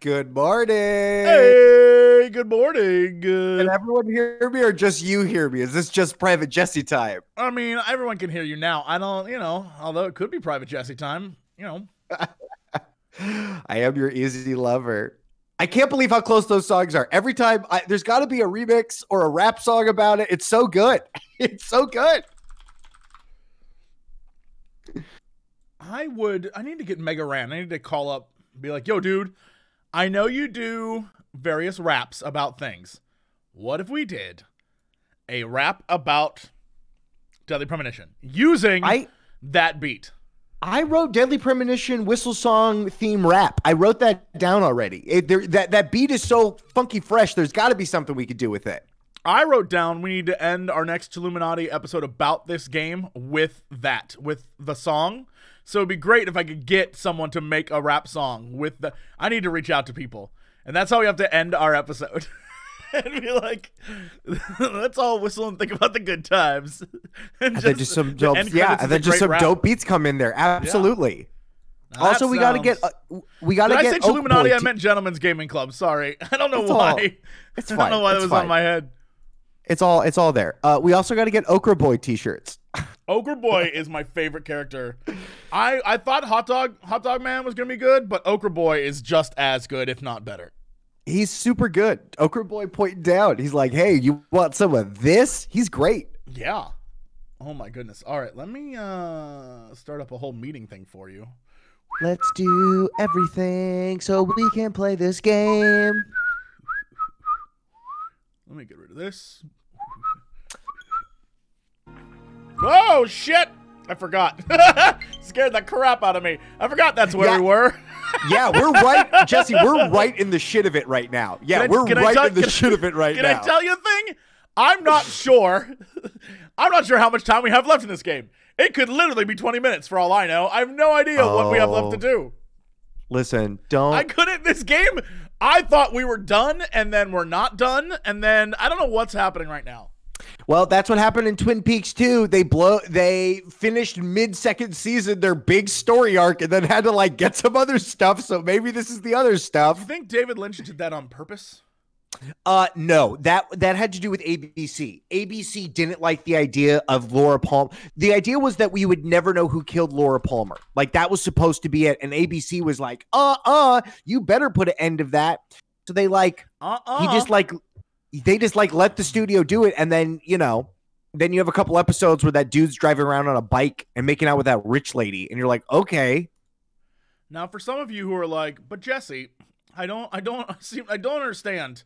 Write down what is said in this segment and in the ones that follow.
Good morning. Hey, good morning. Can everyone hear me or just you hear me? Is this just Private Jesse time? I mean, everyone can hear you now. I don't, you know, although it could be Private Jesse time, you know. I am your easy lover. I can't believe how close those songs are. Every time, there's got to be a remix or a rap song about it. It's so good. It's so good. I need to get Mega Ran. I need to call up and be like, yo, dude. I know you do various raps about things. What if we did a rap about Deadly Premonition using that beat? I wrote Deadly Premonition whistle song theme rap. I wrote that down already. That beat is so funky fresh. There's got to be something we could do with it. I wrote down we need to end our next Illuminati episode about this game with that, with the song. So it'd be great if I could get someone to make a rap song with the... I need to reach out to people. And that's how we have to end our episode. And be like, let's all whistle and think about the good times. And just some dope, yeah, and then just some dope beats come in there. Absolutely. Yeah. Also, we gotta get... Did I say Illuminati? I meant Gentlemen's Gaming Club. Sorry. I don't know why. It's fine. I don't know why that was on my head. It's all there. We also got to get Okra Boy t-shirts. Okra Boy is my favorite character. I thought Hot Dog Man was going to be good, but Okra Boy is just as good, if not better. He's super good. Okra Boy pointing down. He's like, hey, you want some of this? He's great. Yeah. Oh, my goodness. All right. Let me start up a whole meeting thing for you. Let's do everything so we can play this game. Let me get rid of this. Oh, shit. I forgot. Scared the crap out of me. I forgot that's where we were. Yeah, we're right. Jesse, we're right in the shit of it right now. Yeah, we're right in the shit of it right now. Can I tell you a thing? I'm not sure. I'm not sure how much time we have left in this game. It could literally be 20 minutes for all I know. I have no idea what we have left to do. Listen, don't. I couldn't. This game, I thought we were done, and then we're not done. And then I don't know what's happening right now. Well, that's what happened in Twin Peaks 2. They finished mid-second season their big story arc and then had to like get some other stuff, so maybe this is the other stuff. Do you think David Lynch did that on purpose? No, that had to do with ABC. ABC didn't like the idea of Laura Palmer. The idea was that we would never know who killed Laura Palmer. Like that was supposed to be it, and ABC was like, you better put an end of that. So they like they just let the studio do it, and then, you know, then you have a couple episodes where that dude's driving around on a bike and making out with that rich lady, and you're like, okay. Now, for some of you who are like, but Jesse, I don't understand.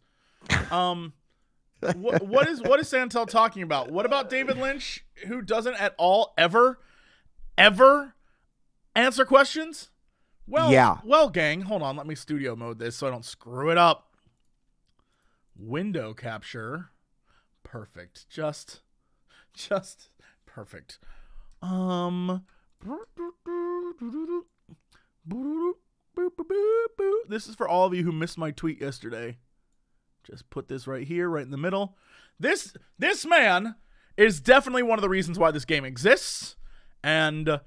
What is Santel talking about? What about David Lynch, who doesn't at all ever answer questions? Well, yeah. Well, gang, hold on, let me studio mode this so I don't screw it up. Window capture, perfect, just perfect. This is for all of you who missed my tweet yesterday. Just put this right here, right in the middle. This man is definitely one of the reasons why this game exists, and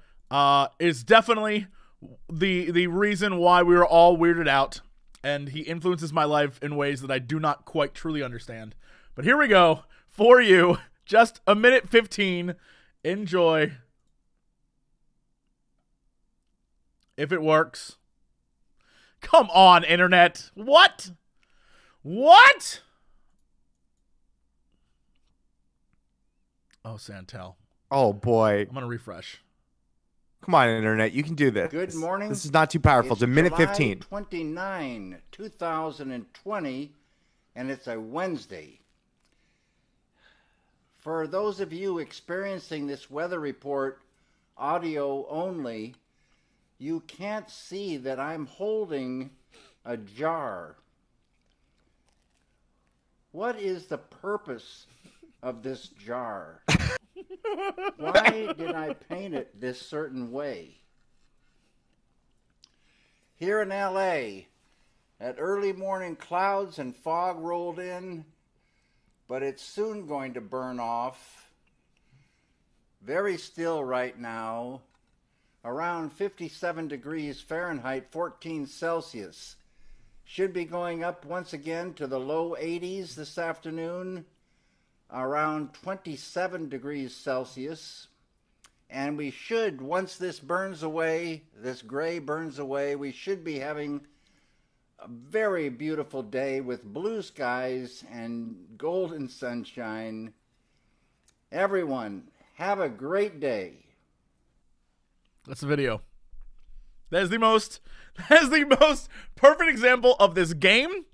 is definitely the reason why we were all weirded out. And he influences my life in ways that I do not quite truly understand. But here we go for you. Just a minute 15. Enjoy. If it works. Come on, internet. What? What? Oh, Santel. Oh, boy. I'm going to refresh. Come on, internet. You can do this. Good morning. This is not too powerful. It's a minute July 15. 29, 2020, and it's a Wednesday. For those of you experiencing this weather report audio only, you can't see that I'm holding a jar. What is the purpose of this jar? Why did I paint it this certain way? Here in LA, at early morning, clouds and fog rolled in, but it's soon going to burn off. Very still right now, around 57 degrees Fahrenheit, 14 Celsius. should be going up once again to the low 80s this afternoon, around 27 degrees Celsius. And we should, once this burns away, this gray burns away, we should be having a very beautiful day with blue skies and golden sunshine. Everyone, have a great day. That's the video. That is the most perfect example of this game,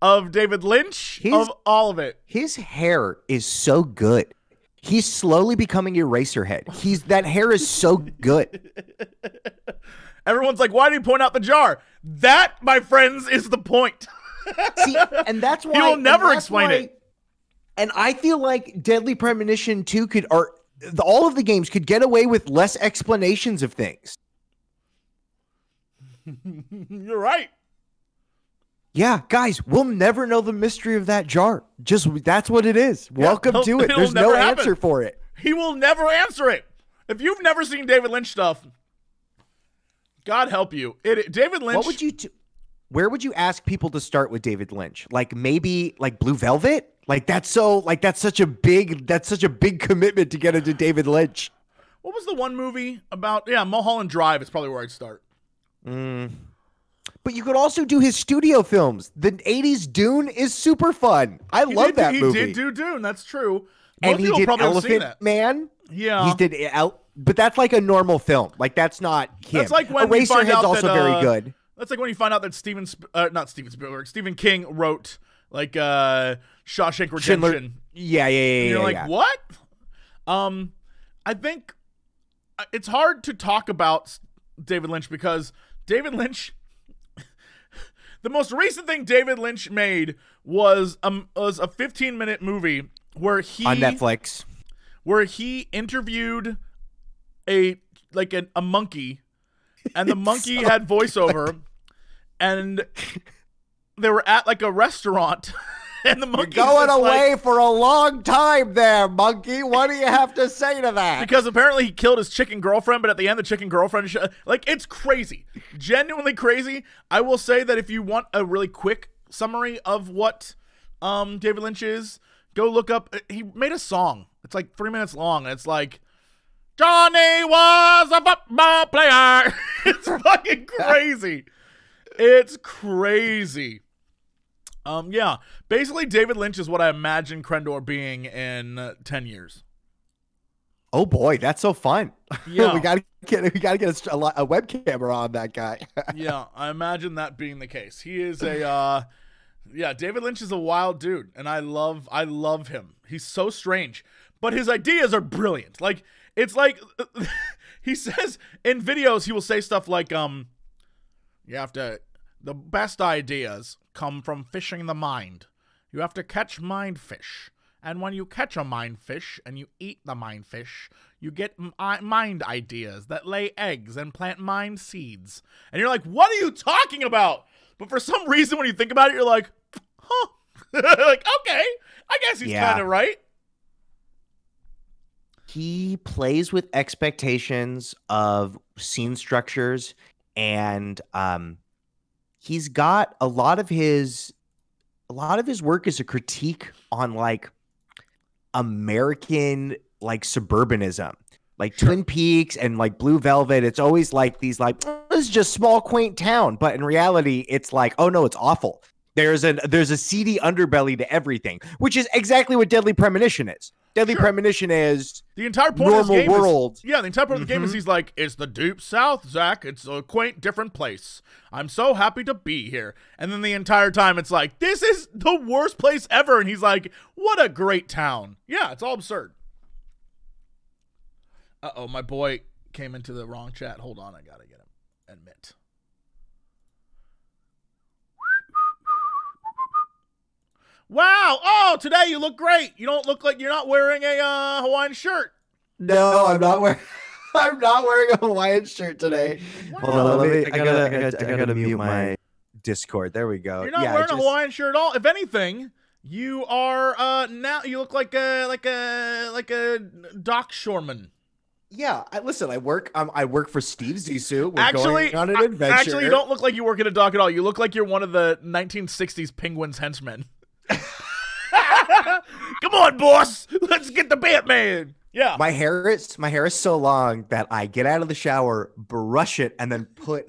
of David Lynch, of all of it. His hair is so good. He's slowly becoming Eraserhead. That hair is so good. Everyone's like, why do you point out the jar? That, my friends, is the point. See, and that's why he will never explain it. And I feel like Deadly Premonition 2 could, or all of the games could get away with less explanations of things. You're right. Yeah, guys, we'll never know the mystery of that jar. Just that's what it is. Yeah, welcome to it. There's no answer for it. He will never answer it. If you've never seen David Lynch stuff, God help you. David Lynch. What would you do? Where would you ask people to start with David Lynch? Like maybe like Blue Velvet? Like that's such a big commitment to get into David Lynch. What was the one movie about? Yeah, Mulholland Drive is probably where I'd start. But you could also do his studio films. The 80s Dune is super fun. I love that movie. He did do Dune. That's true. And he did Elephant Man. Yeah. He did but that's like a normal film. Like that's not him. That's like when Eraserhead's very good. That's like when you find out that Stephen King wrote like Shawshank Redemption. Schindler. Yeah. And you're like, what? I think it's hard to talk about David Lynch because David Lynch, the most recent thing David Lynch made was a 15-minute movie where he on Netflix, where he interviewed a monkey, and the monkey had voiceover, and they were at like a restaurant, and the monkey going away like, for a long time there, monkey. What do you have to say to that? Because apparently he killed his chicken girlfriend, but at the end, the chicken girlfriend, like, it's crazy. Genuinely crazy. I will say that if you want a really quick summary of what David Lynch is, go look up. He made a song. It's like 3 minutes long, and it's like, Johnny was a football player. It's fucking crazy. It's crazy. Yeah, basically David Lynch is what I imagine Krendor being in 10 years. Oh boy, that's so fun. Yeah. we got to get a web camera on that guy. Yeah, I imagine that being the case. He is David Lynch is a wild dude and I love him. He's so strange, but his ideas are brilliant. Like it's like he says in videos he will say stuff like the best ideas come from fishing the mind. You have to catch mind fish. And when you catch a mind fish and you eat the mind fish, you get mind ideas that lay eggs and plant mind seeds. And you're like, what are you talking about? But for some reason, when you think about it, you're like, huh. Like, okay, I guess he's kind of right. He plays with expectations of scene structures and, he's got a lot of his work is a critique on like American like suburbanism, like Twin Peaks and like Blue Velvet. It's always like these like this is just small quaint town, but in reality, it's like oh no, it's awful. There's a seedy underbelly to everything, which is exactly what Deadly Premonition is. Deadly Premonition is the entire point normal of the game world. The entire point of the game is he's like, it's the deep south, Zach. It's a quaint, different place. I'm so happy to be here. And then the entire time it's like, this is the worst place ever. And he's like, what a great town. Yeah, it's all absurd. Uh-oh, my boy came into the wrong chat. Hold on, I got to get him. Admit. Wow. Oh, today you look great. You don't look like you're not wearing a Hawaiian shirt. No, I'm not wearing a Hawaiian shirt today. Wow. Hold on, I gotta mute my Discord. There we go. You're not wearing a Hawaiian shirt at all. If anything, you are now you look like a dock shoreman. Yeah, listen, I work for Steve Zissou. We're going on an adventure. Actually, you don't look like you work at a dock at all. You look like you're one of the 1960s Penguins henchmen. Come on, boss. Let's get the Batman. Yeah. My hair is so long that I get out of the shower, brush it, and then put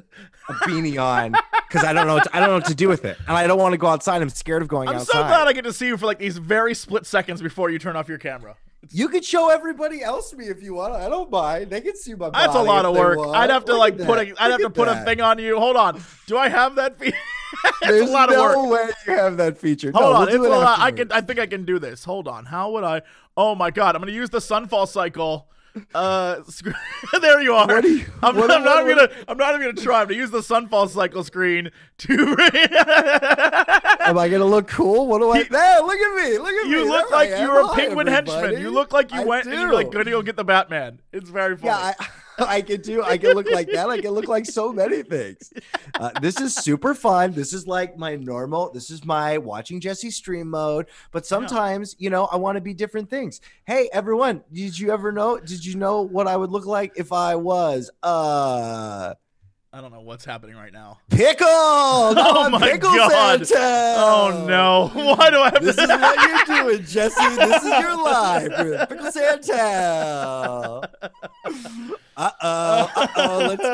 a beanie on because I don't know what to do with it. And I don't want to go outside. I'm scared of going outside. I'm so glad I get to see you for like these very split seconds before you turn off your camera. You could show everybody else me if you want. I don't mind. They can see my body. That's a lot of work. I'd have to like put a, I'd have to put a thing on you. Hold on. Do I have that feature? There's a lot of work. No way you have that feature. Hold on. It's a lot. I think I can do this. Hold on. How would I? Oh my God. I'm going to use the sunfall cycle. There you are. I'm not even gonna try. I'm gonna use the sunfall cycle screen to. Am I gonna look cool? What do I? There, look at me. Look at me. You look like you're a penguin henchman. You look like you went and you're like going to go get the Batman. It's very funny. Yeah, I can look like that. I can look like so many things. This is super fun. This is like my normal. This is my watching Jesse stream mode. But sometimes, you know, I want to be different things. Hey, everyone, did you ever know? Did you know what I would look like if I was? I don't know what's happening right now. Pickle! Oh my God! Oh no! Why do I have this? This is what you're doing, Jesse. This is your live with Pickle Santel.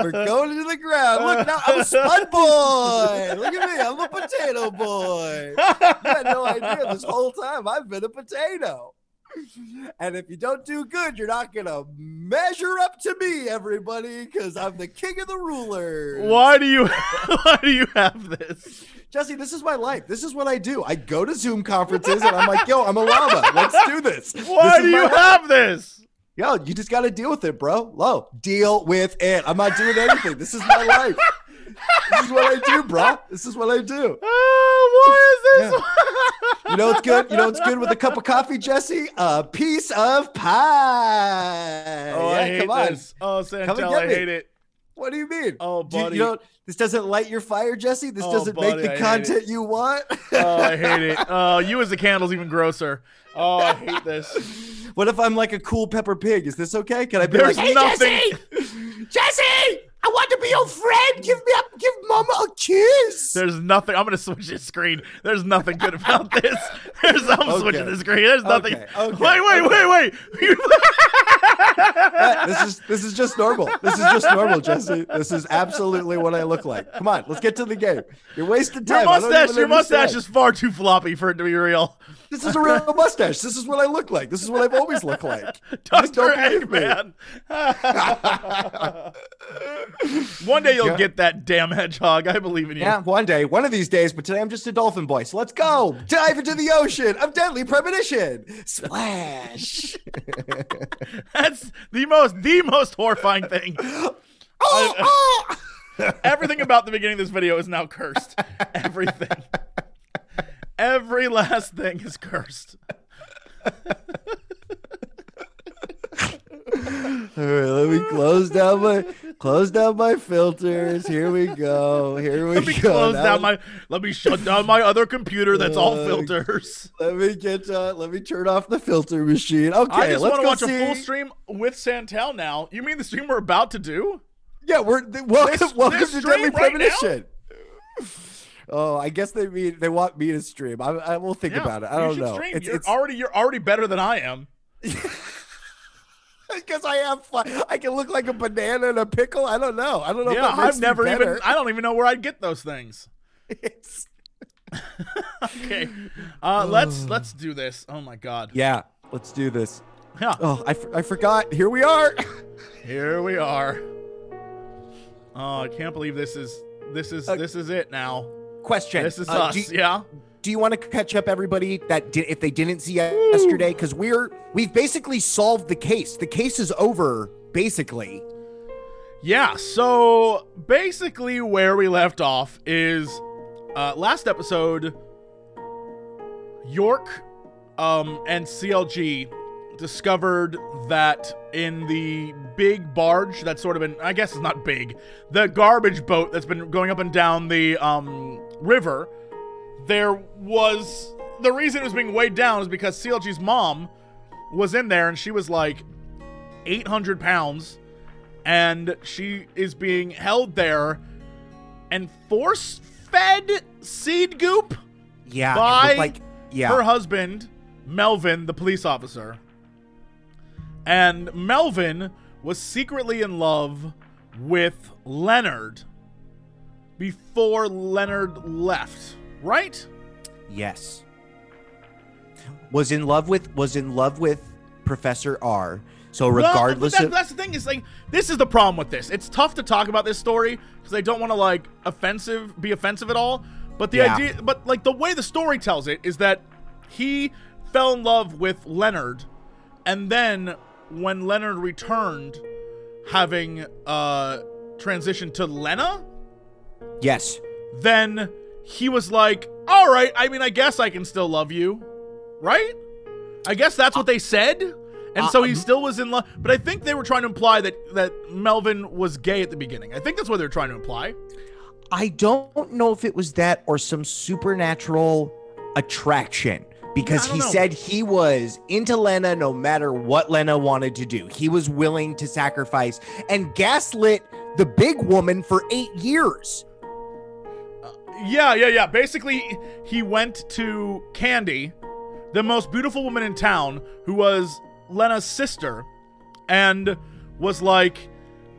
We're going to the ground. Look now, I'm a spud boy. Look at me, I'm a potato boy. You had no idea this whole time I've been a potato. And if you don't do good, you're not gonna measure up to me, everybody, because I'm the king of the rulers. Why do you have this, Jesse? This is my life. This is what I do. I go to Zoom conferences and I'm like, yo, I'm a llama. Let's do this. Why do you have this? Yo, you just gotta deal with it, bro. Lo, deal with it. I'm not doing anything. This is my life. This is what I do, bro. This is what I do. Oh, what is this? Yeah. You know what's good? You know what's good with a cup of coffee, Jesse? A piece of pie. Oh, yeah, I hate this. Oh, Santel, I hate it. What do you mean? Oh, buddy. You know, this doesn't light your fire, Jesse. This doesn't make the content you want. Oh, I hate it. Oh, you as the candle's even grosser. Oh, I hate this. What if I'm like a cool Peppa Pig? Is this okay? Can I be like, hey, nothing? Jesse! Jesse! I want to be your friend. Give Mama a kiss. There's nothing. I'm gonna switch this screen. There's nothing good about this. I'm switching the screen. There's nothing. Okay. Wait. This is just normal. This is just normal, Jesse. This is absolutely what I look like. Come on, let's get to the game. You're wasting time. Your mustache is far too floppy for it to be real. This is a real mustache. This is what I look like. This is what I've always looked like. Dr. Eggman. One day you'll get that damn hedgehog. I believe in you. Yeah, one day. One of these days, but today I'm just a dolphin boy. So let's go. Dive into the ocean of deadly premonition. Splash. That's the most horrifying thing. Everything about the beginning of this video is now cursed. Everything. Every last thing is cursed. All right, let me close down my filters. Here we go. Let me shut down my other computer. That's all filters. Let me turn off the filter machine. Okay, I just want to watch a full stream with Santel now. You mean the stream we're about to do? Yeah, welcome to Deadly Premonition. Oh, I guess they want me to stream. I will think about it. I don't know. You're already better than I am. Because I have fun. I can look like a banana and a pickle. I don't know. Yeah, I don't even know where I'd get those things. Okay. Let's do this. Oh my God. Yeah, let's do this. Yeah. Oh, I forgot. Here we are. Here we are. Oh, I can't believe this is it now. Question. This is us. Do you want to catch up everybody that if they didn't see yesterday? Because we've basically solved the case. The case is over, basically. Yeah, so basically where we left off is last episode, York and CLG discovered that in the big barge that's sort of been, I guess it's not big, the garbage boat that's been going up and down the river, the reason it was being weighed down is because CLG's mom was in there and she was like, 800 pounds, and she is being held there and force-fed seed goop by her husband, Melvin, the police officer. And Melvin was secretly in love with Leonard before Leonard left, right? Yes. Was in love with Professor R. So regardless, that's the thing. Is like, this is the problem with this. It's tough to talk about this story because I don't want to like be offensive at all. But the idea, but like the way the story tells it is that he fell in love with Leonard, and then when Leonard returned, having transitioned to Lena, yes, then he was like, all right, I mean, I guess I can still love you, right? I guess that's what they said. And so he still was in love. But I think they were trying to imply that Melvin was gay at the beginning. I think that's what they were trying to imply. I don't know if it was that or some supernatural attraction. Because he said he was into Lena no matter what Lena wanted to do. He was willing to sacrifice and gaslit the big woman for 8 years. Yeah. Basically, he went to Candy, the most beautiful woman in town, who was Lena's sister, and was like,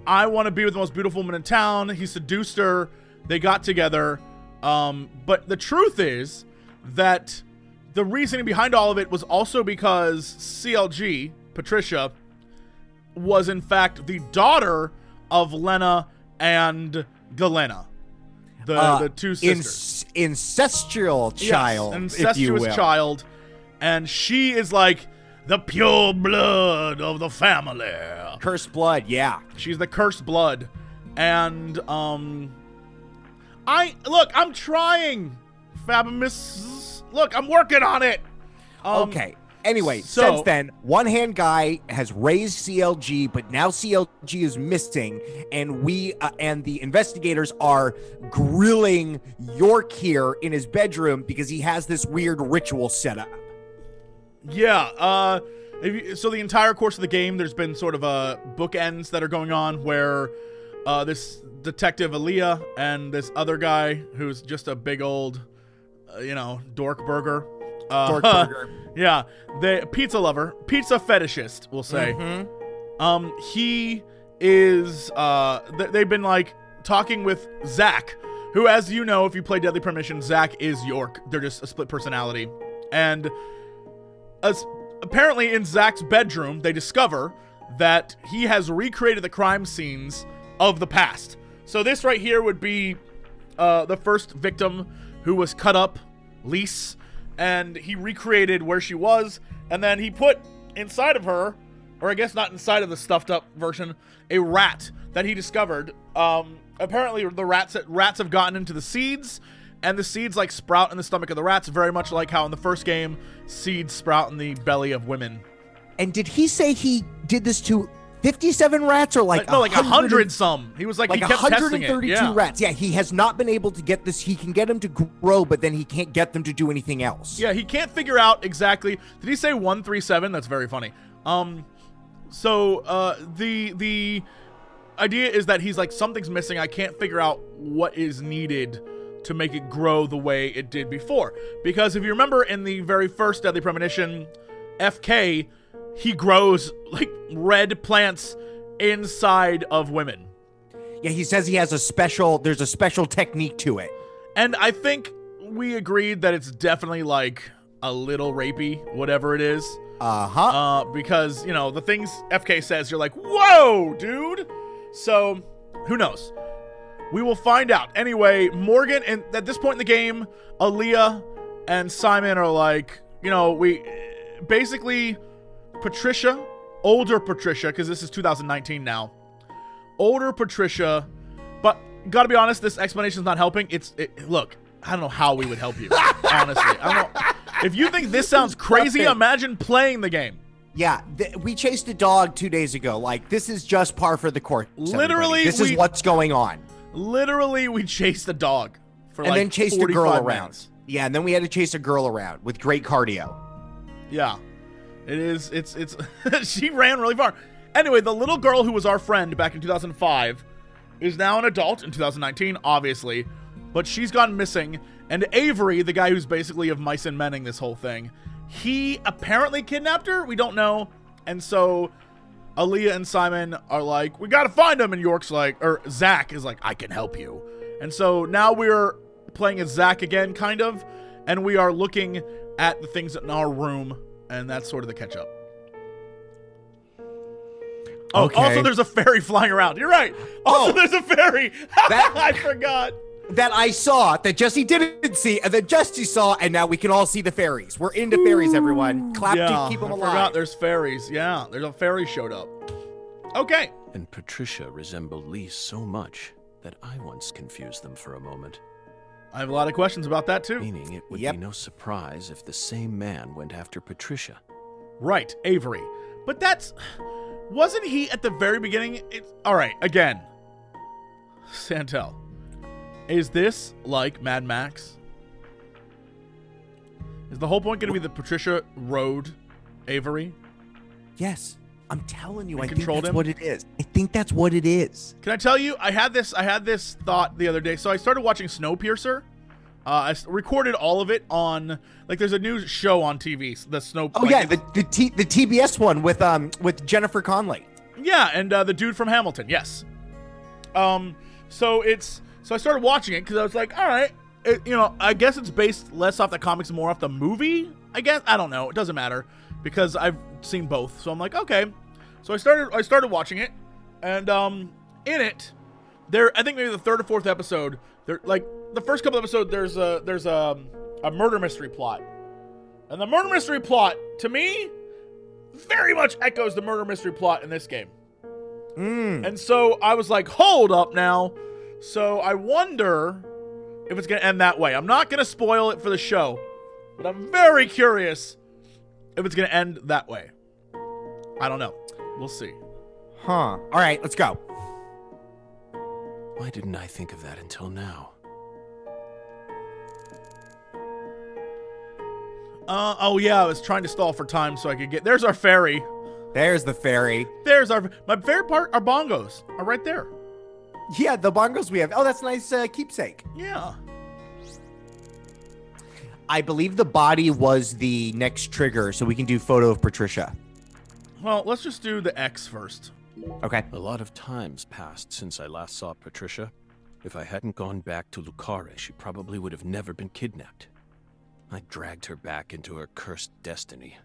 I want to be with the most beautiful woman in town. He seduced her. They got together. But the truth is that the reasoning behind all of it was also because CLG, Patricia, was in fact the daughter of Lena and Galena, the two sisters. Incestual child, yes, incestuous, if you will. Child. And she is like the pure blood of the family. Cursed blood, yeah. She's the cursed blood. And I'm trying, Fabimus. Look, I'm working on it. Okay. Anyway, since then, One Hand Guy has raised CLG, but now CLG is missing, and we and the investigators are grilling York here in his bedroom because he has this weird ritual set up. Yeah, so the entire course of the game, there's been sort of bookends that are going on where this detective Aaliyah and this other guy who's just a big old, dork burger. Yeah, the pizza lover, pizza fetishist, we'll say. Mm-hmm. He is, they've been like talking with Zach, who, as you know, if you play Deadly Premonition, Zach is York. They're just a split personality. And apparently in Zach's bedroom, they discover that he has recreated the crime scenes of the past. So this right here would be the first victim, who was cut up, Lise, and he recreated where she was, and then he put inside of her, or I guess not inside of the stuffed up version, a rat that he discovered. Apparently the rats have gotten into the seeds, and the seeds like sprout in the stomach of the rats, very much like how in the first game seeds sprout in the belly of women. And did he say he did this to 57 rats or like no, like 100 some? He was like he kept 132 testing it. Rats. Yeah, he has not been able to get this. He can get them to grow, but then he can't get them to do anything else. Yeah, he can't figure out exactly. Did he say 137? That's very funny. The idea is that he's like, something's missing. I can't figure out what is needed to make it grow the way it did before. Because if you remember in the very first Deadly Premonition, FK, he grows like red plants inside of women. Yeah, he says he has there's a special technique to it. And I think we agreed that it's definitely like a little rapey, whatever it is. Because, the things FK says, you're like, whoa, dude. So who knows? We will find out. Anyway, Morgan, and at this point in the game, Aaliyah and Simon are like, we basically, Patricia, older Patricia, because this is 2019 now, older Patricia, but gotta be honest, this explanation's not helping. Look, I don't know how we would help you, honestly. I don't know. If you think this sounds crazy, imagine playing the game. Yeah, we chased a dog 2 days ago. Like, this is just par for the course. Literally, this is what's going on. Literally, we chased a dog for like 45 minutes. And then chased a girl around. Yeah, and then we had to chase a girl around with great cardio. Yeah, it is. She ran really far. Anyway, the little girl who was our friend back in 2005 is now an adult in 2019, obviously, but she's gone missing. And Avery, the guy who's basically of Mice and Men-ing this whole thing, he apparently kidnapped her. We don't know. And so Aaliyah and Simon are like, we got to find him. And York's like, or Zach is like, I can help you. And so now we're playing as Zach again, kind of. And we are looking at the things in our room. And that's sort of the catch up. Oh, okay. Also, there's a fairy flying around. You're right. Also, there's a fairy. I forgot. That I saw, that Jesse didn't see, and that Jesse saw, and now we can all see the fairies. We're into fairies, everyone. Clap to keep them alive. I forgot there's fairies. Yeah, there's a fairy showed up. Okay. And Patricia resembled Lee so much that I once confused them for a moment. I have a lot of questions about that, too. Meaning it would be no surprise if the same man went after Patricia. Right, Avery. But that's... Wasn't he at the very beginning? All right, again. Santel. Is this like Mad Max? Is the whole point going to be that Patricia rode Avery? Yes. I'm telling you, I think that's what it is. I think that's what it is. Can I tell you? I had this thought the other day. So I started watching Snowpiercer. I recorded all of it on, like, there's a new show on TV, the Snow. Oh, like, yeah, the TBS one with Jennifer Connelly. Yeah, and the dude from Hamilton. Yes. So I started watching it because I was like, all right, you know, I guess it's based less off the comics and more off the movie, I guess. I don't know. It doesn't matter because I've seen both. So I'm like, okay. So I started watching it, and in it, I think maybe the third or fourth episode, like the first couple episodes, there's a murder mystery plot. And the murder mystery plot, to me, very much echoes the murder mystery plot in this game. Mm. And so I was like, hold up now. So I wonder if it's going to end that way. I'm not going to spoil it for the show, but I'm very curious if it's going to end that way. I don't know. We'll see. Huh. All right, let's go. Why didn't I think of that until now? Oh, yeah, I was trying to stall for time so I could get... There's our fairy. There's the fairy. There's our... My favorite part, our bongos are right there. Yeah, the bongos we have. Oh, that's a nice keepsake. Yeah. I believe the body was the next trigger, so we can do photo of Patricia. Well, let's just do the X first. Okay. A lot of time's passed since I last saw Patricia. If I hadn't gone back to Le Carré, she probably would have never been kidnapped. I dragged her back into her cursed destiny.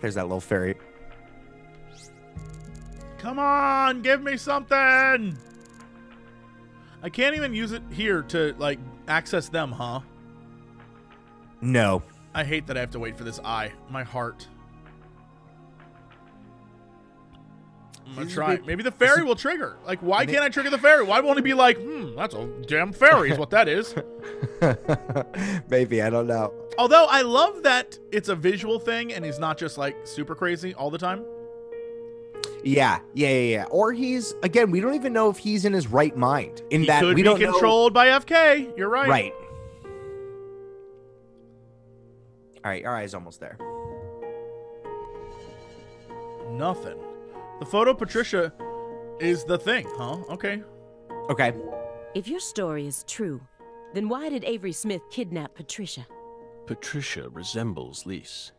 There's that little fairy. Come on, give me something. I can't even use it here to, like, access them, huh? No. I hate that I have to wait for this eye. My heart. I'm going to try. Maybe the fairy will trigger. Like, why can't I trigger the fairy? Why won't it be like, that's a damn fairy is what that is. Maybe. I don't know. Although I love that it's a visual thing and he's not just, like, super crazy all the time. Yeah. Or he's, again, we don't even know if he's in his right mind. In that we don't know. He could be controlled by FK. You're right. Right. All right, our eye's almost there. Nothing. The photo Patricia is the thing, huh? Okay. Okay. If your story is true, then why did Avery Smith kidnap Patricia? Patricia resembles Lise.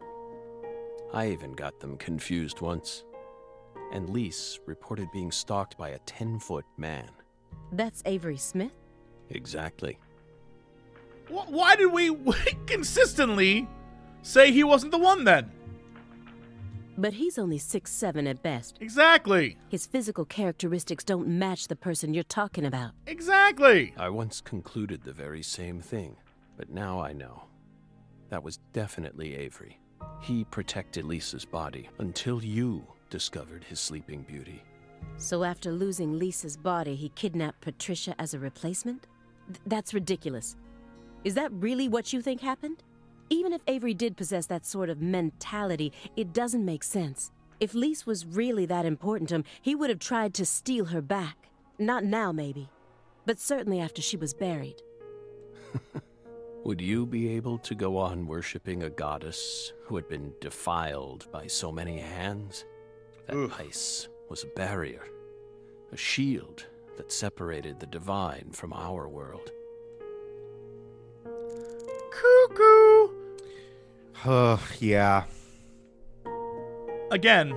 I even got them confused once. And Lise reported being stalked by a 10-foot man. That's Avery Smith? Exactly. Why did we consistently say he wasn't the one then? But he's only 6'7" at best. Exactly. His physical characteristics don't match the person you're talking about. Exactly. I once concluded the very same thing, but now I know. That was definitely Avery. He protected Lise's body until you discovered his sleeping beauty. So after losing Lise's body, he kidnapped Patricia as a replacement? That's ridiculous. Is that really what you think happened? Even if Avery did possess that sort of mentality, it doesn't make sense. If Lise was really that important to him, he would have tried to steal her back. Not now, maybe, but certainly after she was buried. Would you be able to go on worshipping a goddess who had been defiled by so many hands? That Oof. Ice was a barrier, a shield that separated the divine from our world. Cuckoo! Yeah. Again,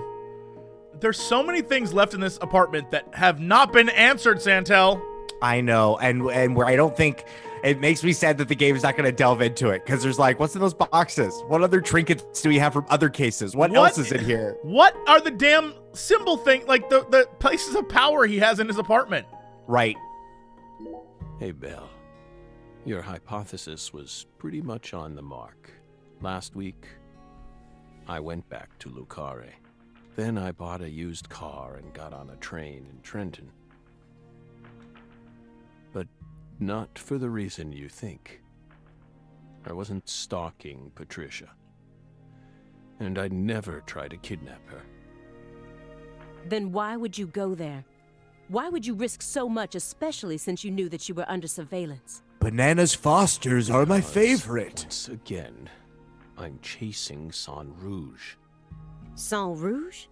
there's so many things left in this apartment that have not been answered, Santel. I know, and where I don't think... It makes me sad that the game is not going to delve into it, because there's like, what's in those boxes? What other trinkets do we have from other cases? What else is in here? What are the damn symbol thing, like the places of power he has in his apartment? Right. Hey, Belle. Your hypothesis was pretty much on the mark. Last week, I went back to Le Carré. Then I bought a used car and got on a train in Trenton. But... not for the reason you think. I wasn't stalking Patricia. And I'd never try to kidnap her. Then why would you go there? Why would you risk so much, especially since you knew that you were under surveillance? Bananas Fosters are my favorite. Once again, I'm chasing Saint Rouge. Saint Rouge?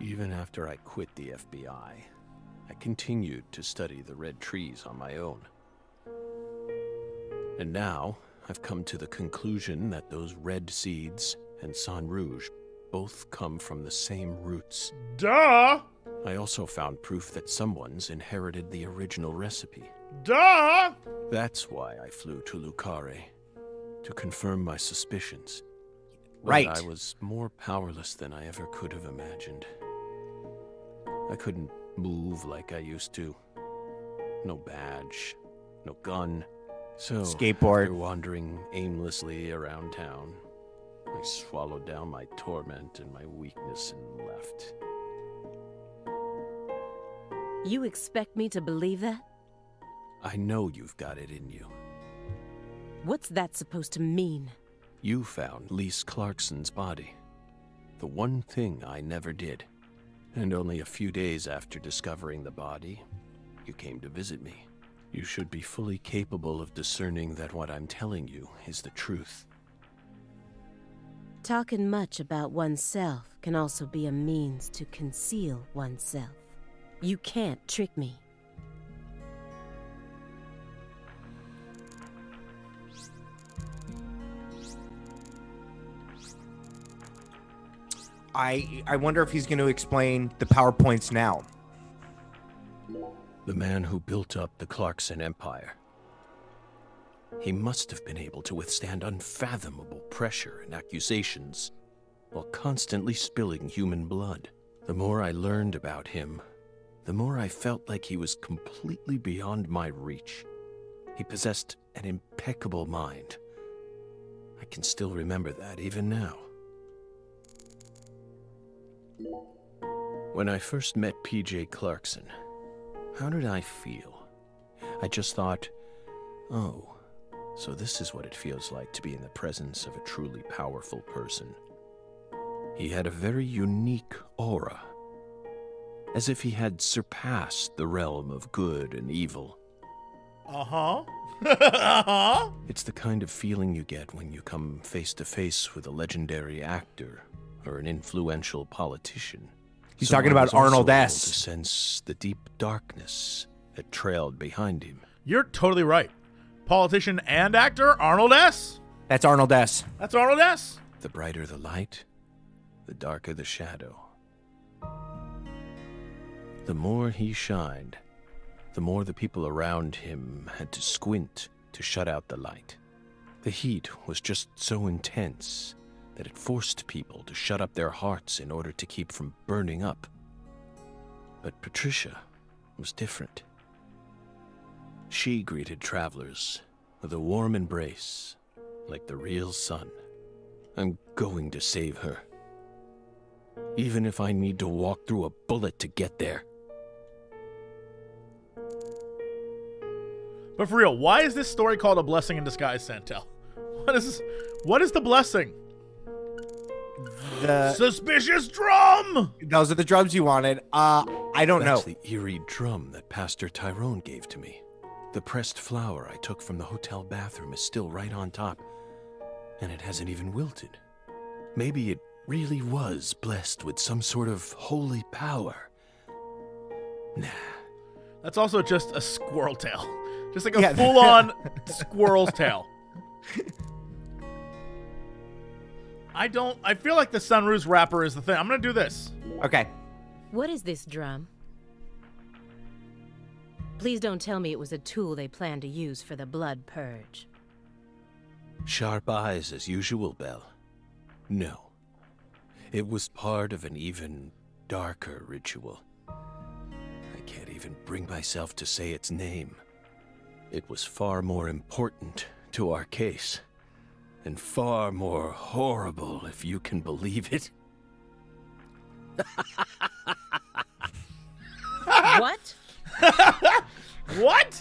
Even after I quit the FBI, I continued to study the red trees on my own. And now, I've come to the conclusion that those red seeds and Saint Rouge both come from the same roots. Duh! I also found proof that someone's inherited the original recipe. Duh! That's why I flew to Le Carré, to confirm my suspicions. Right. But I was more powerless than I ever could have imagined. I couldn't move like I used to. No badge, no gun. So, skateboard. After wandering aimlessly around town, I swallowed down my torment and my weakness and left. You expect me to believe that? I know you've got it in you. What's that supposed to mean? You found Lise Clarkson's body. The one thing I never did. And only a few days after discovering the body, you came to visit me. You should be fully capable of discerning that what I'm telling you is the truth. Talking much about oneself can also be a means to conceal oneself. You can't trick me. I wonder if he's going to explain the PowerPoints now. The man who built up the Clarkson Empire. He must have been able to withstand unfathomable pressure and accusations while constantly spilling human blood. The more I learned about him, the more I felt like he was completely beyond my reach. He possessed an impeccable mind. I can still remember that even now. When I first met PJ Clarkson, how did I feel? I just thought, oh, so this is what it feels like to be in the presence of a truly powerful person. He had a very unique aura, as if he had surpassed the realm of good and evil. Uh-huh. Uh-huh. It's the kind of feeling you get when you come face to face with a legendary actor or an influential politician. He's talking about Arnold S. To sense the deep darkness that trailed behind him. You're totally right. Politician and actor, Arnold S. That's Arnold S. That's Arnold S. The brighter the light, the darker the shadow. The more he shined, the more the people around him had to squint to shut out the light. The heat was just so intense that it forced people to shut up their hearts in order to keep from burning up. But Patricia was different. She greeted travelers with a warm embrace, like the real sun. I'm going to save her, even if I need to walk through a bullet to get there. But for real, why is this story called A Blessing in Disguise, Santel? What is the blessing? The suspicious drum! Those are the drums you wanted. I don't know. That's the eerie drum that Pastor Tyrone gave to me. The pressed flower I took from the hotel bathroom is still right on top, and it hasn't even wilted. Maybe it really was blessed with some sort of holy power. Nah. That's also just a squirrel tail. Just like a full-on squirrel's tail. I feel like the Saint Rouge wrapper is the thing. I'm going to do this. Okay. What is this drum? Please don't tell me it was a tool they planned to use for the blood purge. Sharp eyes as usual, Belle. No. It was part of an even darker ritual. I can't even bring myself to say its name. It was far more important to our case. And far more horrible, if you can believe it. What? What?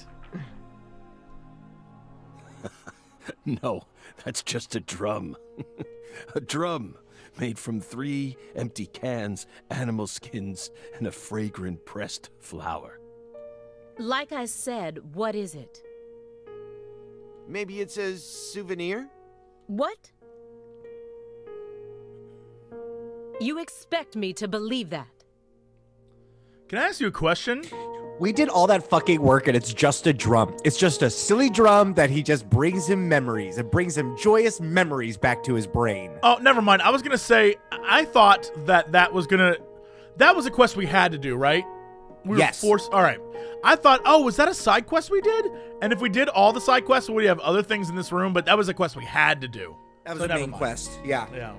No, that's just a drum. A drum made from 3 empty cans, animal skins, and a fragrant pressed flower. Like I said, what is it? Maybe it's a souvenir? What? You expect me to believe that? Can I ask you a question? We did all that fucking work and it's just a drum. It's just a silly drum that he just brings him memories. It brings him joyous memories back to his brain. Oh, never mind. I was going to say, I thought that was going to... That was a quest we had to do, right? Yes. Forced, all right. I thought, oh, was that a side quest we did? And if we did all the side quests, we'd have other things in this room, but that was a quest we had to do. That was the main quest, yeah. Yeah.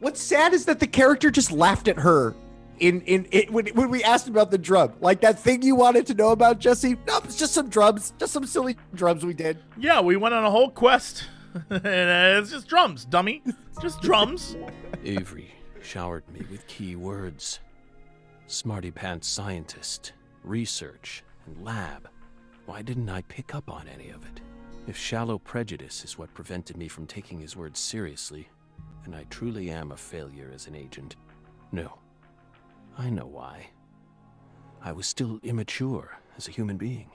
What's sad is that the character just laughed at her when we asked about the drum. Like, that thing you wanted to know about, Jesse? Nope, it's just some drums. Just some silly drums we did. Yeah, we went on a whole quest. And it's just drums, dummy. Just drums. Avery showered me with key words. Smarty pants scientist, research, and lab. Why didn't I pick up on any of it? If shallow prejudice is what prevented me from taking his words seriously, then I truly am a failure as an agent. No, I know why. I was still immature as a human being.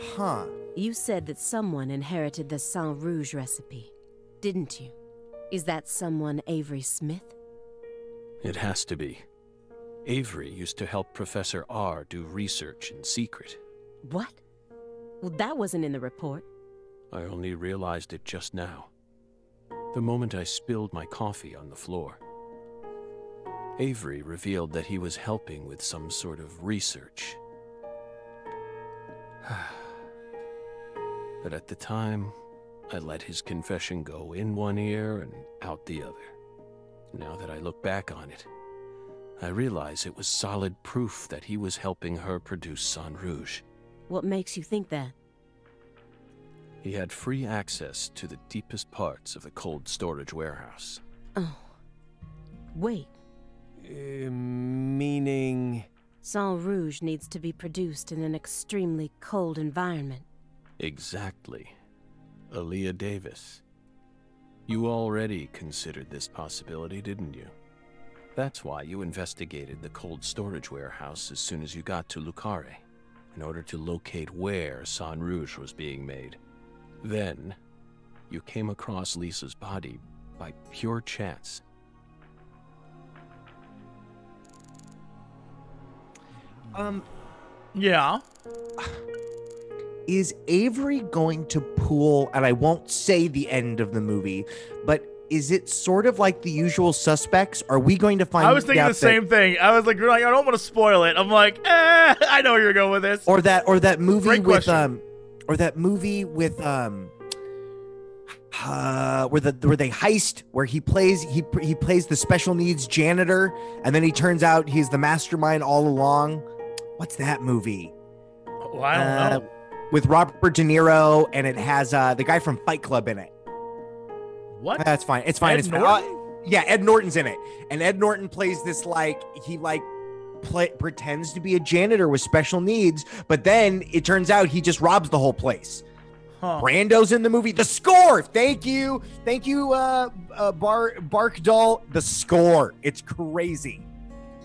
Huh. You said that someone inherited the Saint Rouge recipe, didn't you? Is that someone Avery Smith? It has to be. Avery used to help Professor R do research in secret. What? Well, that wasn't in the report. I only realized it just now. The moment I spilled my coffee on the floor. Avery revealed that he was helping with some sort of research. But at the time, I let his confession go in one ear and out the other. Now that I look back on it, I realize it was solid proof that he was helping her produce Saint Rouge. What makes you think that? He had free access to the deepest parts of the cold storage warehouse. Oh. Wait. Meaning? Saint Rouge needs to be produced in an extremely cold environment. Exactly. Aaliyah Davis. You already considered this possibility, didn't you? That's why you investigated the cold storage warehouse as soon as you got to Le Carré, in order to locate where Saint Rouge was being made. Then, you came across Lisa's body by pure chance. Yeah? Is Avery going to pool, and I won't say the end of the movie, but is it sort of like The Usual Suspects? Are we going to find out? I was thinking the same thing. I was like, I don't want to spoil it. I'm like, eh, I know where you're going with this. Or that movie where they heist, where he plays the special needs janitor, and then he turns out he's the mastermind all along. What's that movie? Well, I don't know. With Robert De Niro, and it has the guy from Fight Club in it. What? That's fine. It's fine. Ed Norton? Yeah, Ed Norton's in it. And Ed Norton plays this, like, he pretends to be a janitor with special needs, but then it turns out he just robs the whole place. Huh. Brando's in the movie. The score. Thank you, Barkdahl. The score. It's crazy.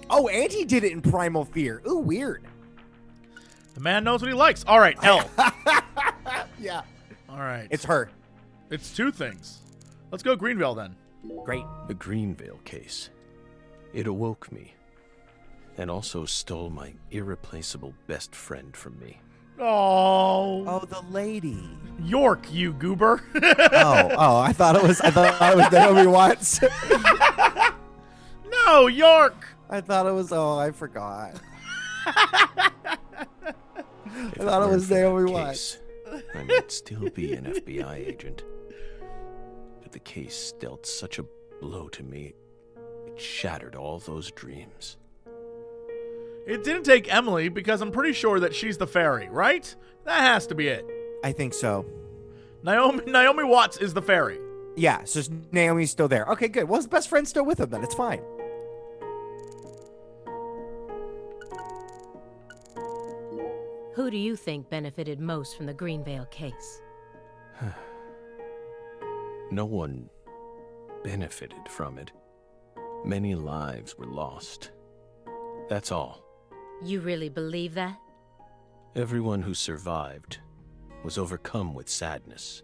Oh, and he did it in Primal Fear. Ooh, weird. The man knows what he likes. All right, L. Yeah. All right. It's her. It's two things. Let's go Greenvale then. Great. The Greenvale case. It awoke me. And also stole my irreplaceable best friend from me. Oh. Oh, the lady. York, you goober. Oh, I thought it was Naomi Watts. No, York. I thought it was, oh, I forgot. I thought it was Naomi Watts. I might still be an FBI agent. But the case dealt such a blow to me, it shattered all those dreams. It didn't take Emily because I'm pretty sure that she's the fairy, right? That has to be it. I think so. Naomi Watts is the fairy. Yeah, so Naomi's still there. Okay, good. Well, his best friend's still with him then. It's fine. Who do you think benefited most from the Greenvale case? No one benefited from it. Many lives were lost. That's all. You really believe that? Everyone who survived was overcome with sadness,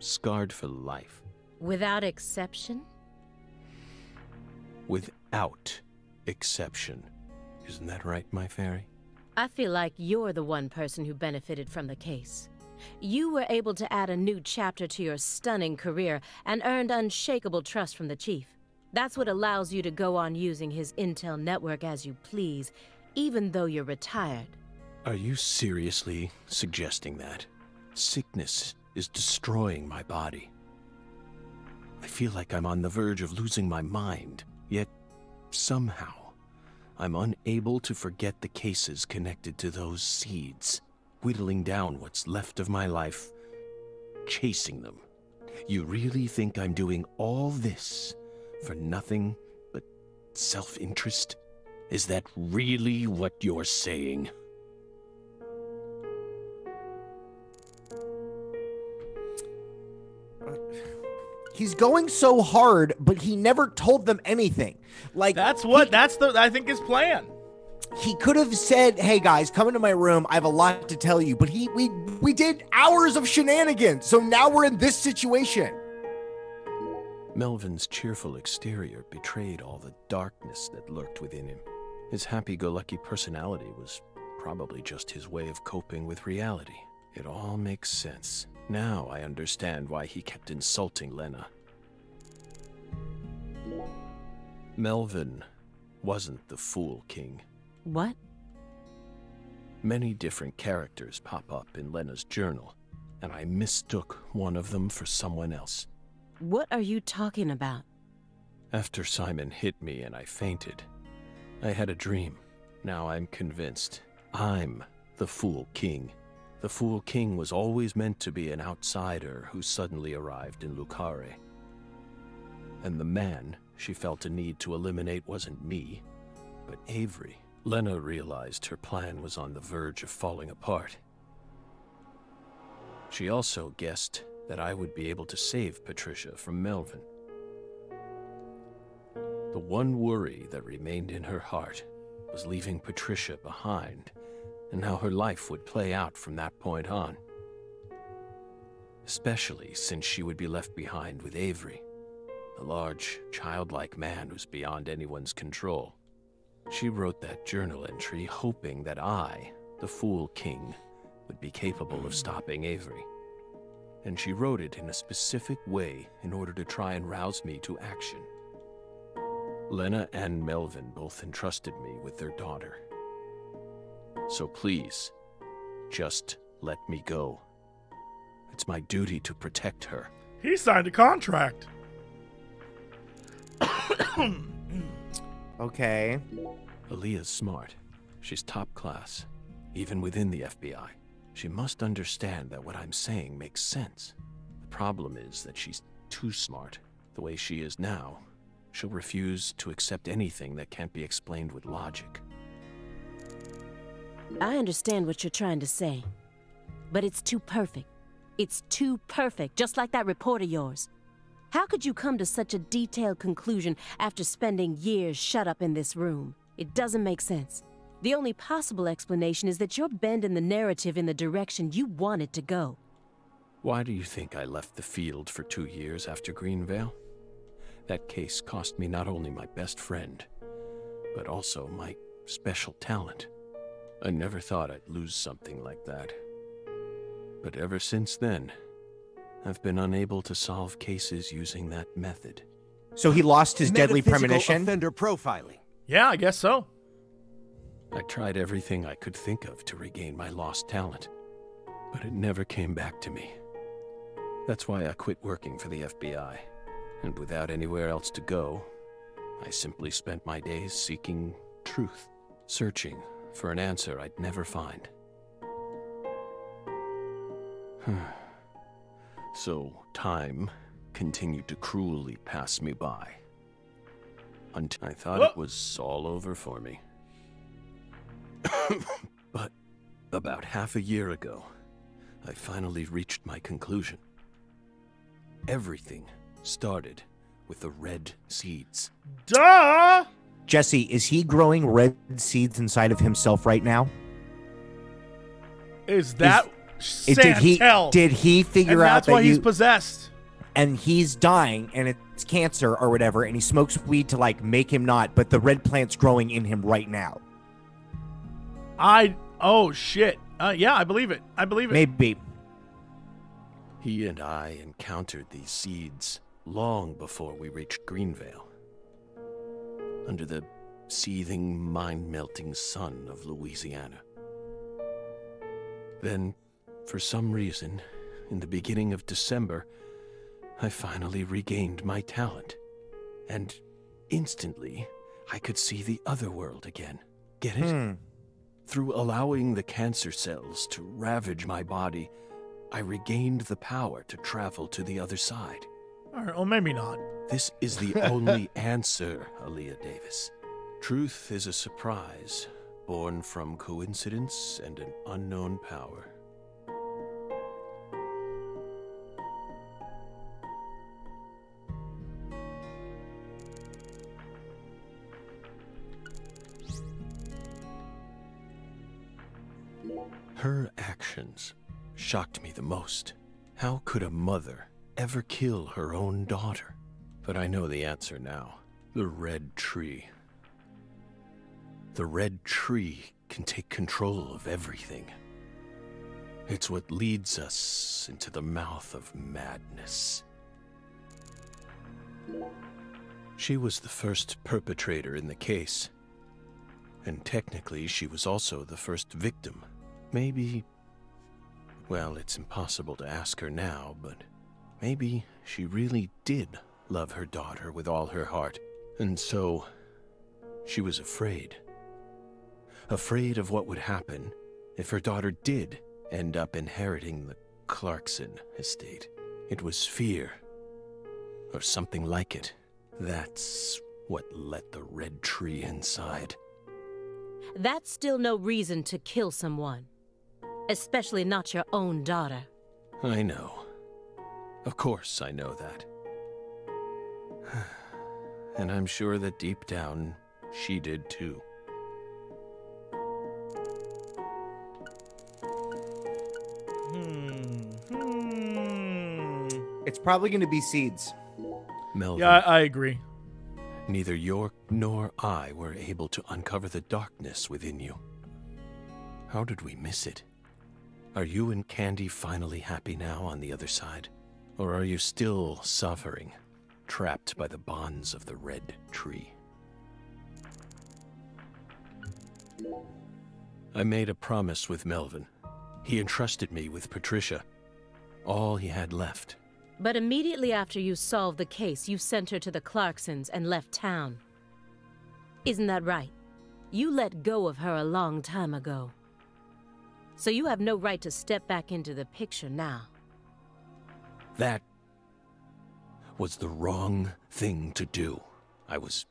scarred for life. Without exception? Without exception. Isn't that right, my fairy? I feel like you're the one person who benefited from the case. You were able to add a new chapter to your stunning career and earned unshakable trust from the chief. That's what allows you to go on using his intel network as you please, even though you're retired. Are you seriously suggesting that? Sickness is destroying my body. I feel like I'm on the verge of losing my mind, yet somehow I'm unable to forget the cases connected to those seeds, whittling down what's left of my life, chasing them. You really think I'm doing all this for nothing but self-interest? Is that really what you're saying? He's going so hard, but he never told them anything. Like I think his plan. He could have said, "Hey guys, come into my room. I have a lot to tell you." But we did hours of shenanigans, so now we're in this situation. Melvin's cheerful exterior betrayed all the darkness that lurked within him. His happy-go-lucky personality was probably just his way of coping with reality. It all makes sense. Now I understand why he kept insulting Lena. Melvin wasn't the Fool King. What? Many different characters pop up in Lena's journal, and I mistook one of them for someone else. What are you talking about? After Simon hit me and I fainted, I had a dream. Now I'm convinced I'm the Fool King. The Fool King was always meant to be an outsider who suddenly arrived in Le Carré. And the man she felt a need to eliminate wasn't me, but Avery. Lena realized her plan was on the verge of falling apart. She also guessed that I would be able to save Patricia from Melvin. The one worry that remained in her heart was leaving Patricia behind and how her life would play out from that point on, especially since she would be left behind with Avery, the large, childlike man who's beyond anyone's control. She wrote that journal entry hoping that I, the Fool King, would be capable of stopping Avery. And she wrote it in a specific way in order to try and rouse me to action. Lena and Melvin both entrusted me with their daughter. So please, just let me go. It's my duty to protect her. He signed a contract. Okay. Aaliyah's smart. She's top class, even within the FBI. She must understand that what I'm saying makes sense. The problem is that she's too smart. The way she is now, she'll refuse to accept anything that can't be explained with logic. I understand what you're trying to say, but it's too perfect. It's too perfect, just like that report of yours. How could you come to such a detailed conclusion after spending years shut up in this room? It doesn't make sense. The only possible explanation is that you're bending the narrative in the direction you want it to go. Why do you think I left the field for 2 years after Greenvale? That case cost me not only my best friend, but also my special talent. I never thought I'd lose something like that. But ever since then, I've been unable to solve cases using that method. So he lost his deadly premonition? Offender profiling. Yeah, I guess so. I tried everything I could think of to regain my lost talent, but it never came back to me. That's why I quit working for the FBI. And without anywhere else to go, I simply spent my days seeking truth, searching for an answer I'd never find. So time continued to cruelly pass me by, until I thought it was all over for me. But about half a year ago, I finally reached my conclusion. Everything started with the red seeds. Duh! Jesse, is he growing red seeds inside of himself right now? Is that... Did he figure out that he's possessed? And he's dying, and it's cancer or whatever, and he smokes weed to, like, make him not, but the red plant's growing in him right now. Oh, shit. Yeah, I believe it. I believe it. Maybe. He and I encountered these seeds long before we reached Greenvale. Under the seething, mind-melting sun of Louisiana. Then, for some reason, in the beginning of December, I finally regained my talent. And instantly, I could see the other world again. Get it? Through allowing the cancer cells to ravage my body, I regained the power to travel to the other side. All right, well, maybe not. This is the only answer, Aaliyah Davis. Truth is a surprise, born from coincidence and an unknown power. Her actions shocked me the most. How could a mother ever kill her own daughter? But I know the answer now. The red tree. The red tree can take control of everything. It's what leads us into the mouth of madness. She was the first perpetrator in the case. And technically, she was also the first victim. Maybe, well, it's impossible to ask her now, but maybe she really did love her daughter with all her heart. And so, she was afraid. Afraid of what would happen if her daughter did end up inheriting the Clarkson estate. It was fear, or something like it. That's what let the red tree inside. That's still no reason to kill someone. Especially not your own daughter. I know. Of course I know that. And I'm sure that deep down, she did too. It's probably going to be seeds. Melvin. Yeah, I agree. Neither York nor I were able to uncover the darkness within you. How did we miss it? Are you and Candy finally happy now on the other side? Or are you still suffering, trapped by the bonds of the red tree? I made a promise with Melvin. He entrusted me with Patricia, all he had left. But immediately after you solved the case, you sent her to the Clarksons and left town. Isn't that right? You let go of her a long time ago. So you have no right to step back into the picture now. That was the wrong thing to do. I was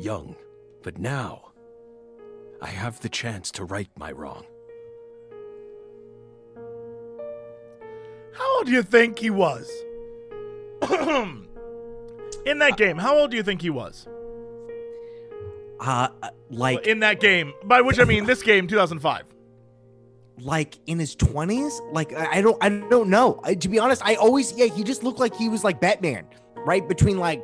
young, but now I have the chance to right my wrong. old do you think he was? In that game, how old do you think he was? Like in that game, by which I mean this game, 2005. Like in his 20s? Like I don't know. To be honest, I always he just looked like he was like Batman, right between like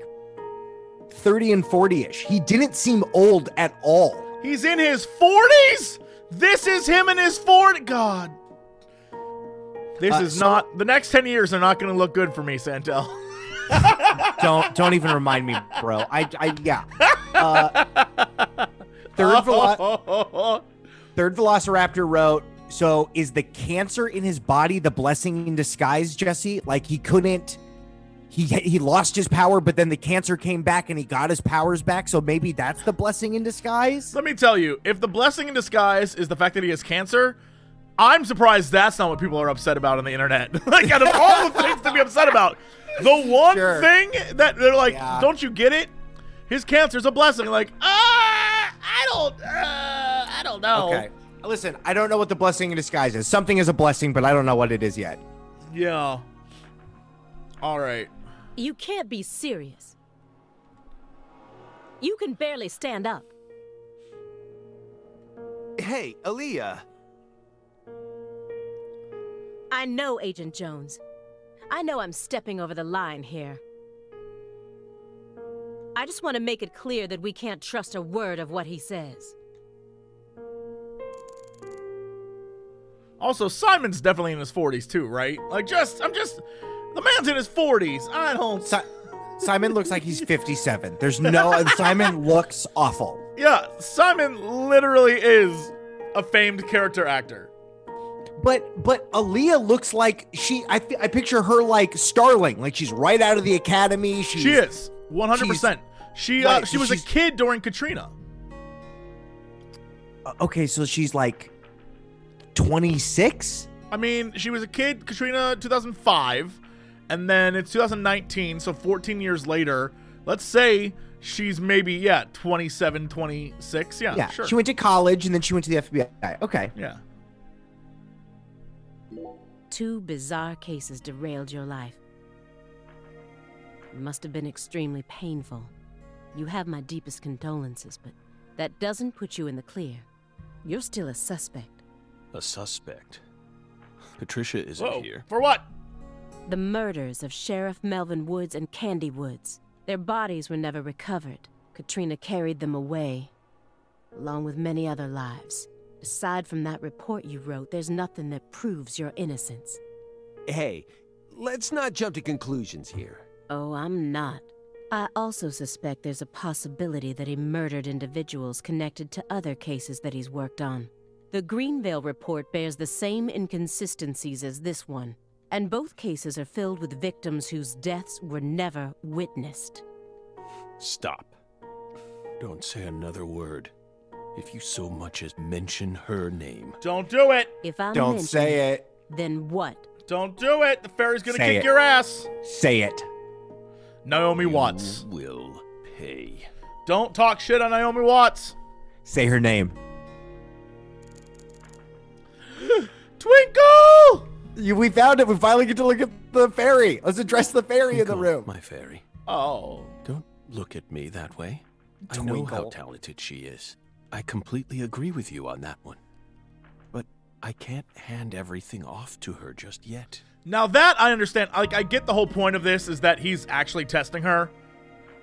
30 and 40-ish. He didn't seem old at all. He's in his 40s. This is him in his 40s. God. This is not the next 10 years are not going to look good for me, Santel. Don't even remind me, bro. Third Velociraptor wrote, so is the cancer in his body the blessing in disguise, Jesse? Like he couldn't, he lost his power, but then the cancer came back and he got his powers back. So maybe that's the blessing in disguise. Let me tell you, if the blessing in disguise is the fact that he has cancer, I'm surprised that's not what people are upset about on the internet. Like out of all the things to be upset about, the one thing that they're like, don't you get it? His cancer's a blessing. Like, I don't know. Okay. Listen, I don't know what the blessing in disguise is. Something is a blessing, but I don't know what it is yet. Yeah. All right. You can't be serious. You can barely stand up. Hey, Aaliyah. I know, Agent Jones. I know I'm stepping over the line here. I just want to make it clear that we can't trust a word of what he says. Also, Simon's definitely in his 40s too, right? Like, the man's in his 40s. I don't... Simon looks like he's 57. There's no... Simon looks awful. Yeah, Simon literally is a famed character actor. But Aaliyah looks like she... I picture her like Starling. Like, she's right out of the academy. She is. 100%. She was a kid during Katrina. Okay, so she's like... 26? I mean, she was a kid, Katrina, 2005, and then it's 2019, so 14 years later. Let's say she's maybe, 27, 26. Yeah, sure. She went to college, and then she went to the FBI. Okay. Yeah. Two bizarre cases derailed your life. It must have been extremely painful. You have my deepest condolences, but that doesn't put you in the clear. You're still a suspect. A suspect. Patricia isn't here. For what? The murders of Sheriff Melvin Woods and Candy Woods. Their bodies were never recovered. Katrina carried them away, along with many other lives. Aside from that report you wrote, there's nothing that proves your innocence. Hey, let's not jump to conclusions here. Oh, I'm not. I also suspect there's a possibility that he murdered individuals connected to other cases that he's worked on. The Greenvale report bears the same inconsistencies as this one, and both cases are filled with victims whose deaths were never witnessed. Stop. Don't say another word. If you so much as mention her name. Don't do it! If I don't say it. Then what? Don't do it! The fairy's gonna kick your ass! Say it. Naomi Watts. You will pay. Don't talk shit on Naomi Watts! Say her name. Twinkle! We found it. We finally get to look at the fairy. Let's address the fairy in the room. My fairy. Oh. Don't look at me that way. Twinkle. I know how talented she is. I completely agree with you on that one. But I can't hand everything off to her just yet. Now that I understand, like I get the whole point of this is that he's actually testing her.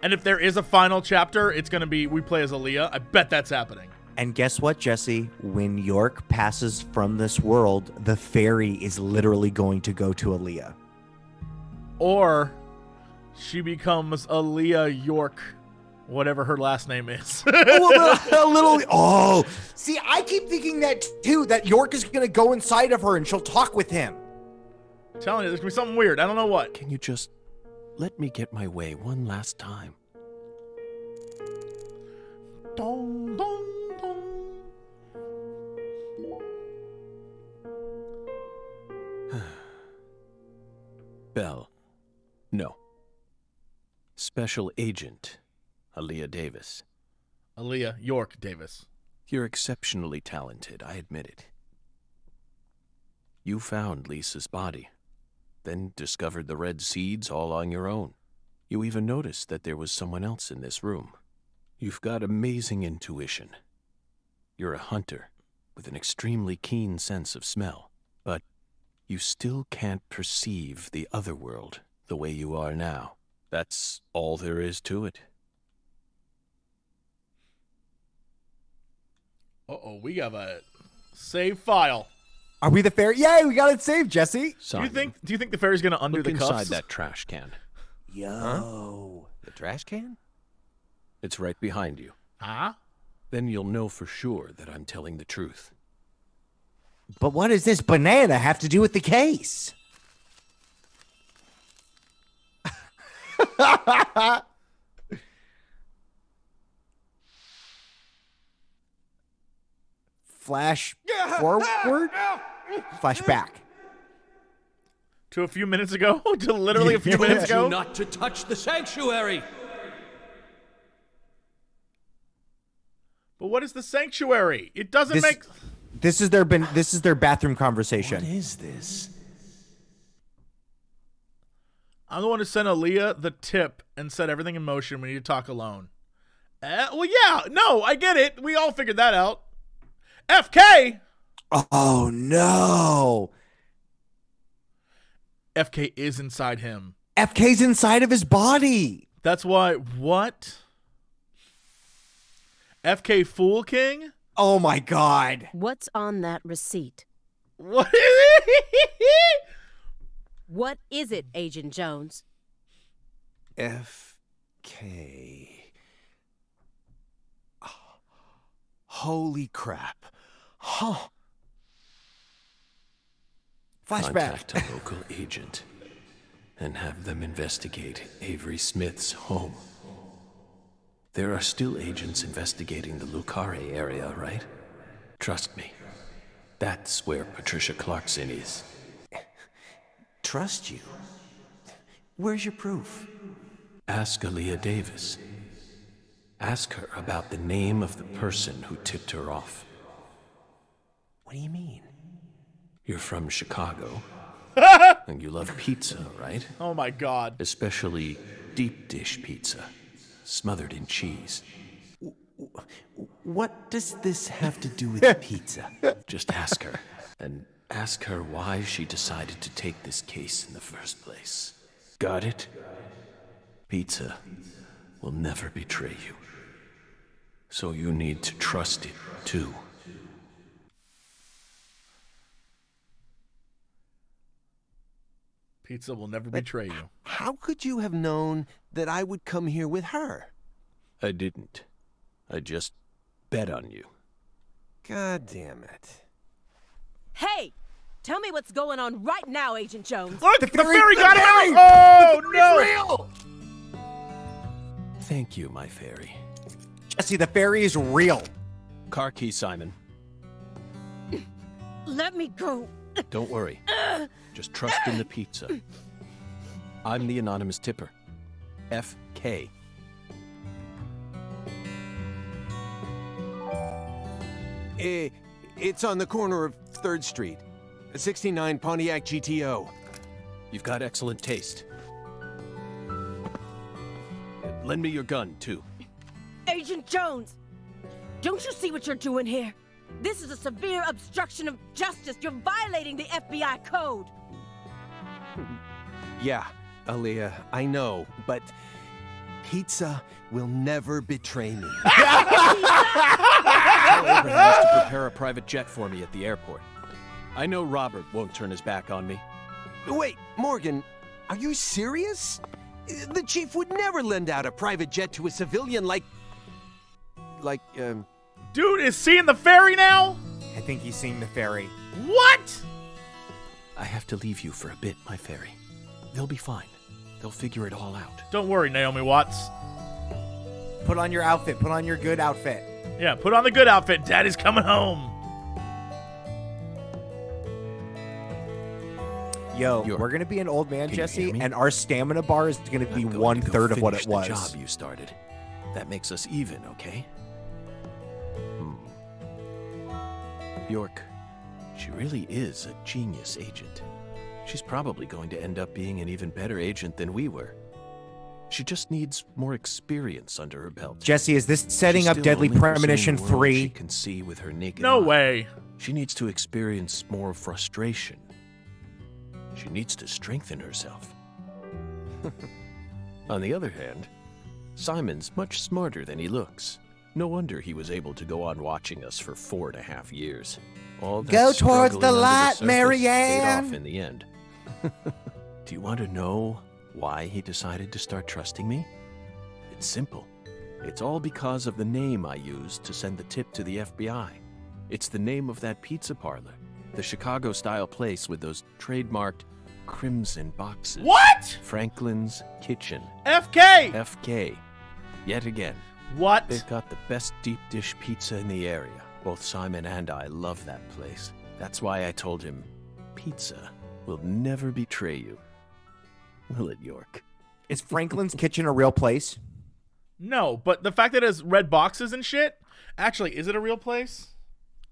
And if there is a final chapter, it's going to be we play as Aaliyah. I bet that's happening. And guess what, Jesse? When York passes from this world, the fairy is literally going to go to Aaliyah. Or she becomes Aaliyah York, whatever her last name is. See, I keep thinking that too, that York is going to go inside of her and she'll talk with him. I'm telling you, there's going to be something weird. I don't know what. Can you just let me get my way one last time? Dong, dong. Bell. No. Special Agent Aaliyah Davis. Aaliyah York Davis. You're exceptionally talented, I admit it. You found Lisa's body. then discovered the red seeds all on your own. You even noticed that there was someone else in this room. You've got amazing intuition. You're a hunter with an extremely keen sense of smell, but you still can't perceive the other world the way you are now. That's all there is to it. Uh-oh, we have a save file. Are we the fairy? Yay, we got it saved, Jesse. Simon, do you think the fairy's gonna under the cuffs? Look inside that trash can. Yo. Huh? The trash can? It's right behind you. Huh? Then you'll know for sure that I'm telling the truth. But what does this banana have to do with the case? Flash forward, flash back. To a few minutes ago? To literally a few minutes ago? Not to touch the sanctuary. But what is the sanctuary? It doesn't make... This is their bathroom conversation. What is this? I'm the one who sent Aaliyah the tip and set everything in motion. We need to talk alone. Well, yeah. No, I get it. We all figured that out. FK! Oh, no. FK is inside him. FK's inside of his body. That's why... What? FK Fool King? Oh, my God. What's on that receipt? What is it? What is it, Agent Jones? FK. Oh, holy crap. Huh. Flashback. Contact a local agent and have them investigate Avery Smith's home. There are still agents investigating the Le Carré area, right? Trust me, that's where Patricia Clarkson is. Trust you? Where's your proof? Ask Aaliyah Davis. Ask her about the name of the person who tipped her off. What do you mean? You're from Chicago, and you love pizza, right? Oh my God. Especially deep dish pizza, smothered in cheese. What does this have to do with pizza? Just ask her, and ask her why she decided to take this case in the first place. Got it? Pizza will never betray you. So you need to trust it, too. Pizza will never betray you. How could you have known that I would come here with her? I didn't. I just bet on you. God damn it. Hey! Tell me what's going on right now, Agent Jones. Look! The fairy got him out! Oh, no! Real. Thank you, my fairy. Jesse, the fairy is real. Car key, Simon. Let me go. Don't worry. Just trust in the pizza. I'm the anonymous tipper. FK. It's on the corner of 3rd Street. 69 Pontiac GTO. You've got excellent taste. Lend me your gun, too. Agent Jones! Don't you see what you're doing here? This is a severe obstruction of justice. You're violating the FBI code. Yeah, Aaliyah, I know, but pizza will never betray me. Robert has to prepare a private jet for me at the airport. I know Robert won't turn his back on me. Wait, Morgan, are you serious? The chief would never lend out a private jet to a civilian like. Dude is seeing the fairy now? I think he's seeing the fairy. What? I have to leave you for a bit, my fairy. They'll be fine. They'll figure it all out. Don't worry, Naomi Watts. Put on your outfit. Put on your good outfit. Yeah, put on the good outfit. Daddy's coming home. Yo, we're going to be an old man, Jesse, and our stamina bar is going to be 1/3 of what it was. The job you started. That makes us even, okay? York, she really is a genius agent. She's probably going to end up being an even better agent than we were. She just needs more experience under her belt. Jesse, is this setting up Deadly Premonition 3? She can see with her naked eye. No way. She needs to experience more frustration. She needs to strengthen herself. On the other hand, Simon's much smarter than he looks. No wonder he was able to go on watching us for 4.5 years. All that go towards the light, Marianne. Paid off in the end. Do you want to know why he decided to start trusting me? It's simple. It's all because of the name I used to send the tip to the FBI. It's the name of that pizza parlor, the Chicago-style place with those trademarked crimson boxes. What? Franklin's Kitchen. FK! FK. Yet again. What? They've got the best deep dish pizza in the area. Both Simon and I love that place. That's why I told him, pizza will never betray you. Will it, York? Is Franklin's Kitchen a real place? No, but the fact that it has red boxes and shit, actually, is it a real place?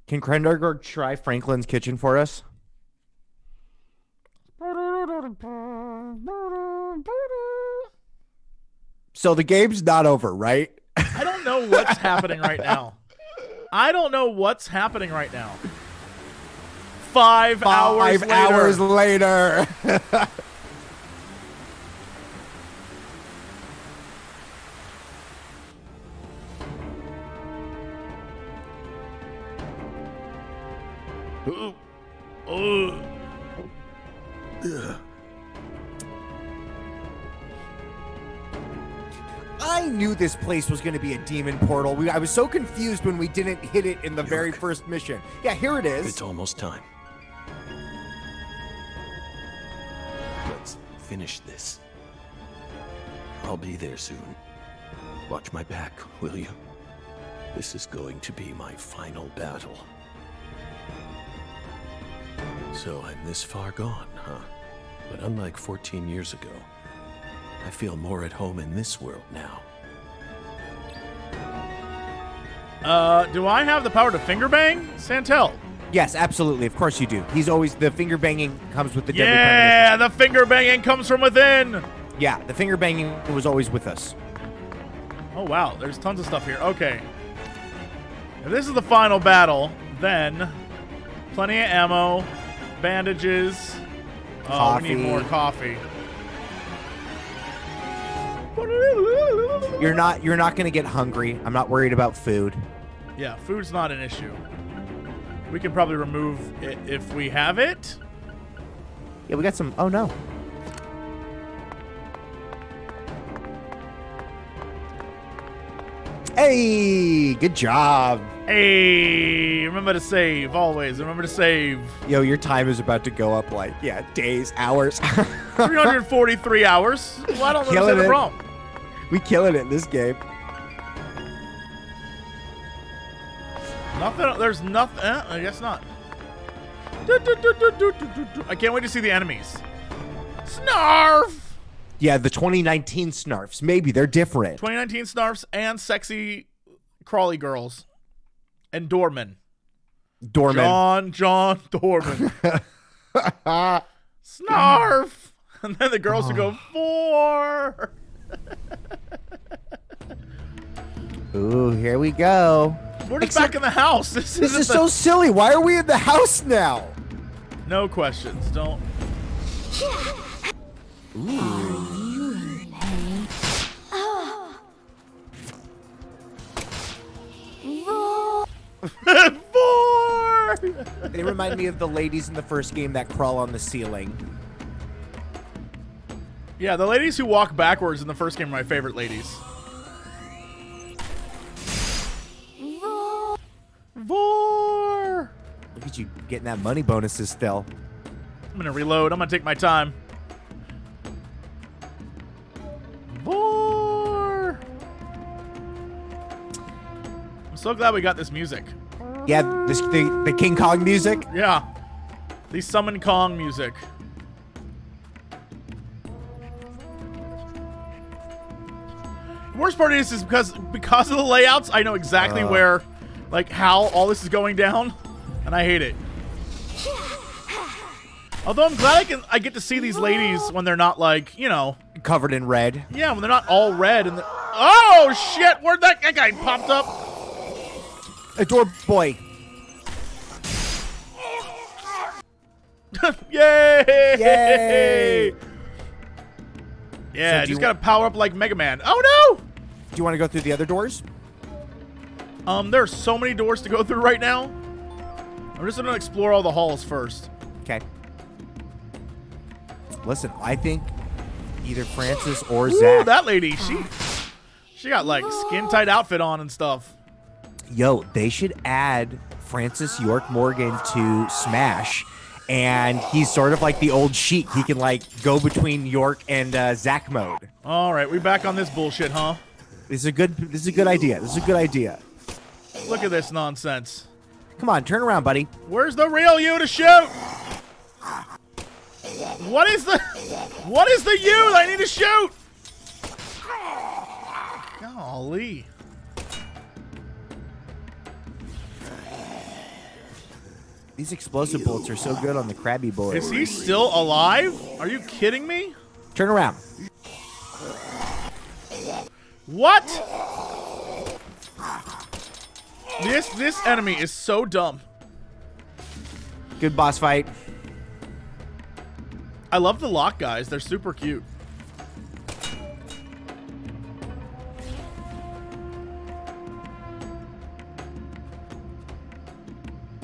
Can Krendergorg try Franklin's Kitchen for us? So the game's not over, right? I don't know what's happening right now. I don't know what's happening right now. 5 hours later. I knew this place was going to be a demon portal. I was so confused when we didn't hit it in the very first mission. Yeah, here it is. It's almost time. Let's finish this. I'll be there soon. Watch my back, will you? This is going to be my final battle. So I'm this far gone, huh? But unlike 14 years ago, I feel more at home in this world now. Do I have the power to finger bang, Santel? Yes, absolutely. Of course you do. He's always, the finger banging comes with the deadly premonition. Yeah, the finger banging comes from within. Yeah, the finger banging was always with us. Oh, wow. There's tons of stuff here. Okay. If this is the final battle, then plenty of ammo. Bandages. Oh, we need more coffee. You're not gonna get hungry. I'm not worried about food. Yeah, food's not an issue. We can probably remove it if we have it. Yeah, we got some. Oh no. Hey, good job. Hey, remember to save, always. Remember to save. Yo, your time is about to go up like, yeah, days, hours. 343 hours. Well, I don't understand the problem. We killing it in this game. Nothing, there's nothing, I guess not. I can't wait to see the enemies. Snarf! Yeah, the 2019 Snarfs. Maybe they're different. 2019 Snarfs and sexy crawly girls. And Dorman. Dorman. John Dorman. Snarf! And then the girls would go, four! Ooh, here we go. We're just back in the house. This is so silly. Why are we in the house now? No questions. Don't. Ooh. Four! They remind me of the ladies in the first game that crawl on the ceiling. Yeah, the ladies who walk backwards in the first game are my favorite ladies. Vor! Look at you getting that money bonuses still. I'm gonna reload. I'm gonna take my time. Vor! I'm so glad we got this music. Yeah, the King Kong music? Yeah. The Summon Kong music. Worst part is because of the layouts, I know exactly where, like, how all this is going down, and I hate it. Although I'm glad I get to see these ladies when they're not like, you know, covered in red. Yeah, when they're not all red and oh shit, where'd that guy popped up? Adore boy. Yay! Yay! Yeah, so just gotta power up like Mega Man. Oh no! Do you want to go through the other doors? There are so many doors to go through right now. I'm just gonna explore all the halls first. Okay. Listen, I think either Francis or Zach. Ooh, that lady, she got like skin-tight outfit on and stuff. Yo, they should add Francis York Morgan to Smash. And he's sort of like the old Sheik. He can, like, go between York and Zach mode. All right, we back on this bullshit, huh? This is a good idea. Look at this nonsense. Come on, turn around, buddy. Where's the real you to shoot? What is the you that I need to shoot? Golly. These explosive bullets are so good on the Krabby Boy. Is he still alive? Are you kidding me? Turn around. What? This enemy is so dumb. Good boss fight. I love the lock guys. They're super cute.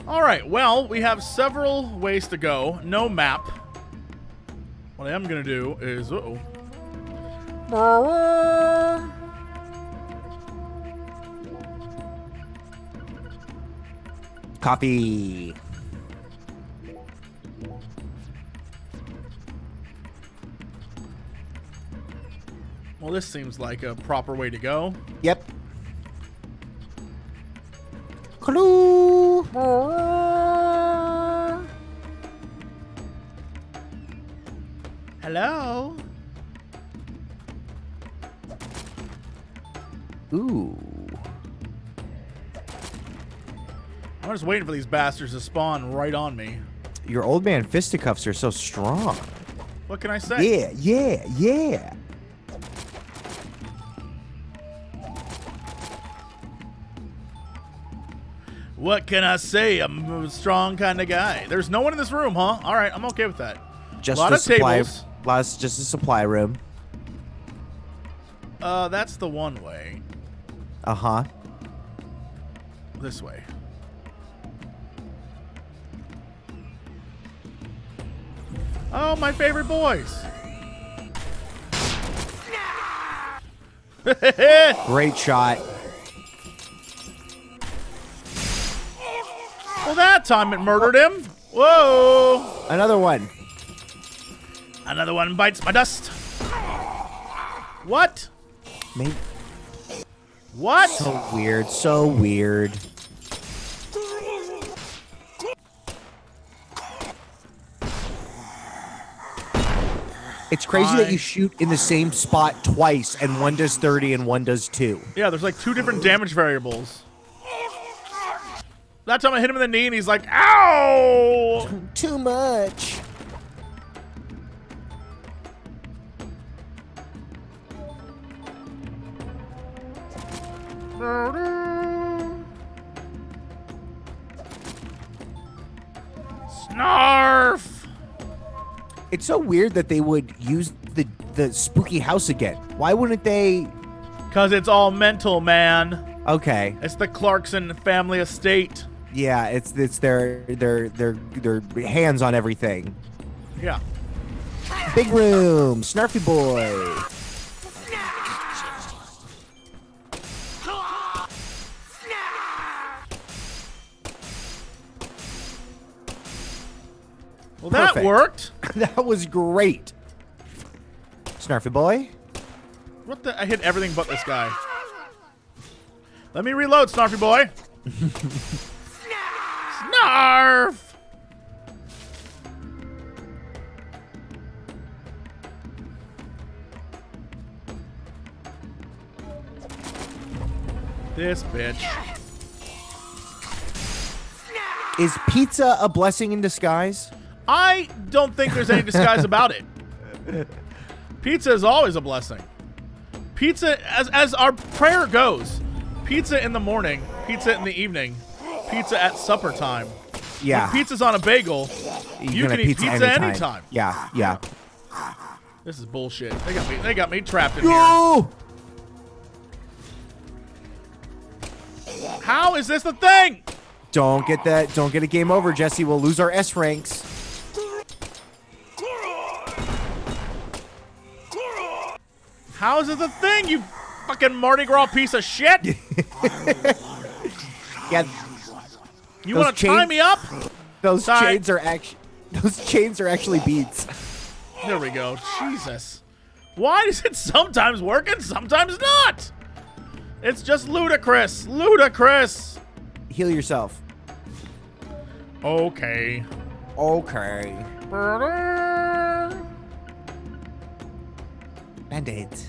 All right, well, we have several ways to go. No map. What I am going to do is... Uh-oh. Copy. Well, this seems like a proper way to go. Yep. Hello. Hello. Ooh. I'm just waiting for these bastards to spawn right on me. Your old man fisticuffs are so strong. What can I say? Yeah, yeah, yeah. What can I say? I'm a strong kind of guy. There's no one in this room, huh? All right, I'm okay with that. Just a supply room. That's the one way. Uh-huh. This way. Oh, my favorite boys. Great shot. Well, that time it murdered him. Whoa. Another one. Another one bites my dust. What? Maybe. What? So weird. So weird. It's crazy that you shoot in the same spot twice, and one does 30 and one does 2. Yeah, there's like 2 different damage variables. That time I hit him in the knee and he's like, ow! Too much. Snarf! It's so weird that they would use the spooky house again. Why wouldn't they? Because it's all mental, man. Okay. It's the Clarkson family estate. Yeah, it's their hands on everything. Yeah. Big room, Snarfy boy. Well, perfect. That worked. That was great. Snarfy boy. What the? I hit everything but this guy. Let me reload, Snarfy boy. Snarf! This bitch. Is pizza a blessing in disguise? I don't think there's any disguise about it. Pizza is always a blessing. Pizza, as our prayer goes, pizza in the morning, pizza in the evening, pizza at supper time. Yeah. When pizza's on a bagel, you can eat pizza anytime. Yeah, yeah. This is bullshit. They got me trapped in here. How is this the thing? Don't get that. Don't get a game over, Jesse. We'll lose our S ranks. How is it the thing, you fucking Mardi Gras piece of shit? Yeah. You want to tie me up? Those chains are actually beads. There we go. Jesus. Why does it sometimes work and sometimes not? It's just ludicrous. Ludicrous. Heal yourself. Okay. Okay. Band-aids.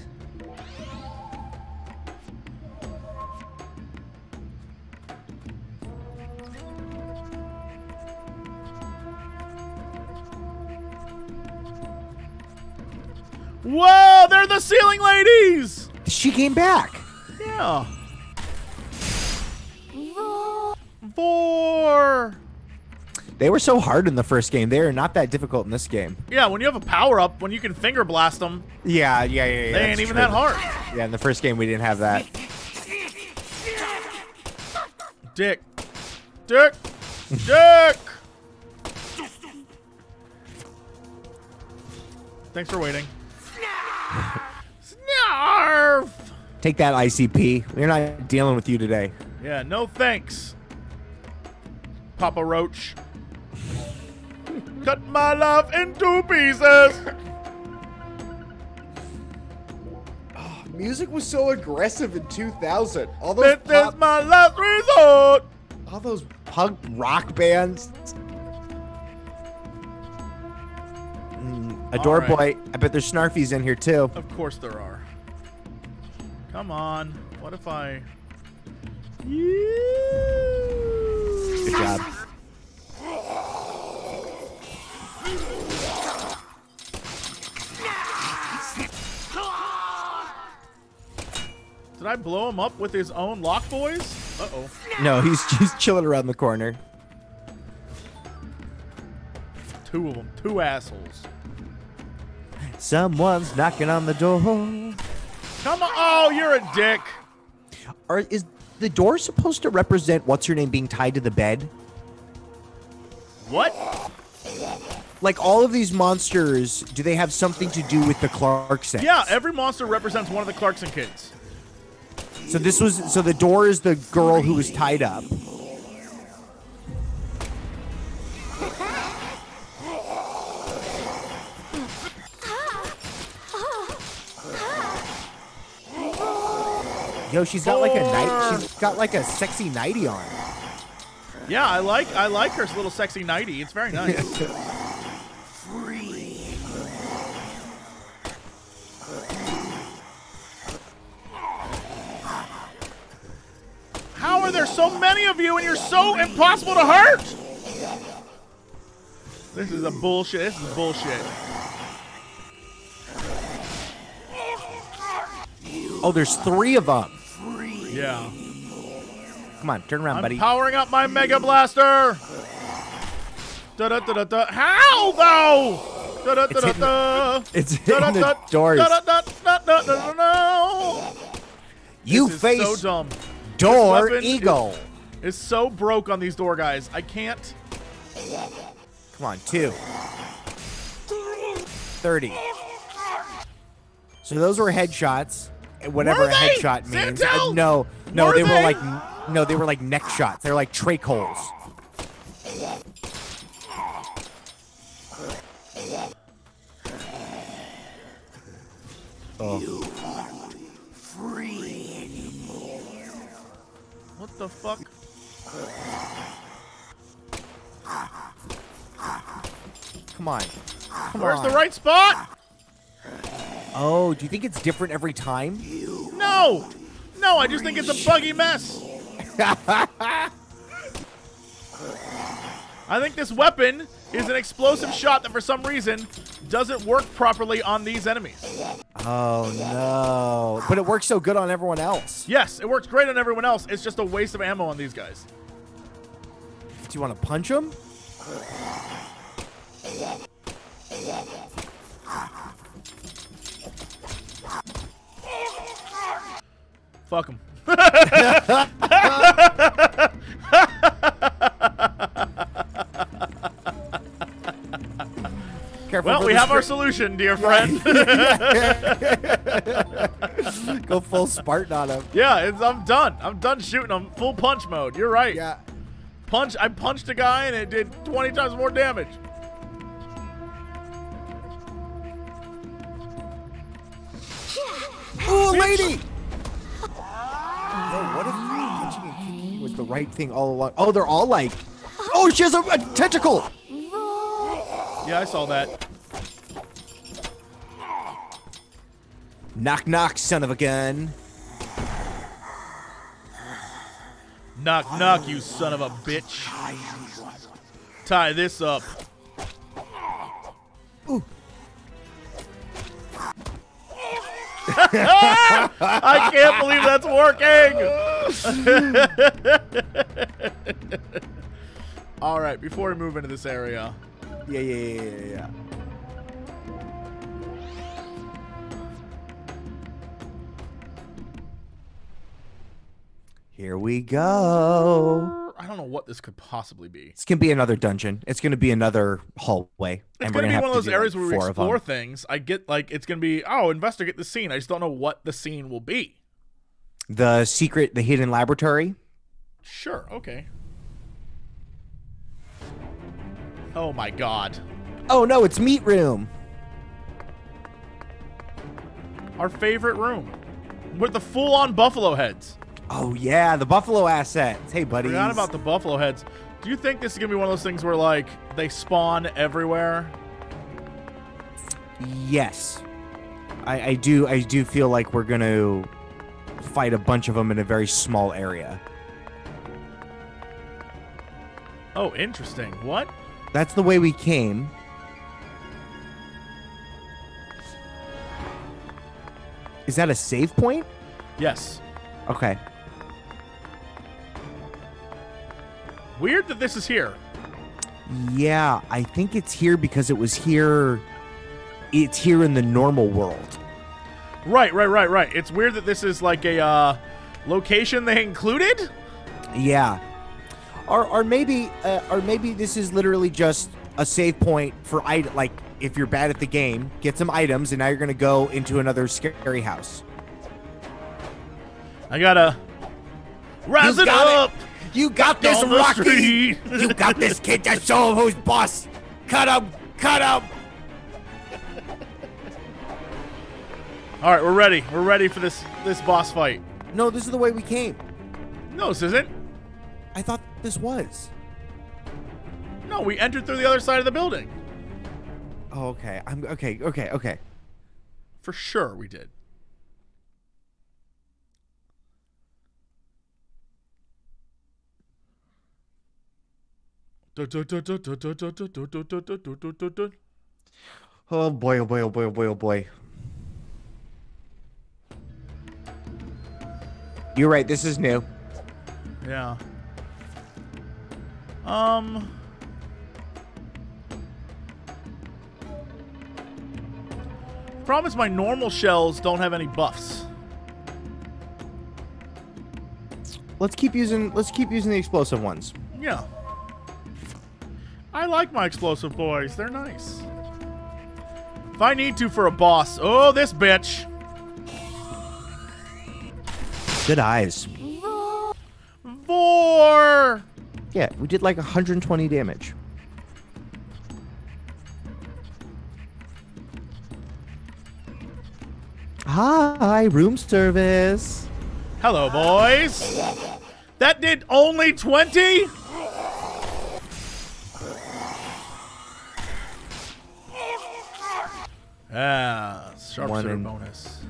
Whoa, they're the ceiling ladies! She came back. Yeah. Vor. They were so hard in the first game. They are not that difficult in this game. Yeah, when you have a power-up, when you can finger blast them. Yeah. They ain't even that hard. Yeah, in the first game, we didn't have that. Dick. Dick. Dick. Thanks for waiting. Snarf! Take that, ICP. We're not dealing with you today. Yeah, no thanks. Papa Roach. Cut my life in two pieces. Oh, music was so aggressive in 2000. All those this is my last resort. All those punk rock bands. Adore Boy. I bet there's Snarfies in here too. Of course there are. Come on. What if I? Yeah. Good job. Did I blow him up with his own lock boys? Uh oh. No, he's chilling around the corner. Two of them. Two assholes. Someone's knocking on the door. Come on. Oh, you're a dick. Is the door supposed to represent what's-her-name being tied to the bed? What? Like, all of these monsters, do they have something to do with the Clarkson? Yeah, every monster represents one of the Clarkson kids. So this was... So the door is the girl who was tied up. Yo, she's got like a night. She's got like a sexy nightie on. Yeah, I like her little sexy nightie. It's very nice. Free. How are there so many of you and you're so impossible to hurt? This is a bullshit. This is bullshit. Oh, there's three of them. Yeah. Come on, turn around, buddy. I'm powering up my Mega Blaster. Da da da da da. How though? Da da da da da. It's hitting the doors. Da da da da da da. You face so dumb. Door Eagle. It's so broke on these door guys. I can't. Come on, 2, 30. So those were headshots. Whatever a headshot means. No, they were like neck shots. They're like trach holes. You aren't free anymore. What the fuck? Come on. Come on. Where's the right spot? Oh, do you think it's different every time? No! No, I just think it's a buggy mess. I think this weapon is an explosive shot that for some reason doesn't work properly on these enemies. Oh no, but it works so good on everyone else. Yes, it works great on everyone else. It's just a waste of ammo on these guys. Do you want to punch them? Fuck him. Well, we have our solution, dear friend. Go full Spartan on him. Yeah, I'm done. I'm done shooting him. Full punch mode. You're right. Yeah. Punch. I punched a guy and it did 20 times more damage. Ooh, lady! What if punching and kicking was the right thing all along? Oh, they're all like... Oh, she has a tentacle! Yeah, I saw that. Knock, knock, son of a gun. Knock, knock, you son of a bitch. Tie this up. Ooh. I can't believe that's working. All right, before we move into this area. Yeah. Here we go. I don't know what this could possibly be. It's going to be another dungeon. It's going to be another hallway. It's going to be one of those areas where we explore things. I get like, it's going to be, oh, investigate the scene. I just don't know what the scene will be. The secret, the hidden laboratory. Sure. Okay. Oh my god. Oh no, it's meat room. Our favorite room. With the full-on buffalo heads. Oh yeah, the buffalo assets. Hey buddies. Forgot about the buffalo heads. Do you think this is gonna be one of those things where like they spawn everywhere? Yes. I do feel like we're gonna fight a bunch of them in a very small area. Oh, interesting. What? That's the way we came. Is that a save point? Yes. Okay. Weird that this is here. Yeah, I think it's here because it was here. It's here in the normal world. Right. It's weird that this is like a location they included? Yeah. Or maybe this is literally just a save point for like if you're bad at the game, get some items, and now you're gonna go into another scary house. I gotta rise it up. You got this, Rocky. You got this, kid. To show him who's boss. Cut him! Cut him! All right, we're ready. We're ready for this boss fight. No, this is the way we came. No, this isn't. I thought this was. No, we entered through the other side of the building. Oh, okay. Okay. For sure we did. Oh boy, oh boy, oh boy, oh boy, oh boy. You're right, this is new. Yeah. Problem is my normal shells don't have any buffs. Let's keep using the explosive ones. Yeah. I like my explosive boys. They're nice. If I need to for a boss. Oh, this bitch. Good eyes. Vor. Yeah, we did like 120 damage. Hi, room service. Hello, boys. That did only 20? Ah, sharpshooter bonus.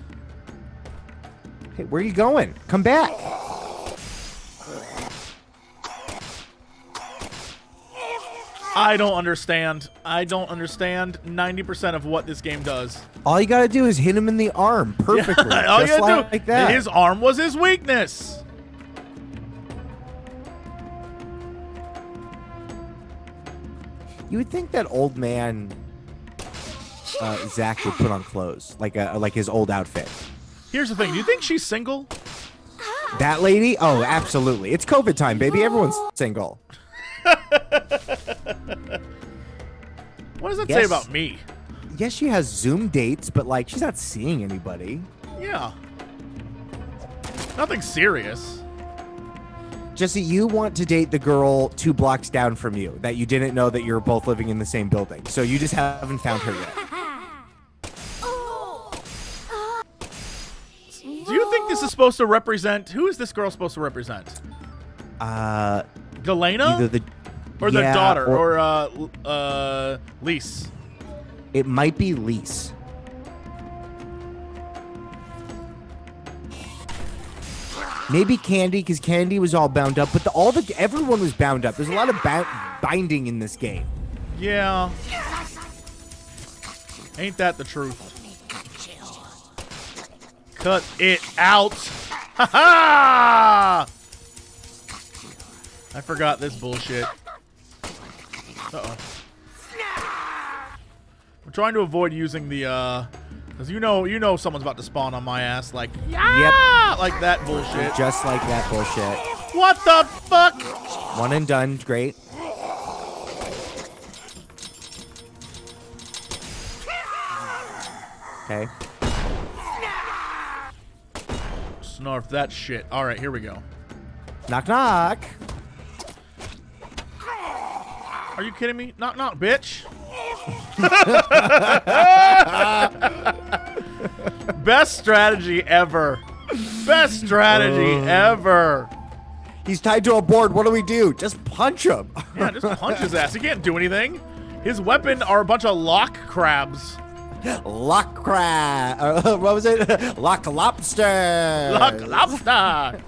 Hey, where are you going? Come back. I don't understand. 90% of what this game does. All you gotta do is hit him in the arm perfectly. Yeah, all you gotta do, like that. His arm was his weakness. You would think that old man Zach would put on clothes, like his old outfit. Here's the thing. Do you think she's single? That lady? Oh, absolutely. It's COVID time, baby. Everyone's single. What does that say about me? Yes, she has Zoom dates, but like she's not seeing anybody. Yeah. Nothing serious. Jesse, you want to date the girl 2 blocks down from you that you didn't know that you're both living in the same building. So you just haven't found her yet. Do you think this is supposed to represent? Who is this girl supposed to represent? Galena? Either the, the daughter or Lise. It might be Lise. Maybe Candy, because Candy was all bound up, but everyone was bound up. There's a lot of binding in this game. Yeah. Ain't that the truth? Cut it out. Ha ha! I forgot this bullshit. Uh-oh. We're trying to avoid using the, because you know someone's about to spawn on my ass, like, yeah, yep. Like that bullshit. Just like that bullshit. What the fuck? One and done, great. Okay. Snarf that shit. All right, here we go. Knock, knock. Are you kidding me? Knock, knock, bitch. Best strategy ever. Best strategy ever. He's tied to a board. What do we do? Just punch him. Yeah, just punch his ass. He can't do anything. His weapon are a bunch of lock crabs. Lock crab. What was it? Lock lobster. Lock lobster.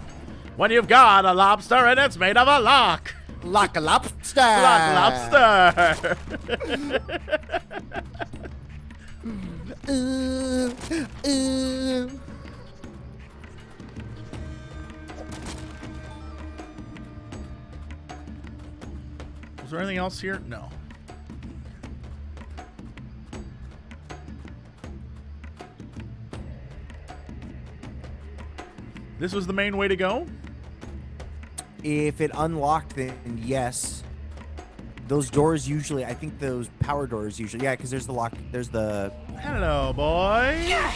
When you've got a lobster and it's made of a lock. Lock lobster. Lock lobster. Was there anything else here? No. This was the main way to go? If it unlocked, then yes. Those doors usually, I think those power doors usually, yeah, because there's the lock, there's the... Hello, boy. Yeah.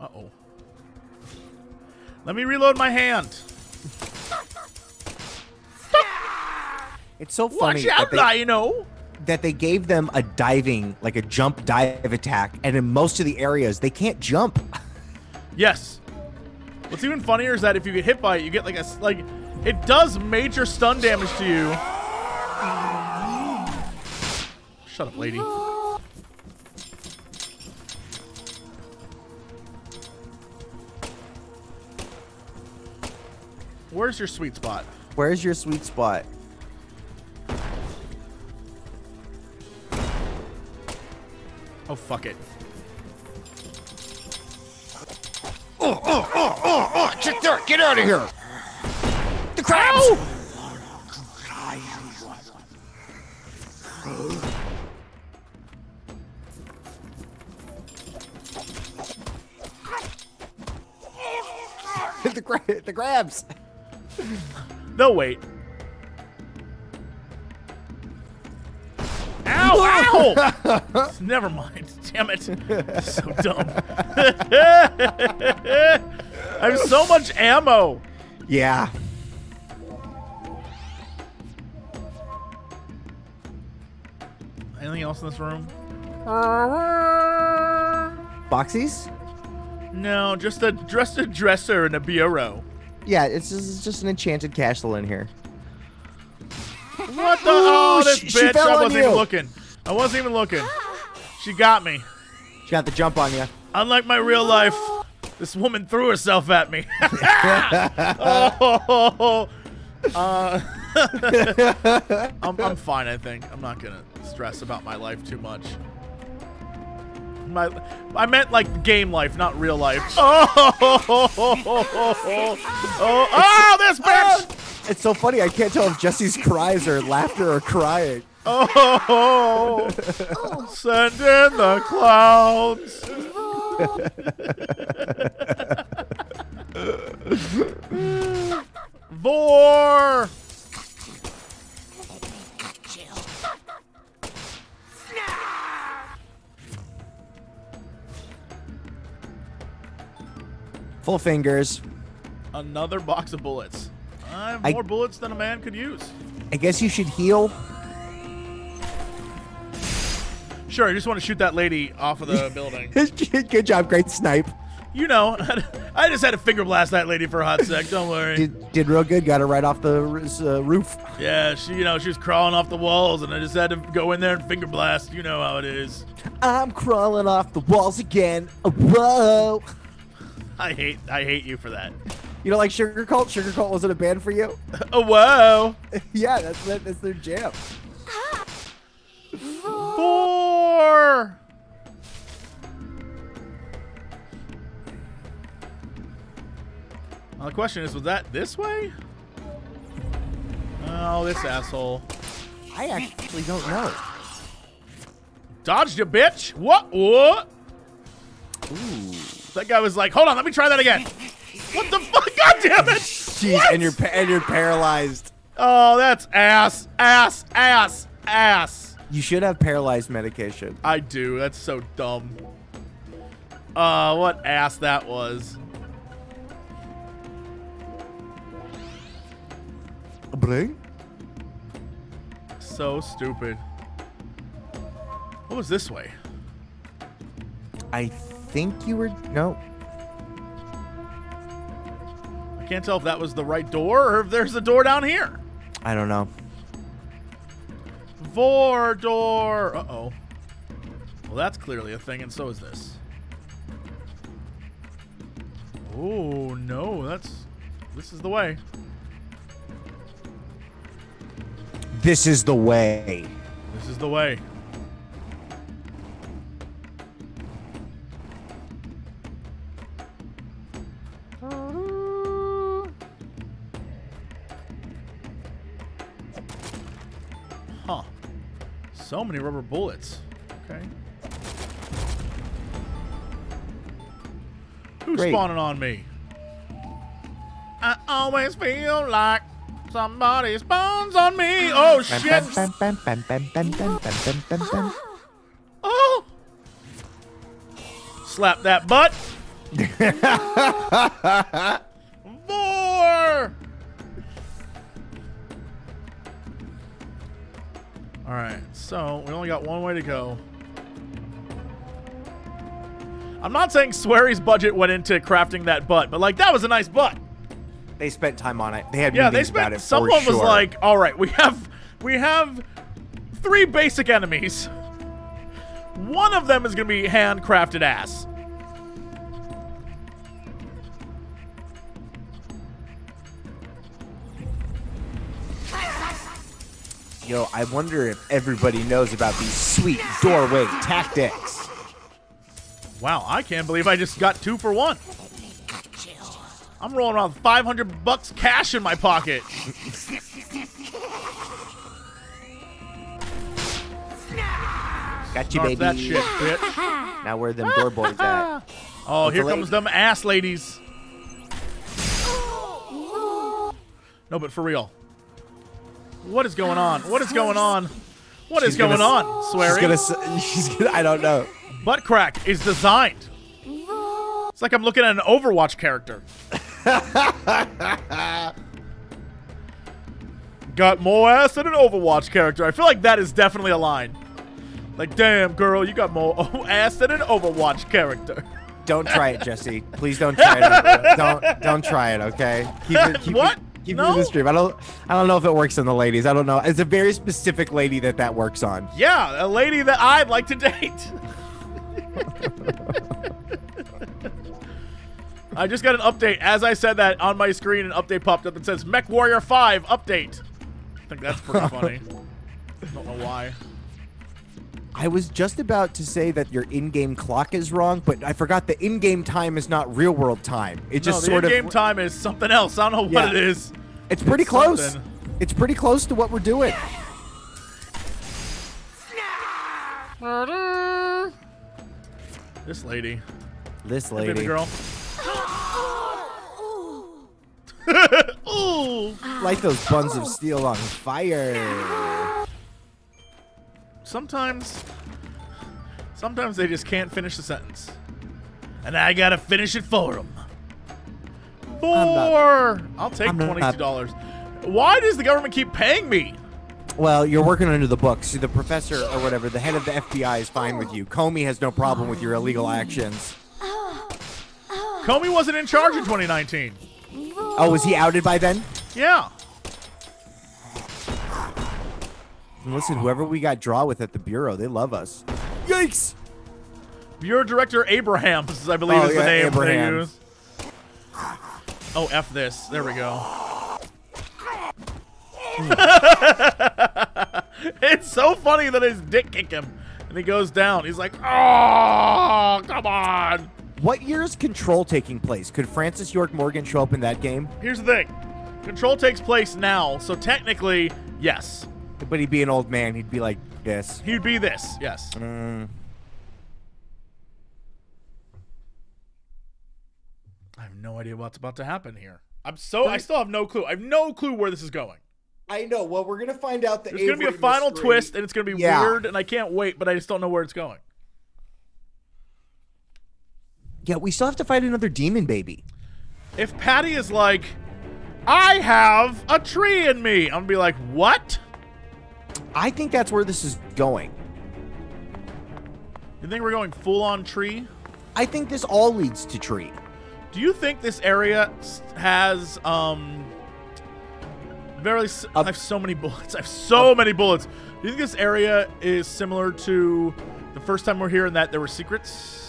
Uh-oh. Let me reload my hand. It's so funny. Watch out, you know. That they gave them a diving, like a jump dive attack, and in most of the areas, they can't jump. Yes. What's even funnier is that if you get hit by it, you get like a, it does major stun damage to you. Shut up, lady. Where's your sweet spot? Where's your sweet spot? Oh, fuck it. Oh, shit there. Get out of here. The crabs. Ow! the crabs. No, wait. Ow! Never mind. Damn it. So dumb. I have so much ammo. Yeah. Anything else in this room? Boxies? No, just a dresser and a bureau. Yeah, it's just an enchanted castle in here. What the? Ooh, oh, this bitch! I wasn't even looking. She got me. She got the jump on you. Unlike my real life, this woman threw herself at me. I'm fine, I think. I'm not gonna stress about my life too much. I meant like game life, not real life. Oh, this bitch! It's so funny. I can't tell if Jesse's cries are laughter or crying. Oh, send in the clowns. Vor! Full fingers. Another box of bullets. I have more bullets than a man could use. I guess you should heal. Sure, I just want to shoot that lady off of the building. Good job, great snipe. You know, I just had to finger blast that lady for a hot sec. Don't worry. Did real good. Got her right off the roof. Yeah, she, you know, she was crawling off the walls, and I just had to go in there and finger blast. You know how it is. I'm crawling off the walls again. Whoa. I hate you for that. You don't like Sugar Cult? Sugar Cult wasn't a band for you? Oh, whoa. Yeah, that's their jam. Four. Now the question is, was that this way? Oh, this asshole. I actually don't know. Dodged you, bitch. What? What? Ooh. That guy was like, hold on, let me try that again. What the fuck? God damn it! Jeez, what? and you're paralyzed. Oh, that's ass. You should have paralyzed medication. I do. That's so dumb. What ass that was. So stupid. What was this way? I think you were no. I can't tell if that was the right door or if there's a door down here. I don't know. Vor door. Uh-oh. Well, that's clearly a thing, and so is this. Oh no, this is the way. This is the way. This is the way. So many rubber bullets. Okay. Who's spawning on me? I always feel like somebody spawns on me. Oh, shit. Oh. Slap that butt. More. All right, so we only got one way to go. I'm not saying Swery's budget went into crafting that butt, but like that was a nice butt. They spent time on it. They had meetings about it. Someone was like, "All right, we have three basic enemies. One of them is gonna be handcrafted ass." Yo, I wonder if everybody knows about these sweet doorway tactics. Wow, I can't believe I just got 2 for 1. I'm rolling around $500 cash in my pocket. Got you, baby. That shit, bitch. Now where them door boys at? Oh, here comes them ass ladies. No, but for real. What is going on? What is going on? What is going on, Swery? She's gonna, I don't know. Butt crack is designed. It's like I'm looking at an Overwatch character. Got more ass than an Overwatch character. I feel like that is definitely a line. Like, damn, girl, you got more ass than an Overwatch character. Don't try it, Jesse. Please don't try it. Don't try it, okay? Keep what? Keep no? The stream. I don't know if it works on the ladies. I don't know. It's a very specific lady that works on. Yeah, a lady that I'd like to date. I just got an update. As I said that, on my screen, an update popped up and says, Mech Warrior 5 update. I think that's pretty funny. Don't know why. I was just about to say that your in-game clock is wrong, but I forgot the in-game time is not real-world time. It just sort of... the in-game time is something else. I don't know what it is. It's pretty close. Something. It's pretty close to what we're doing. This lady. This lady. Hey, baby girl. Ooh. Light those buns of steel on fire. Sometimes they just can't finish the sentence, and I gotta finish it for them. I'll take $22. Why does the government keep paying me? Well, you're working under the books. The professor or whatever, the head of the FBI, is fine with you. Comey has no problem with your illegal actions. Comey wasn't in charge in 2019. Oh, was he outed by then? Yeah. And listen, whoever we got draw with at the Bureau, they love us. Yikes! Bureau Director Abrahams, I believe is the name they use. Oh, F this. There we go. It's so funny that his dick kicked him. And he goes down. He's like, oh, come on. What year is Control taking place? Could Francis York Morgan show up in that game? Here's the thing. Control takes place now, so technically, yes. But he'd be an old man. He'd be like this. He'd be this, yes. I have no idea what's about to happen here. I still have no clue. I have no clue where this is going. I know. Well, we're going to find out. There's going to be a final twist, and it's going to be weird, and I can't wait, but I just don't know where it's going. Yeah, we still have to fight another demon baby. If Patty is like, I have a tree in me, I'm going to be like, what? I think that's where this is going. You think we're going full on tree? I think this all leads to tree. Do you think this area has I have so many bullets. I have so many bullets. Do you think this area is similar to the first time we're here in that there were secrets?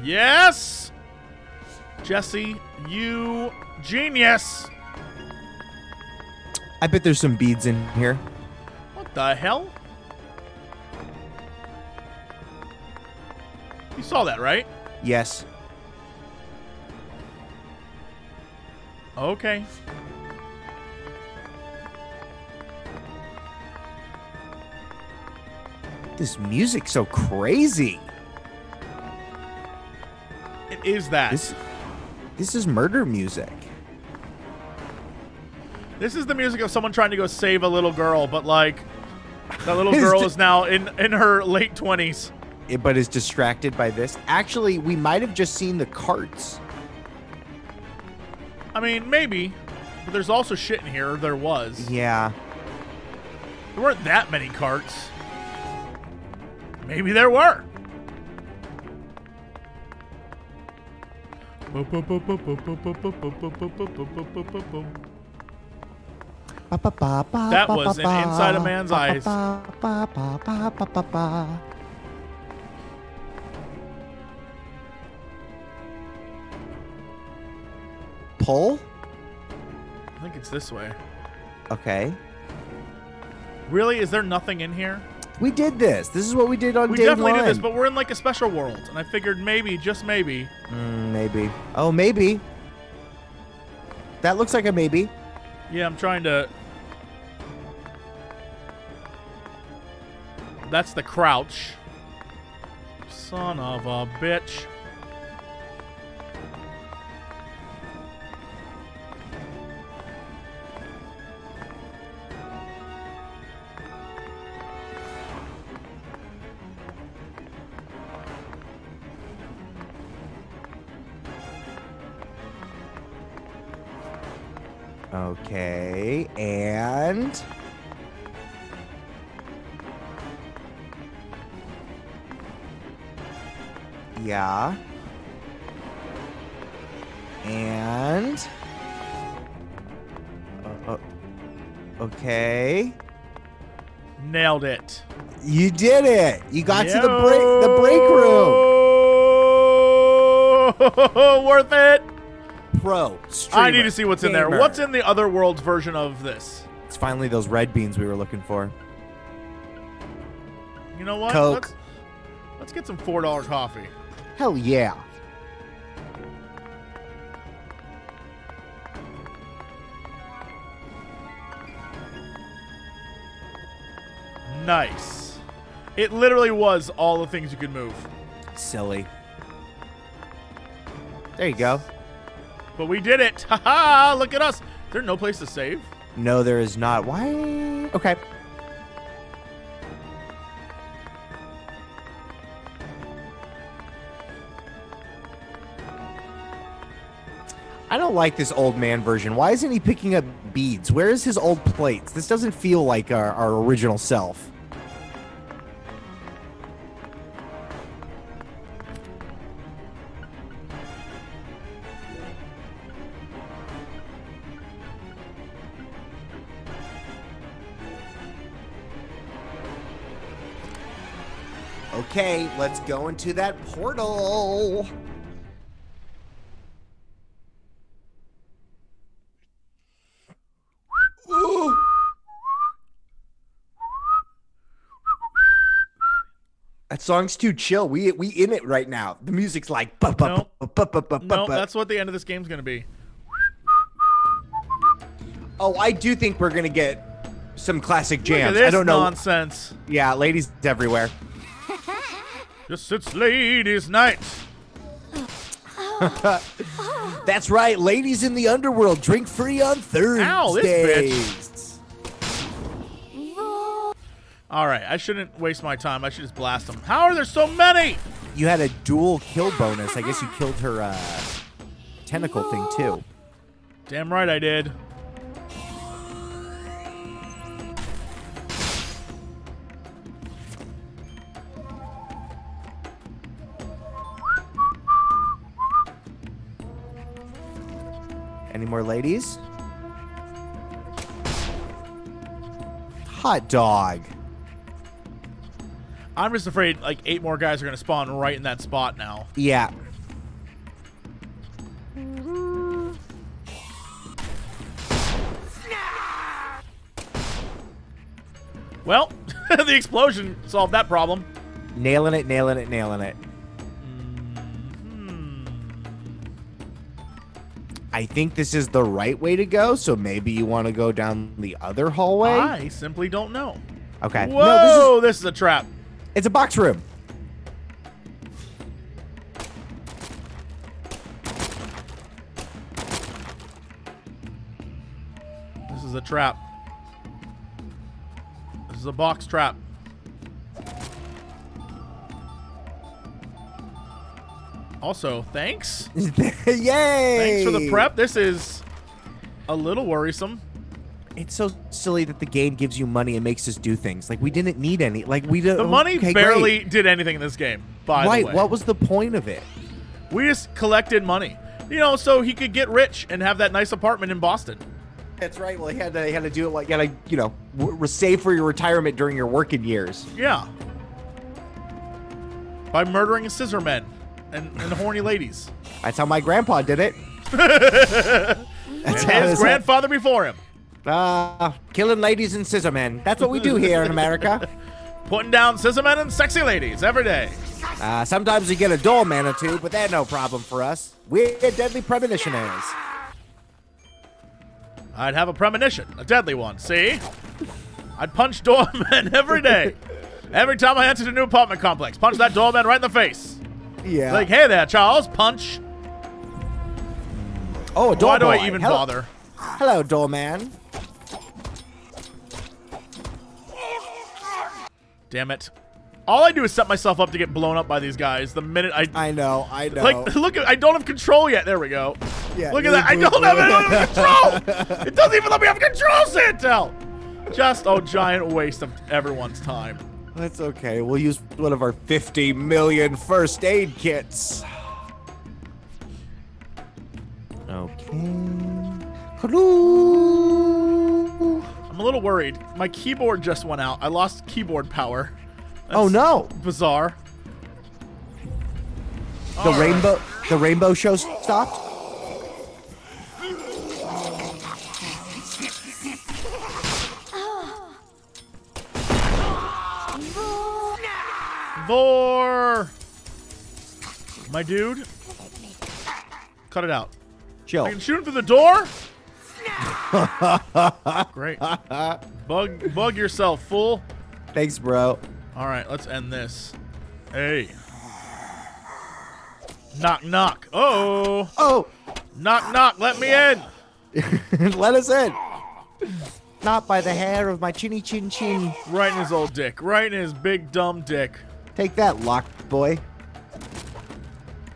Yes! Jesse, you genius! I bet there's some beads in here. What the hell? You saw that, right? Yes. Okay. This music's so crazy. It is that. This is murder music. This is the music of someone trying to go save a little girl, but like that little girl is now in her late 20s. But is distracted by this. Actually, we might have just seen the carts. I mean, maybe. But there's also shit in here. There was. Yeah. There weren't that many carts. Maybe there were. That was an Inside a Man's Eyes. Pull? I think it's this way. Okay. Really? Is there nothing in here? We did this. This is what we did on day one. We definitely did this, but we're in like a special world, and I figured maybe, just maybe. Maybe. Oh, maybe. That looks like a maybe. Yeah, I'm trying to. That's the crouch. Son of a bitch. Okay, and yeah, and okay, Nailed it. You did it. You got to the break room. Worth it. Pro. I need to see what's in there. What's in the other world's version of this? It's finally those red beans we were looking for. You know what? Coke. Let's get some $4 coffee. Hell yeah. Nice. It literally was all the things you could move. Silly. There you go. But we did it. Ha ha. Look at us. Is there no place to save? No, there is not. Why? Okay. I don't like this old man version. Why isn't he picking up beads? Where is his old plates? This doesn't feel like our original self. Okay, let's go into that portal. Ooh. That song's too chill. We in it right now. The music's like bup, bup, bup, bup, bup, bup, bup. That's what the end of this game's gonna be. Oh, I do think we're gonna get some classic jams. Look at this nonsense. Yeah, ladies everywhere. Just it's ladies' night. That's right, ladies in the underworld drink free on Thursdays. Ow, this bitch. All right, I shouldn't waste my time. I should just blast them. How are there so many? You had a dual kill bonus. I guess you killed her tentacle thing too. Damn right I did. Any more ladies? Hot dog. I'm just afraid like 8 more guys are gonna spawn right in that spot now. Yeah. Well, the explosion solved that problem. Nailing it, nailing it, nailing it. I think this is the right way to go, so maybe you want to go down the other hallway? I simply don't know. Okay. Whoa, no, this is a trap. It's a box room. This is a trap. This is a box trap. Also, thanks. Yay! Thanks for the prep. This is a little worrisome. It's so silly that the game gives you money and makes us do things. Like, we didn't need any. Like, we don't. The money barely did anything in this game, by the way. Right, what was the point of it? We just collected money. You know, so he could get rich and have that nice apartment in Boston. That's right. Well, he had to do it like, you know, save for your retirement during your working years. Yeah. By murdering scissor men. And horny ladies. That's how my grandpa did it. That's how his grandfather before him. Killing ladies and scissor men. That's what we do here in America. Putting down scissor men and sexy ladies every day. Sometimes we get a doorman or two, but they're no problem for us. We're deadly premonitionaries. I'd have a premonition, a deadly one, see? I'd punch doormen every day. Every time I entered a new apartment complex, punch that doorman right in the face. Yeah. Like, hey there, Charles. Punch. Oh, a door. Why do I even bother? Hello, doorman. Damn it! All I do is set myself up to get blown up by these guys the minute I know. I know. Like, look at. I don't have control yet. There we go. Yeah. Look at that. I don't have control. It doesn't even let me have control, Santel. Just a giant waste of everyone's time. That's okay. We'll use one of our 50 million first aid kits. Okay. Hello. I'm I'm a little worried. My keyboard just went out. I lost keyboard power. That's oh no! Bizarre. The rainbow show stopped. Vor, my dude, cut it out. Chill. I can shoot him through the door. Great. Bug yourself, fool. Thanks, bro. All right, let's end this. Hey. Knock, knock. Oh. Oh. Knock, knock. Let me in. Let us in. Not by the hair of my chinny chin chin. Right in his old dick. Right in his big dumb dick. Take that, lock boy.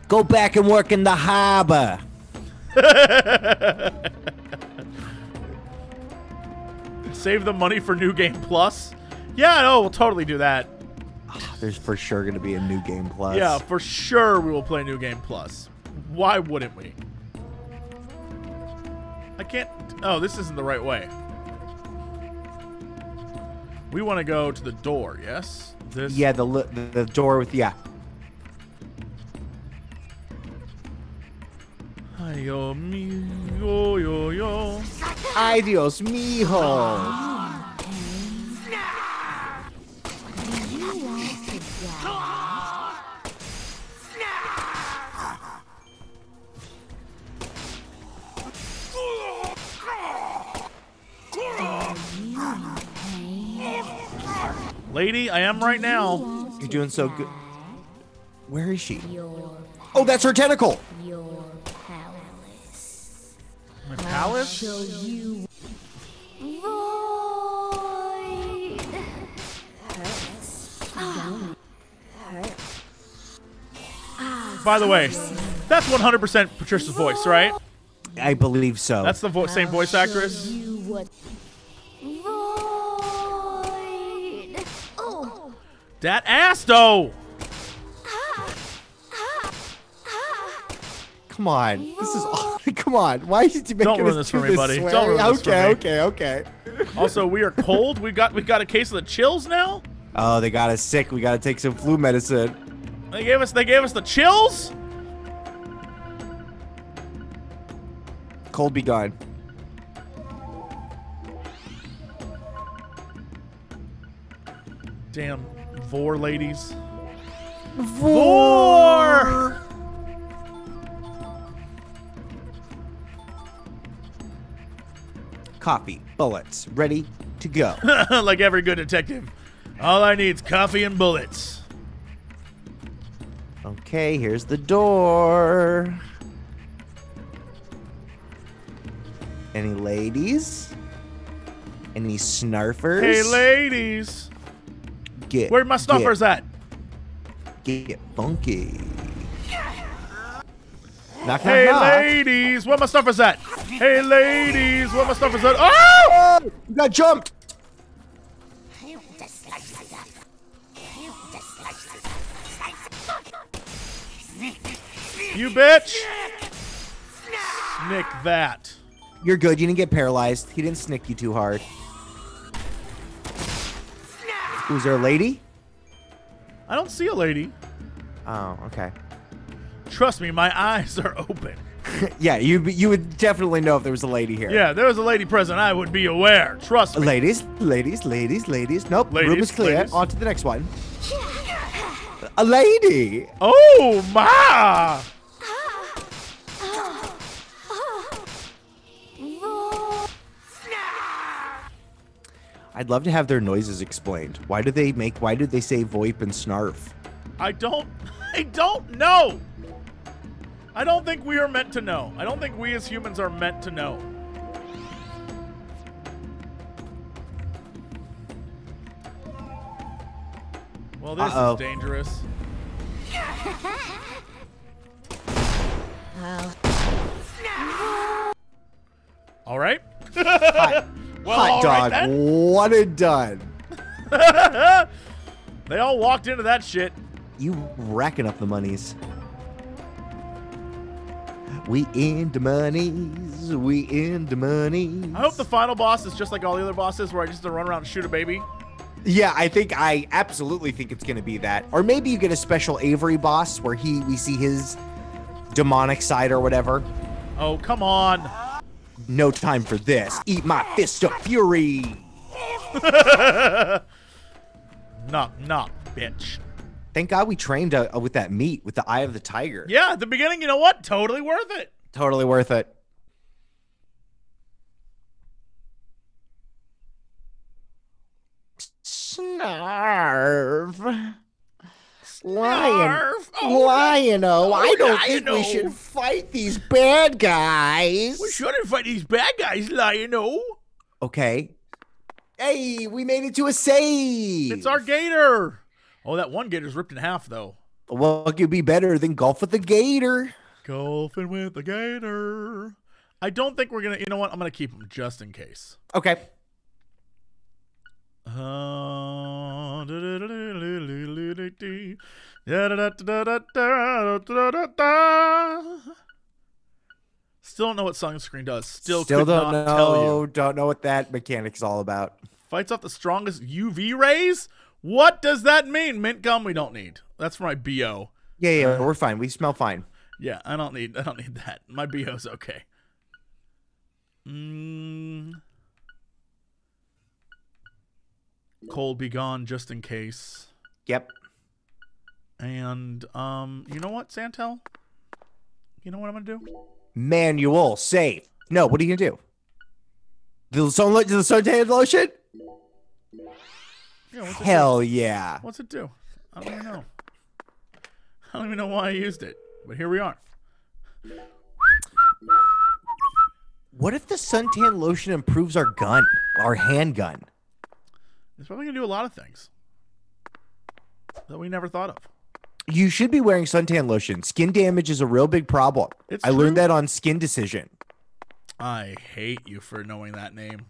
Go back and work in the harbor. Save the money for New Game Plus? Yeah, no, we'll totally do that. Oh, there's for sure going to be a New Game Plus. Yeah, for sure we will play New Game Plus. Why wouldn't we? I can't... Oh, this isn't the right way. We want to go to the door, yes? This? Yeah, the door with... Yeah. Adios, mijo, yo, yo. Adios, mijo. Lady, I am right now. You're doing so good. Where is she? Oh, that's her tentacle. My palace? By the way, that's 100% Patricia's voice, right? I believe so. That's the same voice actress? That ass, though! Come on. This is awful. Come on. Why did you make us do this? Don't ruin this for me, buddy. Don't ruin this for me. Okay, okay, okay. Also, we are cold. We got a case of the chills now? Oh, they got us sick. We got to take some flu medicine. They gave us the chills? Cold be gone. Damn. Vor, ladies. Vor! Coffee, bullets, ready to go. Like every good detective. All I need is coffee and bullets. Okay, here's the door. Any ladies? Any snarfers? Hey, ladies! Get, where my snuffers at? Get funky. Knock, hey, knock, ladies, where my snuffers at? Hey, ladies, where my snuffers at? Oh! You got jumped. You bitch. Snick that. You're good. You didn't get paralyzed. He didn't snick you too hard. Is there a lady? I don't see a lady. Oh, okay. Trust me, my eyes are open. Yeah, you would definitely know if there was a lady here. Yeah, if there was a lady present, I would be aware. Trust me. Ladies, ladies, ladies, ladies. Nope, ladies, room is clear. Ladies. On to the next one. A lady. Oh, my. I'd love to have their noises explained. Why do they say VoIP and snarf? I don't know. I don't think we are meant to know. I don't think we as humans are meant to know. Well, this is dangerous. All right. Well, hot dog, right, what a done. They all walked into that shit. You racking up the monies. We in the monies. We in the monies. I hope the final boss is just like all the other bosses where I just run around and shoot a baby. Yeah, I absolutely think it's going to be that. Or maybe you get a special Avery boss where we see his demonic side or whatever. Oh, come on. No time for this. Eat my fist of fury. Knock, knock, bitch. Thank God we trained with that meat, with the eye of the tiger. Yeah, at the beginning, you know what? Totally worth it. Totally worth it. Snarf. Lion. Oh, Lion-o. Oh, I don't think we should fight these bad guys. We shouldn't fight these bad guys, Lion-o. Okay. Hey, we made it to a save. It's our gator. Oh, that one gator's ripped in half, though. Well, it could be better than golf with the gator. Golfing with the gator. I don't think we're going to... You know what? I'm going to keep him just in case. Okay. Still don't know what sunscreen does. Still don't know. Tell you. Don't know what that mechanic's all about. Fights off the strongest UV rays? What does that mean? Mint gum we don't need. That's for my BO. Yeah, yeah, we're fine. We smell fine. Yeah, I don't need that. My BO's okay. Cold be gone just in case. Yep. And you know what, Santel? You know what I'm gonna do? Manual save. No, what are you gonna do? The suntan lotion? Yeah, hell yeah. What's it do? I don't even know. I don't even know why I used it, but here we are. What if the suntan lotion improves our gun, our handgun? It's probably going to do a lot of things that we never thought of. You should be wearing suntan lotion. Skin damage is a real big problem. It's true. I learned that on Skin Decision. I hate you for knowing that name.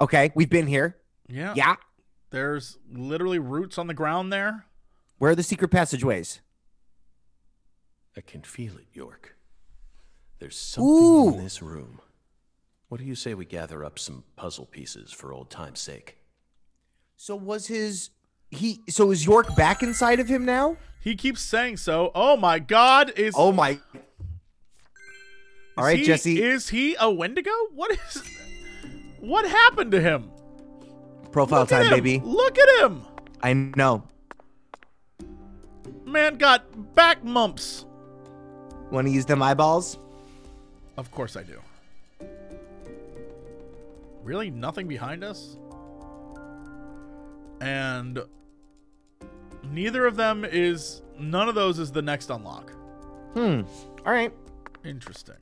Okay, we've been here. Yeah. Yeah. There's literally roots on the ground there. Where are the secret passageways? I can feel it, York. There's something in this room. What do you say we gather up some puzzle pieces for old time's sake? So so is York back inside of him now? He keeps saying so. Oh my God. Oh my. All right, Jesse. Is he a Wendigo? What is... What happened to him? Profile time, baby. Look at him. I know. Man got back mumps. Want to use them eyeballs? Of course I do. Really? Nothing behind us? And neither of them is... None of those is the next unlock. Hmm. All right. Interesting.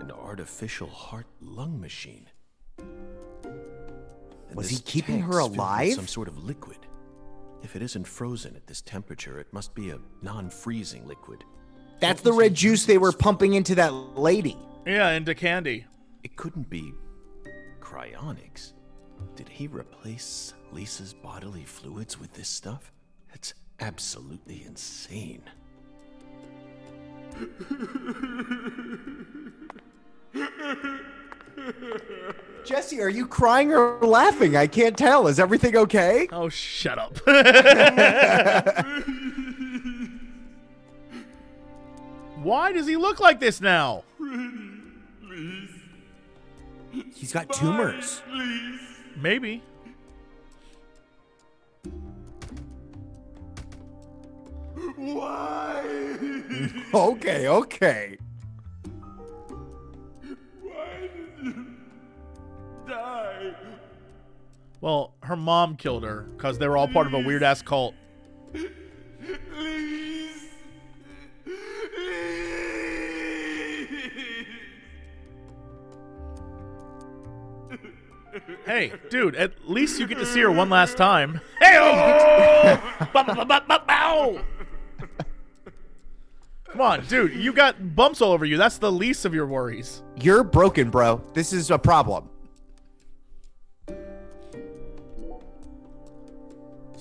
An artificial heart-lung machine. And was he keeping her alive? Some sort of liquid. If it isn't frozen at this temperature, it must be a non-freezing liquid. That's the red juice they were pumping into that lady. Yeah, into Candy. It couldn't be cryonics. Did he replace Lisa's bodily fluids with this stuff? That's absolutely insane. Jesse, are you crying or laughing? I can't tell. Is everything okay? Oh, shut up. Why does he look like this now? He's got tumors. Maybe. Why? Okay, okay. Why did you die? Well, her mom killed her because they were all part of a weird-ass cult. Please. Please. Hey, dude, at least you get to see her one last time. Hey-oh! Come on, dude. You got bumps all over you. That's the least of your worries. You're broken, bro. This is a problem.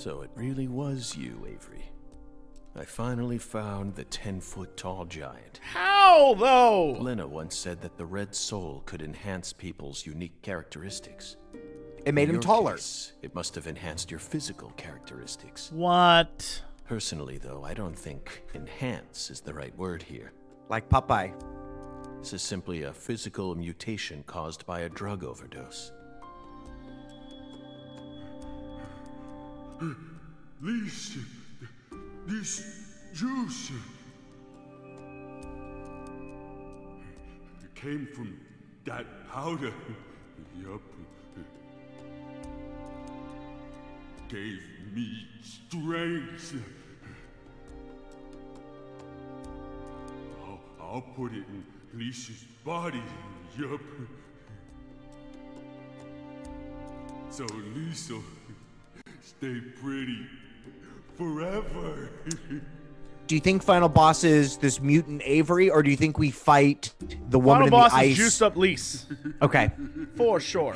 So it really was you, Avery. I finally found the 10-foot-tall giant. How, though? Lena once said that the red soul could enhance people's unique characteristics. It made him taller. Case, it must have enhanced your physical characteristics. What? Personally, though, I don't think enhance is the right word here. Like Popeye. This is simply a physical mutation caused by a drug overdose. This juice came from that powder. Yup. Gave me strength. I'll put it in Lisa's body. Yup. So Lisa stay pretty forever. Do you think final boss is this mutant Avery, or do you think we fight the woman in the ice? Final boss is juiced up Lise. Okay. For sure.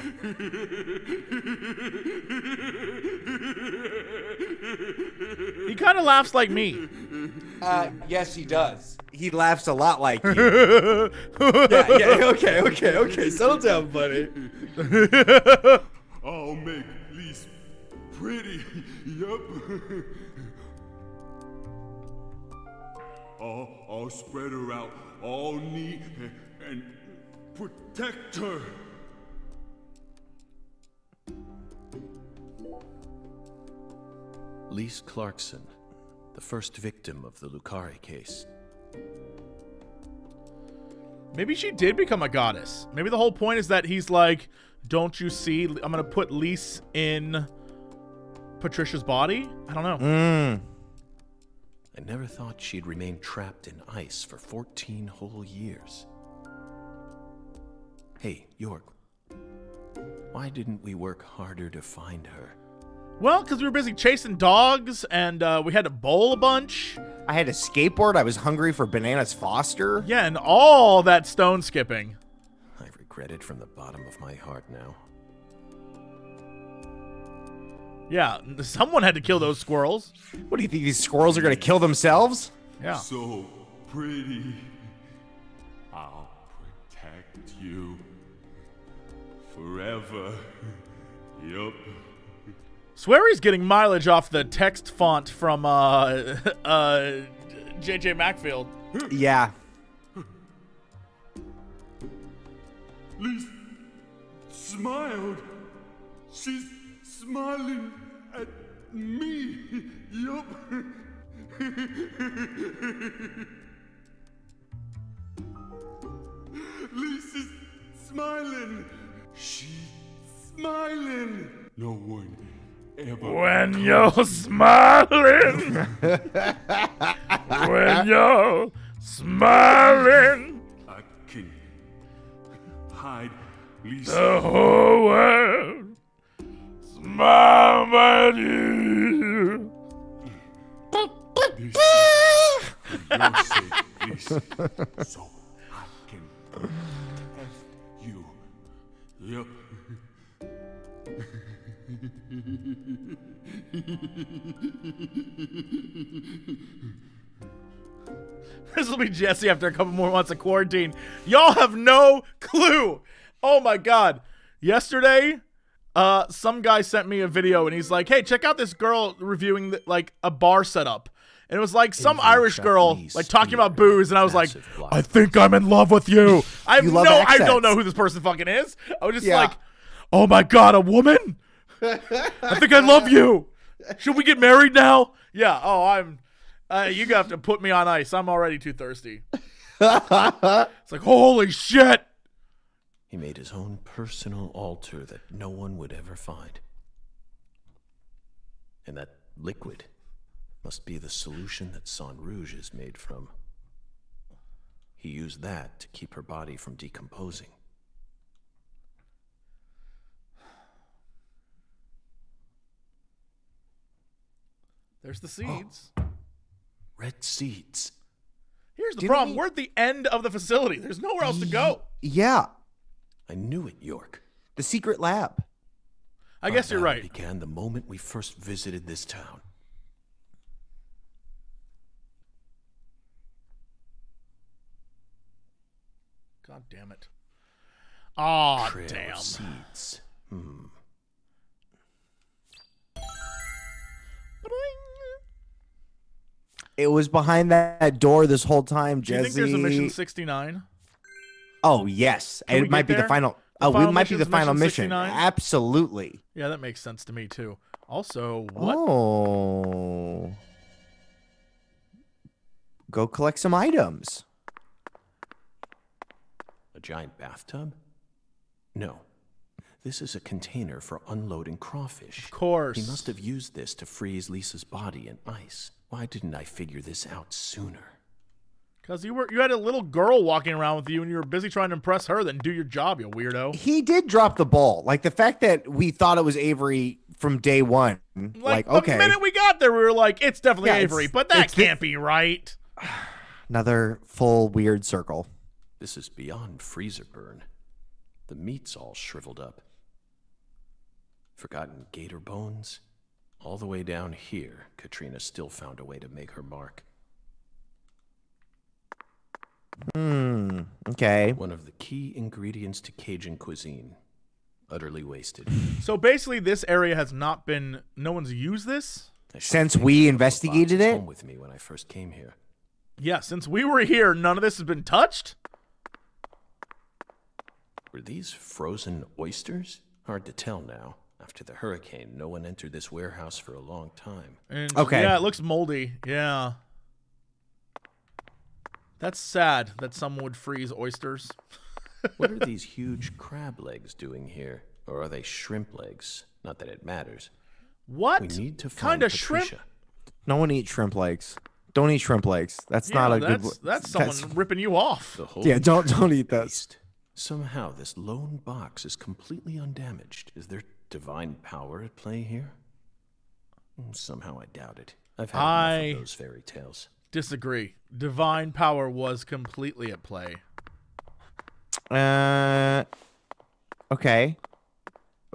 He kind of laughs like me. Yes, he does. He laughs a lot like you. Yeah, okay. Settle down, buddy. I'll make Lise pretty. Yup. I'll spread her out all neat and protect her. Lise Clarkson, the first victim of the Le Carré case. Maybe she did become a goddess. Maybe the whole point is that he's like, don't you see? I'm going to put Lise in Patricia's body. I don't know. I never thought she'd remain trapped in ice for 14 whole years. Hey, York, why didn't we work harder to find her? Well, because we were busy chasing dogs, and we had to bowl a bunch. I had a skateboard. I was hungry for Bananas Foster. Yeah, and all that stone skipping. I regret it from the bottom of my heart now. Yeah, someone had to kill those squirrels. What do you think, these squirrels are going to kill themselves? Yeah. So pretty. I'll protect you forever. Yup. Swery's getting mileage off the text font from JJ Macfield. Yeah. Lise smiled. She's smiling at me. Yup. Lise is smiling. She's smiling. No one ever. When you're smiling. When you're smiling. I can hide Lise. The whole world. Mama, you. So I can protect you. Yep. This will be Jesse after a couple more months of quarantine. Y'all have no clue. Oh my God. Yesterday, some guy sent me a video and he's like, hey, check out this girl reviewing like a bar setup. And it was like some Irish girl like talking about booze. And I was like, I think I'm in love with you. I don't know who this person fucking is. I was just like, oh my God, a woman. I think I love you. Should we get married now? Yeah. Oh, I'm, you have to put me on ice. I'm already too thirsty. It's like, holy shit. He made his own personal altar that no one would ever find. And that liquid must be the solution that Saint Rouge is made from. He used that to keep her body from decomposing. There's the seeds. Oh. Red seeds. Here's the problem. We're at the end of the facility. There's nowhere else to go. Yeah. I knew it, York. The secret lab. I guess you're right. Began the moment we first visited this town. God damn it. Aw, oh, damn. Seeds. Hmm. It was behind that door this whole time, Jesse. Do you think there's a mission 69? Oh, yes. It might be the final. Oh, we might be the final mission. Absolutely. Yeah, that makes sense to me, too. Also, what? Oh. Go collect some items. A giant bathtub? No. This is a container for unloading crawfish. Of course. He must have used this to freeze Lisa's body in ice. Why didn't I figure this out sooner? Because you had a little girl walking around with you, and you were busy trying to impress her than do your job, you weirdo. He did drop the ball. Like, the fact that we thought it was Avery from day one. Like okay. The minute we got there, we were like, it's definitely Avery, but that can't be right. Another full weird circle. This is beyond freezer burn. The meat's all shriveled up. Forgotten gator bones. All the way down here, Katrina still found a way to make her mark. Hmm, okay. One of the key ingredients to Cajun cuisine. Utterly wasted. So basically this area has not been, no one's used this? Since we investigated it? Home with me when I first came here. Yeah, since we were here, none of this has been touched? Were these frozen oysters? Hard to tell now. After the hurricane, no one entered this warehouse for a long time. And okay. Yeah, it looks moldy. Yeah. That's sad that someone would freeze oysters. What are these huge crab legs doing here? Or are they shrimp legs? Not that it matters. What? We need to find Patricia. Shrimp? No one eats shrimp legs. Don't eat shrimp legs. That's not a good... That's someone ripping you off. Yeah, don't eat that. Somehow this lone box is completely undamaged. Is there... divine power at play here? Somehow I doubt it. I've had enough of those fairy tales. Disagree. Divine power was completely at play. Okay.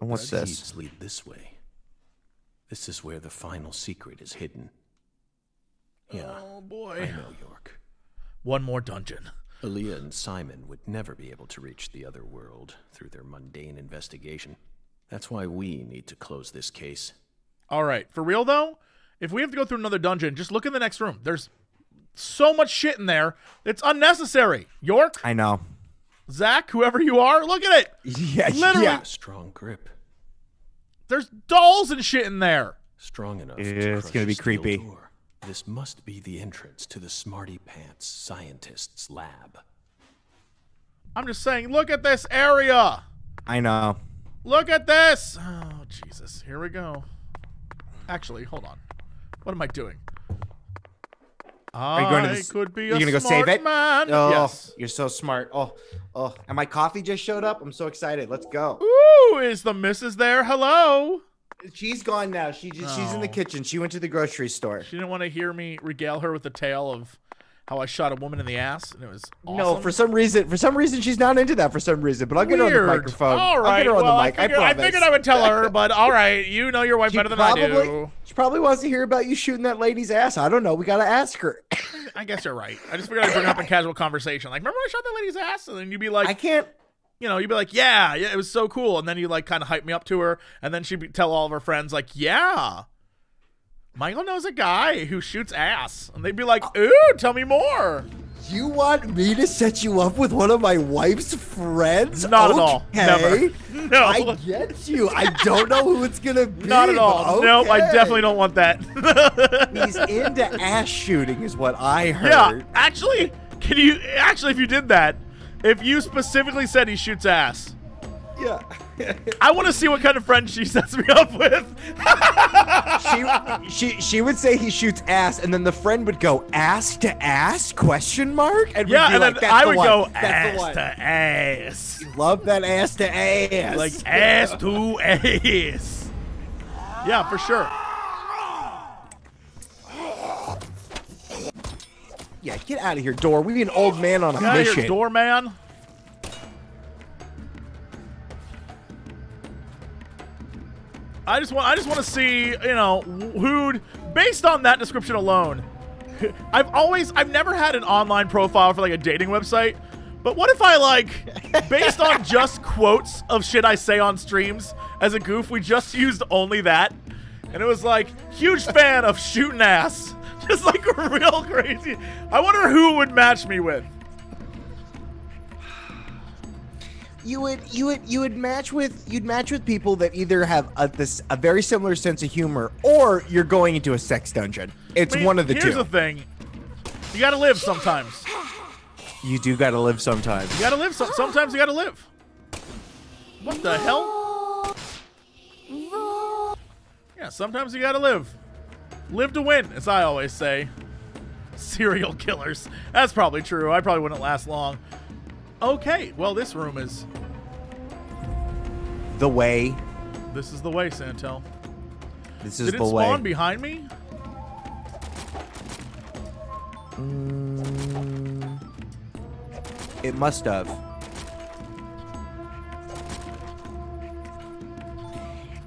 And what's this? Lead this way. This is where the final secret is hidden. Yeah. Oh boy. I know, York. One more dungeon. Aaliyah and Simon would never be able to reach the other world through their mundane investigation. That's why we need to close this case. All right. For real, though, if we have to go through another dungeon, just look in the next room. There's so much shit in there. It's unnecessary. York? I know. Zach, whoever you are, look at it. Yeah, literally. Yeah. Strong grip. There's dolls and shit in there. Strong enough to crush a steel door. This must be the entrance to the Smarty Pants Scientist's lab. I'm just saying, look at this area. I know. Look at this! Oh, Jesus. Here we go. Actually, hold on. What am I doing? Are you going to go save it? Oh, yes. You're so smart. Oh, oh. And my coffee just showed up. I'm so excited. Let's go. Ooh, is the missus there? Hello? She's gone now. She's in the kitchen. She went to the grocery store. She didn't want to hear me regale her with the tale of how I shot a woman in the ass, and it was awesome. No, for some reason, she's not into that for some reason, but I'll get her on the microphone. All right. I'll get her on the mic, I promise. I figured I would tell her, but all right, you know your wife better than I do. She probably wants to hear about you shooting that lady's ass. I don't know. We got to ask her. I guess you're right. I just figured I'd bring up in casual conversation. Like, remember I shot that lady's ass? And then you'd be like, I can't. You know, you'd be like, yeah, yeah, it was so cool. And then you like kind of hype me up to her, and then she'd tell all of her friends like, yeah. Michael knows a guy who shoots ass. And they'd be like, ooh, tell me more. You want me to set you up with one of my wife's friends? Not at all. Never. No. I get you. I don't know who it's going to be. Not at all. Okay. Nope, I definitely don't want that. He's into ass shooting is what I heard. Yeah, actually, if you did that, if you specifically said he shoots ass. Yeah. I want to see what kind of friend she sets me up with. she would say he shoots ass, and then the friend would go ass to ass question mark, and yeah, and like, then I would go ass to ass. You love that ass to ass, like ass to ass. Yeah, for sure. Yeah, get out of here, door. We need an old man on a mission. Get out of here, door man. I just want to see, you know, who'd, based on that description alone. I've never had an online profile for like a dating website, but what if I like, based on just quotes of shit I say on streams as a goof, we just used only that, and it was like, huge fan of shooting ass, just like real crazy. I wonder who would match me with. You'd match with people that either have a very similar sense of humor, or you're going into a sex dungeon. It's one of the two. Here's the thing: you gotta live sometimes. You do gotta live sometimes. You gotta live sometimes. You gotta live. What the hell? Yeah, sometimes you gotta live. Live to win, as I always say. Serial killers. That's probably true. I probably wouldn't last long. Okay, well, this room is... the way. This is the way, Santel. This is the way. Did it spawn behind me? It must have.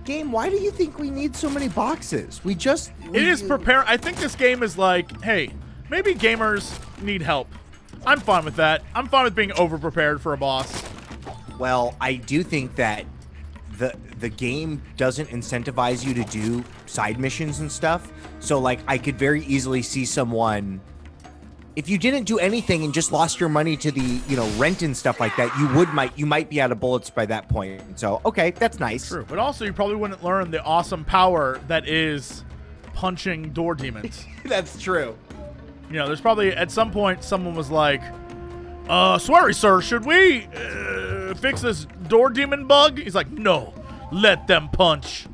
Game, why do you think we need so many boxes? We just... it is preparing... I think this game is like, hey, maybe gamers need help. I'm fine with that. I'm fine with being overprepared for a boss. Well, I do think that the game doesn't incentivize you to do side missions and stuff. So, like, I could very easily see someone... if you didn't do anything and just lost your money to the, you know, rent and stuff like that, you might be out of bullets by that point. So, okay, that's nice. True, but also you probably wouldn't learn the awesome power that is punching door demons. That's true. You know, there's probably at some point someone was like, Swery, sir, should we fix this door demon bug?" He's like, "No, let them punch."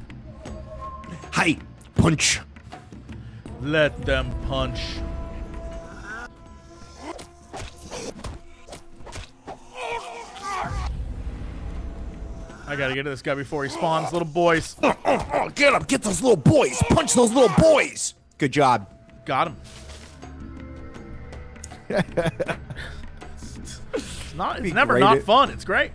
Hi, punch. Let them punch. I gotta get to this guy before he spawns, little boys. Get him! Get those little boys! Punch those little boys! Good job. Got him. it's never not fun. It's great.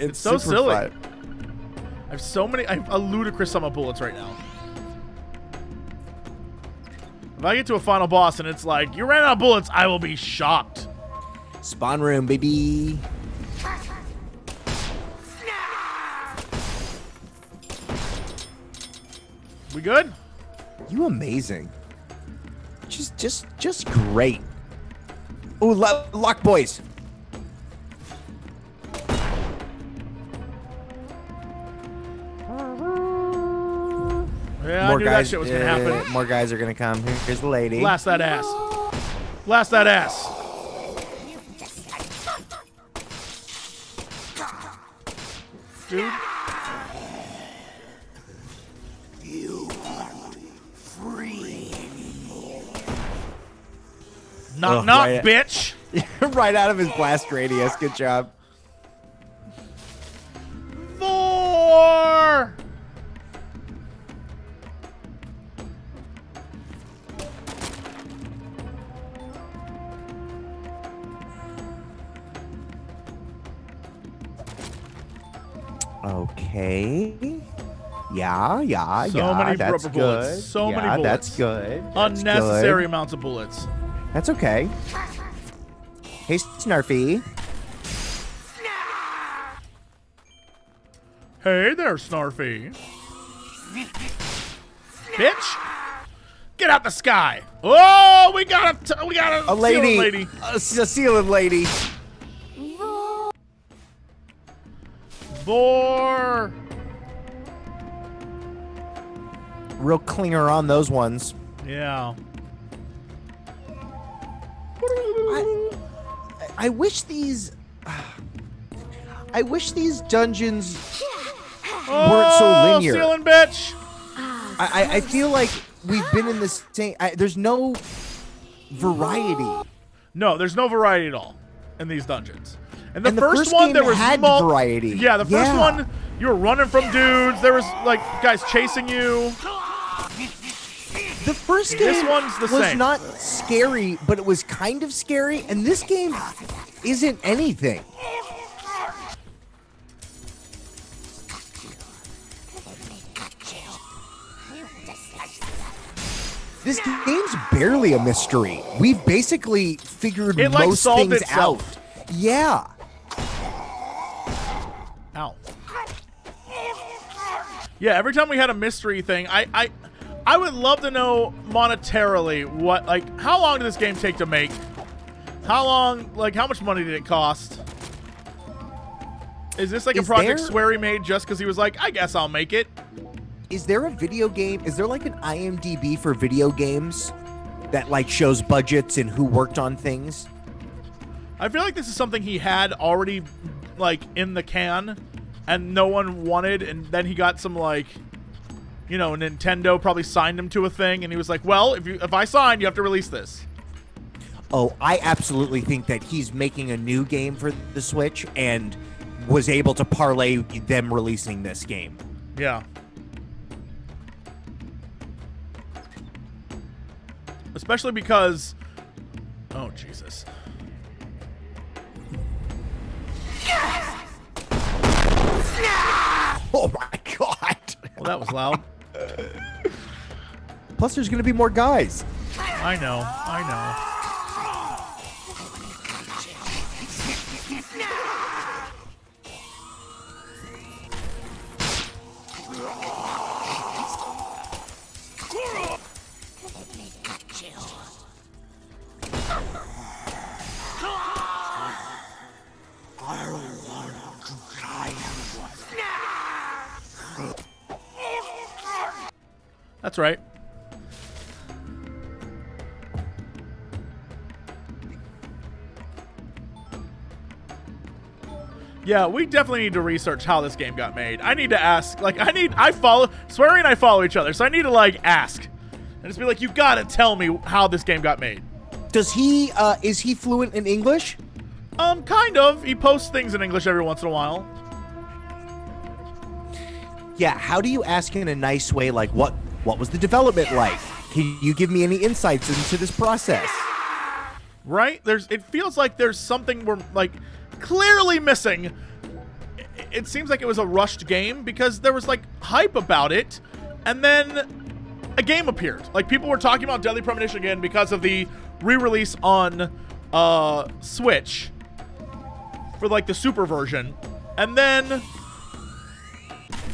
It's so silly. Fun. I have a ludicrous sum of bullets right now. If I get to a final boss and it's like, you ran out of bullets, I will be shocked. Spawn room, baby. We good? You amazing. Just great. Ooh, lock boys. Yeah, more I knew guys, that shit was gonna happen. More guys are gonna come. Here's the lady. Blast that ass. Blast that ass. Dude. You aren't free anymore. Knock, knock, right bitch. Right out of his blast radius. Good job. Thor! Okay. Yeah, yeah, so yeah. Many that's good. Bullets. So yeah, many bullets. That's good. That's unnecessary good. Amounts of bullets. That's okay. Hey, Snarfy. Hey there, Snarfy. Bitch, get out the sky. Oh, we got a lady. Lady. A ceiling lady. Boar. Real clinger on those ones. Yeah. I wish these dungeons weren't so linear. Ceiling bitch. I feel like we've been in this same. There's no variety. No, there's no variety at all in these dungeons. And the first one, there was variety. Yeah, the first one, you were running from dudes. There was like guys chasing you. The first game was not scary, but it was kind of scary, and this game isn't anything. This game's barely a mystery. We basically figured it, like, most things itself out. Yeah. Ow. Yeah, every time we had a mystery thing, I would love to know monetarily what, like, how long did this game take to make? How long, like, how much money did it cost? Is this like a project Swery made just because he was like, I guess I'll make it? Is there a video game? Is there like an IMDb for video games that like shows budgets and who worked on things? I feel like this is something he had already like in the can and no one wanted. And then he got some, like, you know, Nintendo probably signed him to a thing. And he was like, well, if I sign, you have to release this. Oh, I absolutely think that he's making a new game for the Switch and was able to parlay them releasing this game. Yeah. Especially because, oh Jesus! Oh my God! Well, that was loud. Plus, there's gonna be more guys. I know. I know. That's right. Yeah, we definitely need to research how this game got made. I need to ask, like, I follow, Swery and I follow each other, so I need to, like, ask. And just be like, you gotta tell me how this game got made. Does he, is he fluent in English? Kind of. He posts things in English every once in a while. Yeah, how do you ask in a nice way, like, what was the development like? Can you give me any insights into this process? Right? It feels like there's something we're, like, clearly missing. It seems like it was a rushed game because there was, like, hype about it, and then a game appeared. Like, people were talking about Deadly Premonition again because of the re-release on Switch for, like, the super version. And then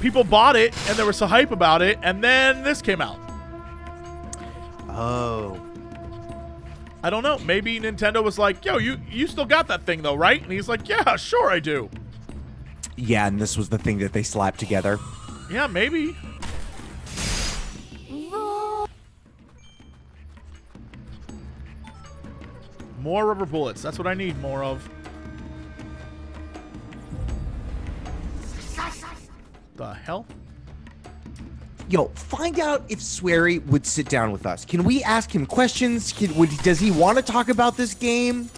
people bought it, and there was some hype about it, and then this came out. Oh. I don't know. Maybe Nintendo was like, yo, you still got that thing, though, right? And he's like, yeah, sure I do. Yeah, and this was the thing that they slapped together. Yeah, maybe. More rubber bullets. That's what I need more of. The hell? Yo, find out if Swery would sit down with us. Can we ask him questions? Does he want to talk about this game?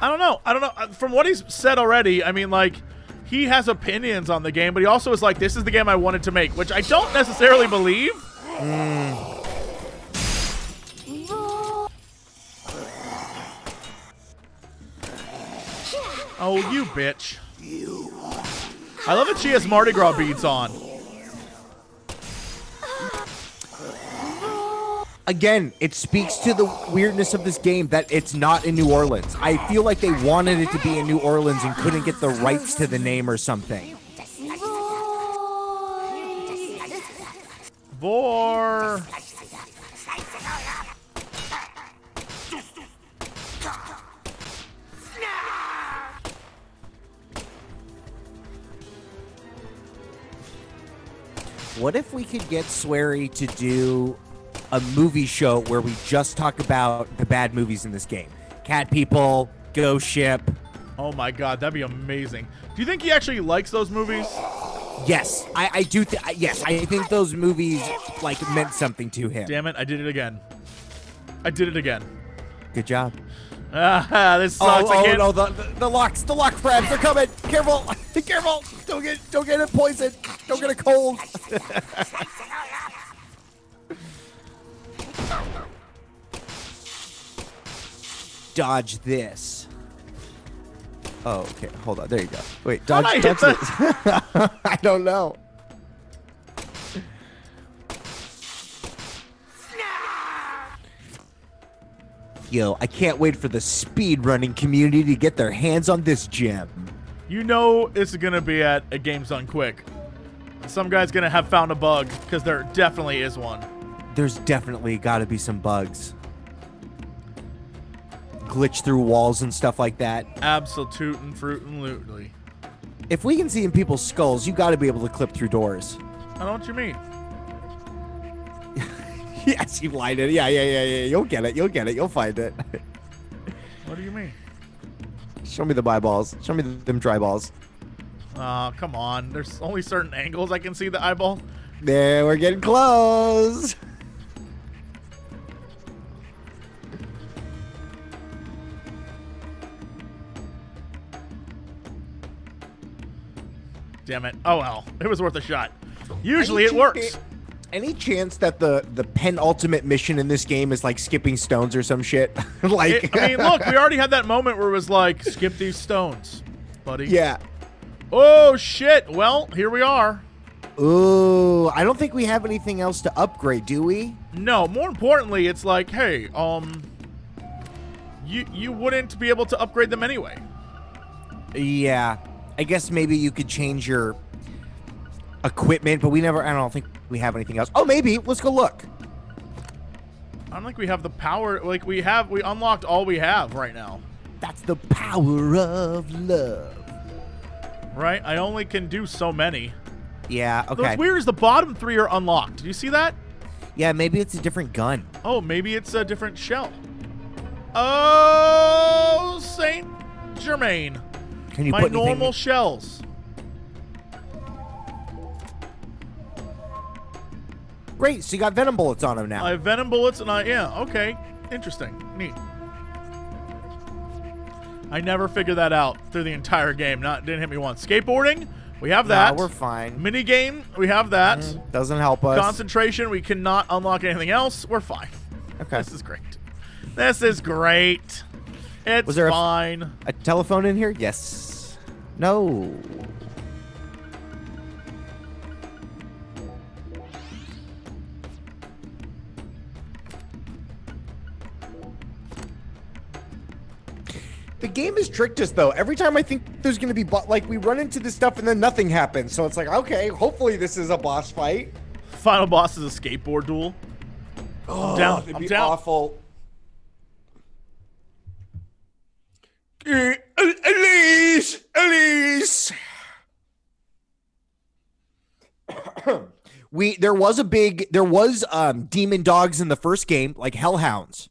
I don't know. I don't know. From what he's said already, I mean, like, he has opinions on the game, but he also is like, this is the game I wanted to make, which I don't necessarily believe. Mm. Oh, you bitch. I love that she has Mardi Gras beads on. Again, it speaks to the weirdness of this game that it's not in New Orleans. I feel like they wanted it to be in New Orleans and couldn't get the rights to the name or something. Vor. What if we could get Swery to do a movie show where we just talk about the bad movies in this game? Cat People, Ghost Ship. Oh my God, that'd be amazing. Do you think he actually likes those movies? Yes, I do. Yes, I think those movies, like, meant something to him. Damn it, I did it again. I did it again. Good job. This sucks. Oh no, the lock crabs, they're coming. Careful, careful. Don't get it poisoned. Don't get a cold. Dodge this. Oh, okay, hold on. There you go. Wait, dodge this. I don't know. yo, I can't wait for the speedrunning community to get their hands on this gem. You know it's going to be at a Games Done Quick. Some guy's going to have found a bug, because there definitely is one. There's definitely got to be some bugs. Glitch through walls and stuff like that. Absolutely, fruitly. If we can see in people's skulls, you got to be able to clip through doors. I don't know what you mean. Yes, you lied it. Yeah. You'll get it. You'll get it. You'll find it. What do you mean? Show me the eyeballs. Show me them dry balls. Oh, come on. There's only certain angles I can see the eyeball. There, we're getting close. Damn it. Oh, well. It was worth a shot. Usually it works. Any chance that the penultimate mission in this game is like skipping stones or some shit? Like, I mean, look, we already had that moment where it was like, skip these stones, buddy. Yeah. Oh, shit. Well, here we are. Ooh, I don't think we have anything else to upgrade, do we? No, more importantly, it's like, hey, you wouldn't be able to upgrade them anyway. Yeah. I guess maybe you could change your equipment, but we never, I don't think we have anything else. Oh, maybe. Let's go look. I don't think we have the power. Like, we unlocked all we have right now. That's the power of love. Right? I only can do so many. Yeah, okay. What's weird is the bottom three are unlocked. Do you see that? Yeah, maybe it's a different gun. Oh, maybe it's a different shell. Oh, Saint Germain. Can you put normal anything? Shells. Great, so you got venom bullets on them now. I have venom bullets and yeah, okay. Interesting. Neat. I never figured that out through the entire game. Didn't hit me once. Skateboarding, we have that. We're fine. Mini game, we have that. Doesn't help us. Concentration, we cannot unlock anything else. We're fine. Okay. This is great. This is great. It's Was there fine. A telephone in here? Yes. No. The game has tricked us, though. Every time I think there's going to be, like, we run into this stuff and then nothing happens. So it's like, okay, hopefully this is a boss fight. Final boss is a skateboard duel. Oh, that'd be awful. Elise. There was demon dogs in the first game, like hellhounds.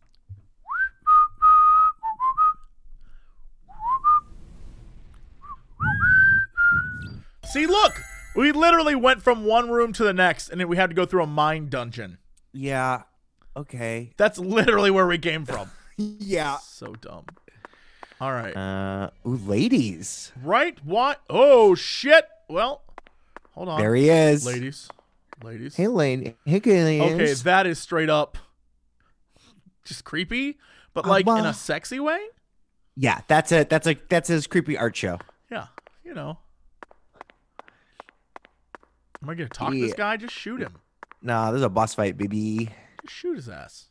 See, look, we literally went from one room to the next, and then we had to go through a mine dungeon. Yeah. Okay. That's literally where we came from. Yeah. So dumb. All right. Ooh, ladies. Right? What? Oh, shit. Well, hold on. There he is. Ladies. Hey, Lane. Hey, ladies. Okay, that is straight up just creepy, but like in a sexy way. Yeah, that's his creepy art show. Yeah, you know. Am I gonna talk to this guy? Just shoot him. Nah, there's a boss fight, baby. Just shoot his ass.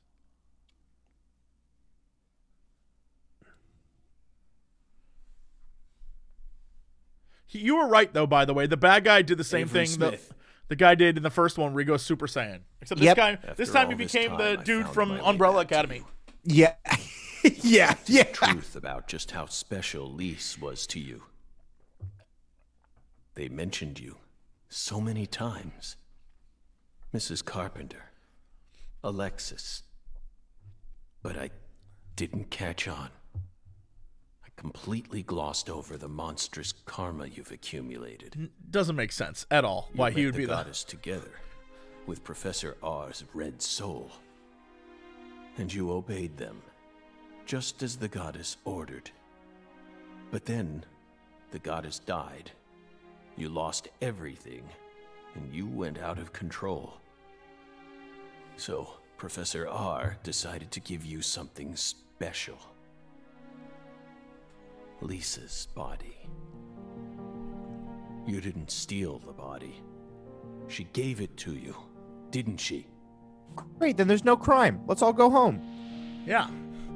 You were right, though, by the way. The bad guy did the same thing that the guy did in the first one where he goes Super Saiyan. Except this guy, this time he became the dude from Umbrella Academy. Yeah. yeah. Truth about just how special Lise was to you. They mentioned you so many times. Mrs. Carpenter. Alexis. But I didn't catch on. Completely glossed over the monstrous karma you've accumulated. Doesn't make sense at all why he would be the goddess together with Professor R's red soul. And you obeyed them, just as the goddess ordered. But then the goddess died. You lost everything, and you went out of control. So Professor R decided to give you something special. Lise's body. You didn't steal the body. She gave it to you, didn't she? Great, then there's no crime. Let's all go home. Yeah.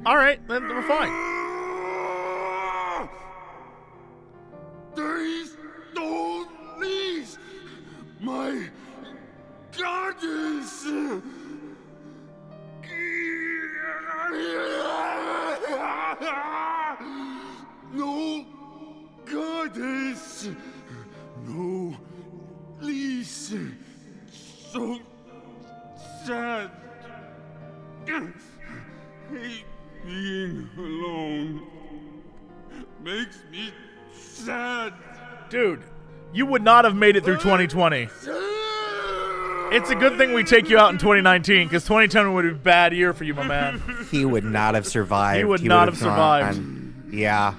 All right, then we're fine. There is no leaves. My goddess. No goddess. No leaves. So sad. Hate being alone. Makes me sad. Dude, you would not have made it through 2020. It's a good thing we take you out in 2019, because 2010 would be a bad year for you, my man. He would not have survived. He would not have survived. Yeah.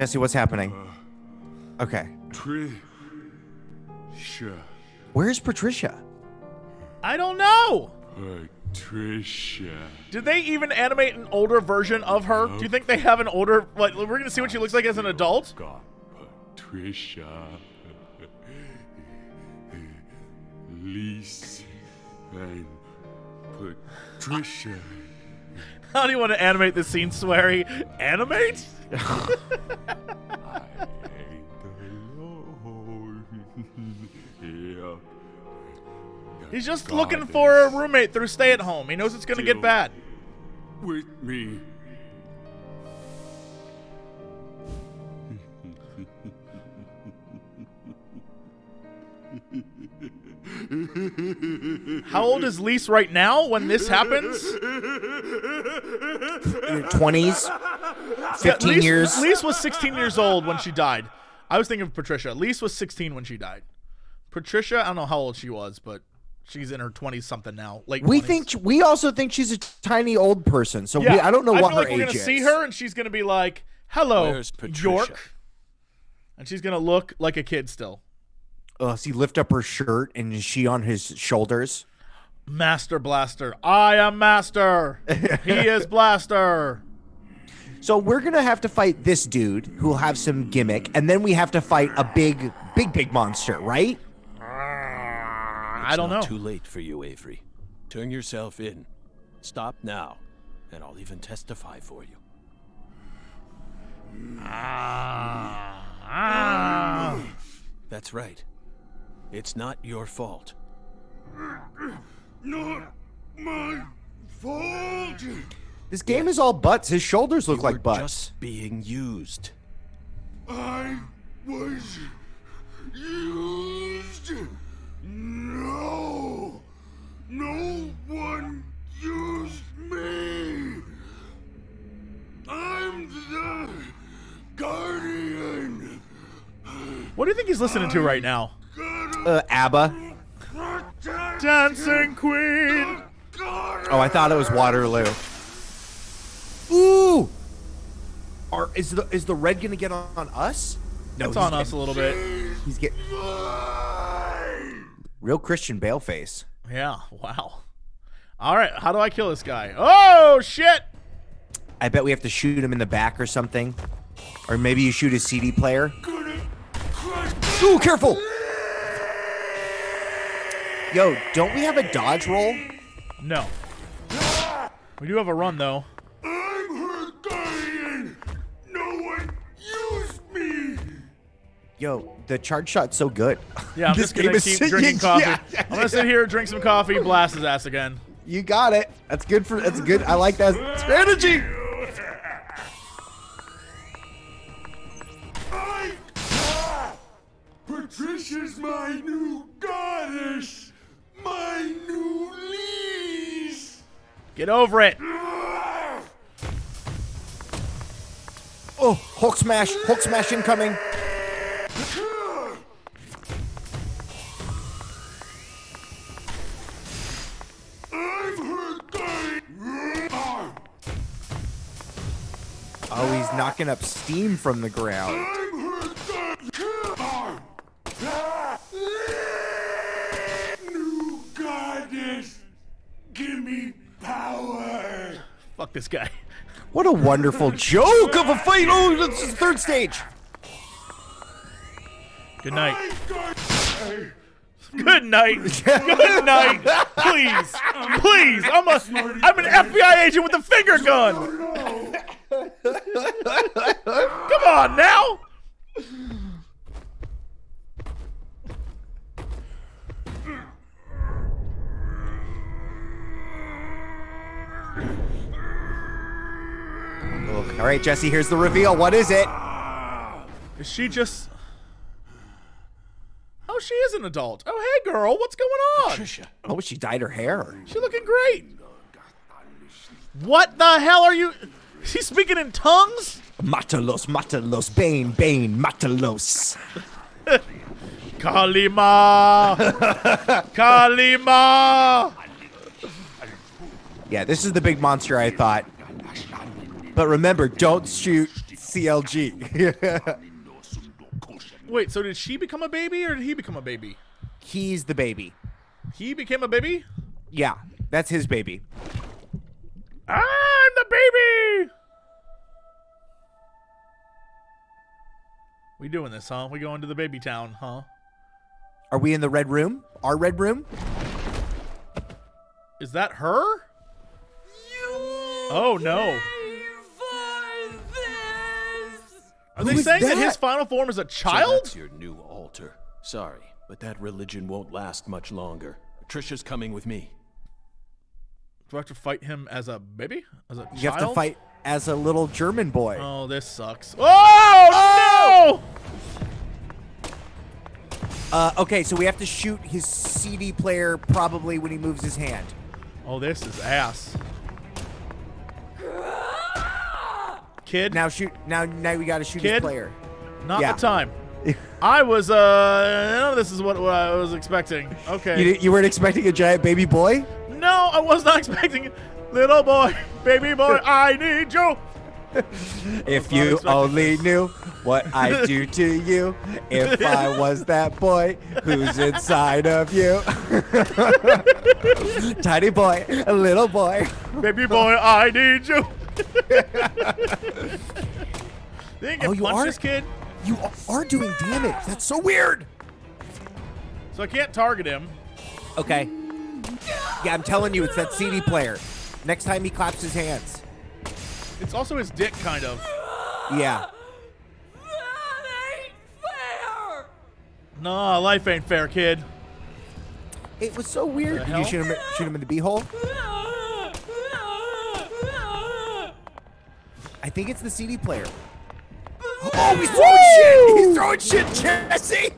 Jesse, what's happening? Okay. Patricia. Where's Patricia? I don't know. Patricia. Did they even animate an older version of her? Do you think they have an older? Like, we're gonna see what she looks like as an adult. God, Patricia. Lisa and Patricia. How do you want to animate this scene, Swery? Animate? He's just looking for a roommate through stay at home. He knows it's going to get bad. With me. How old is Lise right now when this happens? 20s. 15 years. Lise was 16 years old when she died. I was thinking of Patricia. Lise was 16 when she died. Patricia, I don't know how old she was, but she's in her 20s something now. Late 20s. We also think she's a tiny old person, so yeah, I don't know what her age is. We're gonna see her, and she's gonna be like, "Hello, York," and she's gonna look like a kid still. He lift up her shirt, and is she on his shoulders? Master Blaster, I am Master. He is Blaster. So we're gonna have to fight this dude who'll have some gimmick, and then we have to fight a big monster, right? I don't know. Too late for you, Avery. Turn yourself in. Stop now, and I'll even testify for you. That's right. It's not your fault. Not my fault. This game is all butts. His shoulders look like butts. Just being used. I was used. No. No one used me. I'm the guardian. What do you think he's listening to right now? ABBA. Dancing Queen. Oh, I thought it was Waterloo. Ooh! Is the red gonna get on us? No, it's on us a little bit. He's getting real Christian Bale face. Yeah. Wow. All right. How do I kill this guy? Oh shit! I bet we have to shoot him in the back or something, or maybe you shoot his CD player. Ooh! Careful! Yo, don't we have a dodge roll? No. We do have a run though. Yo, the charge shot's so good. Yeah, I'm just gonna keep drinking coffee. Yeah. I'm gonna sit here, drink some coffee, blast his ass again. You got it. That's good for. That's good. I like that strategy. Patricia's my new goddess, my new lease. Get over it. Oh, Hulk smash! Hulk smash incoming. Oh, he's knocking up steam from the ground. New goddess, give me power. Fuck this guy. What a wonderful joke of a fight! Oh, this is third stage. Good night. Good night. Good night. Please. Please. I'm an FBI agent with a finger gun. Come on now. All right, Jesse, here's the reveal. What is it? Is she just... Oh, she is an adult. Oh, hey, girl, what's going on? Patricia. Oh, she dyed her hair. She's looking great. What the hell are you... She's speaking in tongues? Matalos, Matalos, Bane, Bane, Matalos. Kalima. Kalima. Yeah, this is the big monster, I thought. But remember, don't shoot CLG. Wait, so did she become a baby or did he become a baby? He's the baby. He became a baby? Yeah, that's his baby. I'm the baby! We doing this, huh? We going to the baby town, huh? Are we in the red room? Our red room? Is that her? Oh, no. Are they saying that his final form is a child? So that's your new altar. Sorry, but that religion won't last much longer. Patricia's coming with me. Do I have to fight him as a baby? As a child? You have to fight as a little German boy. Oh, this sucks. Oh, no! Okay, so we have to shoot his CD player probably when he moves his hand. Oh, this is ass. Kid. Now shoot! Now we gotta shoot his player. Not the time. I was none of this is what I was expecting. Okay. You weren't expecting a giant baby boy? No, I was not expecting it. Little boy, baby boy, I need you. If you only knew what I do to you, if I was that boy who's inside of you. Tiny boy, a little boy, baby boy, I need you. Oh, you are, this kid. You are doing damage. That's so weird. So I can't target him. Okay. Yeah, I'm telling you, it's that CD player. Next time he claps his hands. It's also his dick, kind of. Yeah. That ain't fair. Nah, life ain't fair, kid. It was so weird. Did you shoot him in the beehole? I think it's the CD player. Oh, he's throwing shit! He's throwing shit, Jesse!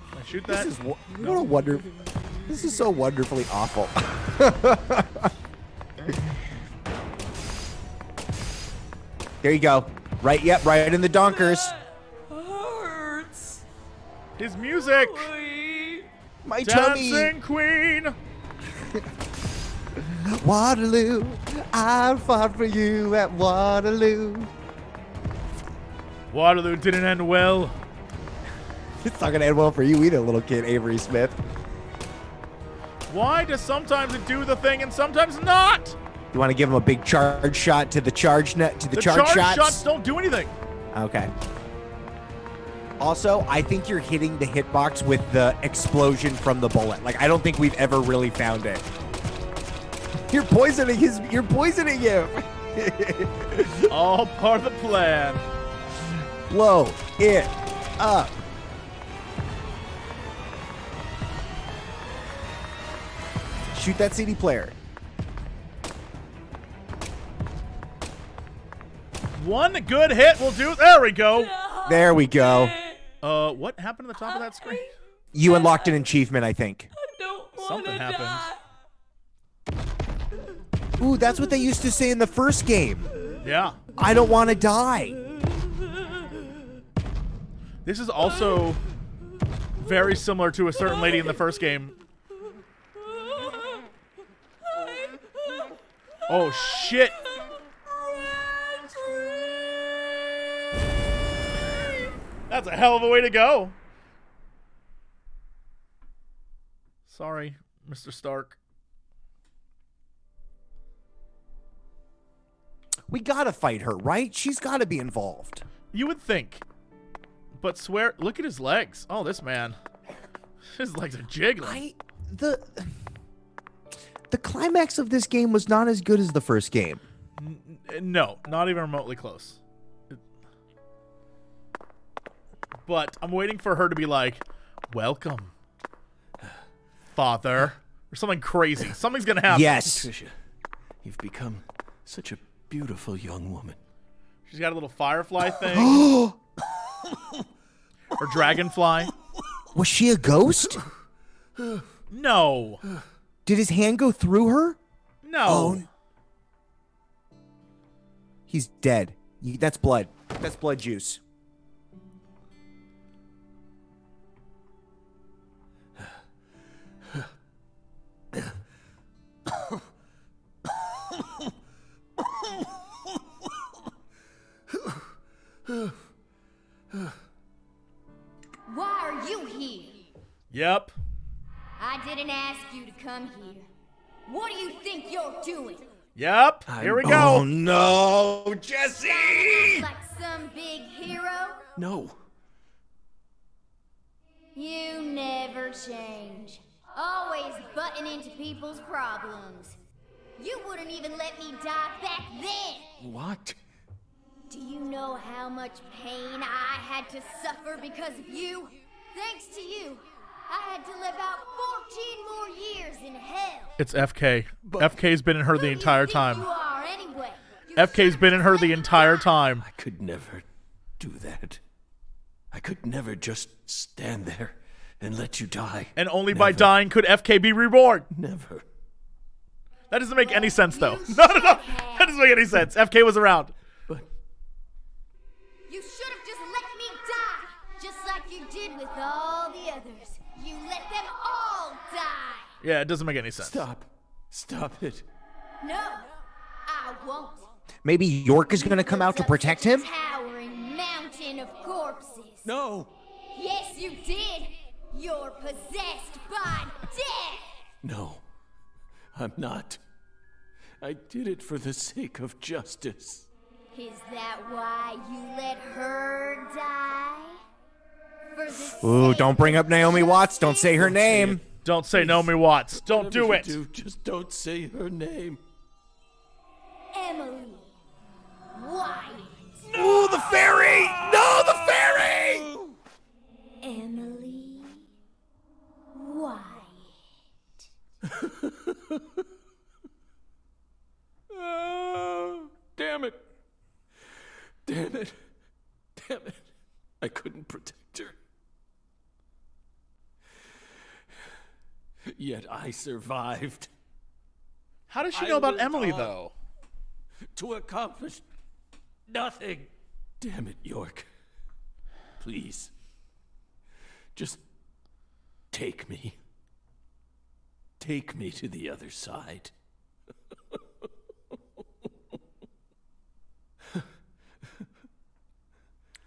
I shoot that. This is no. What a wonder. This is so wonderfully awful. There you go. Right, yep, right in the donkers. His music! My tummy! Dancing queen! Waterloo, I fought for you at Waterloo. Waterloo didn't end well. It's not gonna end well for you either, little kid, Avery Smith. Why does sometimes it do the thing and sometimes not? You wanna give him a big charge shot to the charge net, to the charge shots? The charge shots don't do anything. Okay. Also, I think you're hitting the hitbox with the explosion from the bullet. Like, I don't think we've ever really found it. You're poisoning him. All part of the plan. Blow it up. Shoot that CD player. One good hit will do. There we go. There we go. What happened to the top of that screen? You unlocked an achievement, I think. I don't want something happened. Die. Ooh, that's what they used to say in the first game. Yeah. I don't want to die. This is also very similar to a certain lady in the first game. Oh, shit. That's a hell of a way to go. Sorry, Mr. Stark. We gotta fight her, right? She's gotta be involved. You would think. But swear, look at his legs. Oh, this man. His legs are jiggling. The climax of this game was not as good as the first game. No, not even remotely close. But I'm waiting for her to be like, welcome, father. Or something crazy. Something's going to happen. Yes. Patricia, you've become such a beautiful young woman. She's got a little firefly thing. Or dragonfly. Was she a ghost? No. Did his hand go through her? No. Oh. He's dead. That's blood. That's blood juice. Why are you here? Yep. I didn't ask you to come here. What do you think you're doing? Yep. Here we go. Oh no, Jesse! You look like some big hero? No. You never change. Always butting into people's problems. You wouldn't even let me die back then. What? Do you know how much pain I had to suffer because of you? Thanks to you, I had to live out 14 more years in hell. It's FK. But FK's been in her the entire time. You are anyway? FK's been in her the entire time. I could never do that. I could never just stand there and let you die. And only by dying could FK be reborn. Never. That doesn't make any sense, though. No, no, no. That doesn't make any sense. FK was around. You should have just let me die, just like you did with all the others. You let them all die. Yeah, it doesn't make any sense. Stop. Stop it. No, I won't. Maybe York is going to come out to protect him? Towering mountain of corpses. No. Yes, you did. You're possessed by death. No, I'm not. I did it for the sake of justice. Is that why you let her die? Ooh, don't bring up Naomi Watts. Don't say her name. Don't say Naomi Watts. Don't do it. Just don't say her name. Emily White. No, the fairy! No, the fairy! Emily White. Oh, damn it. Damn it. Damn it. I couldn't protect her. Yet I survived. How does she know about Emily, though? To accomplish nothing. Damn it, York. Please. Just take me. Take me to the other side.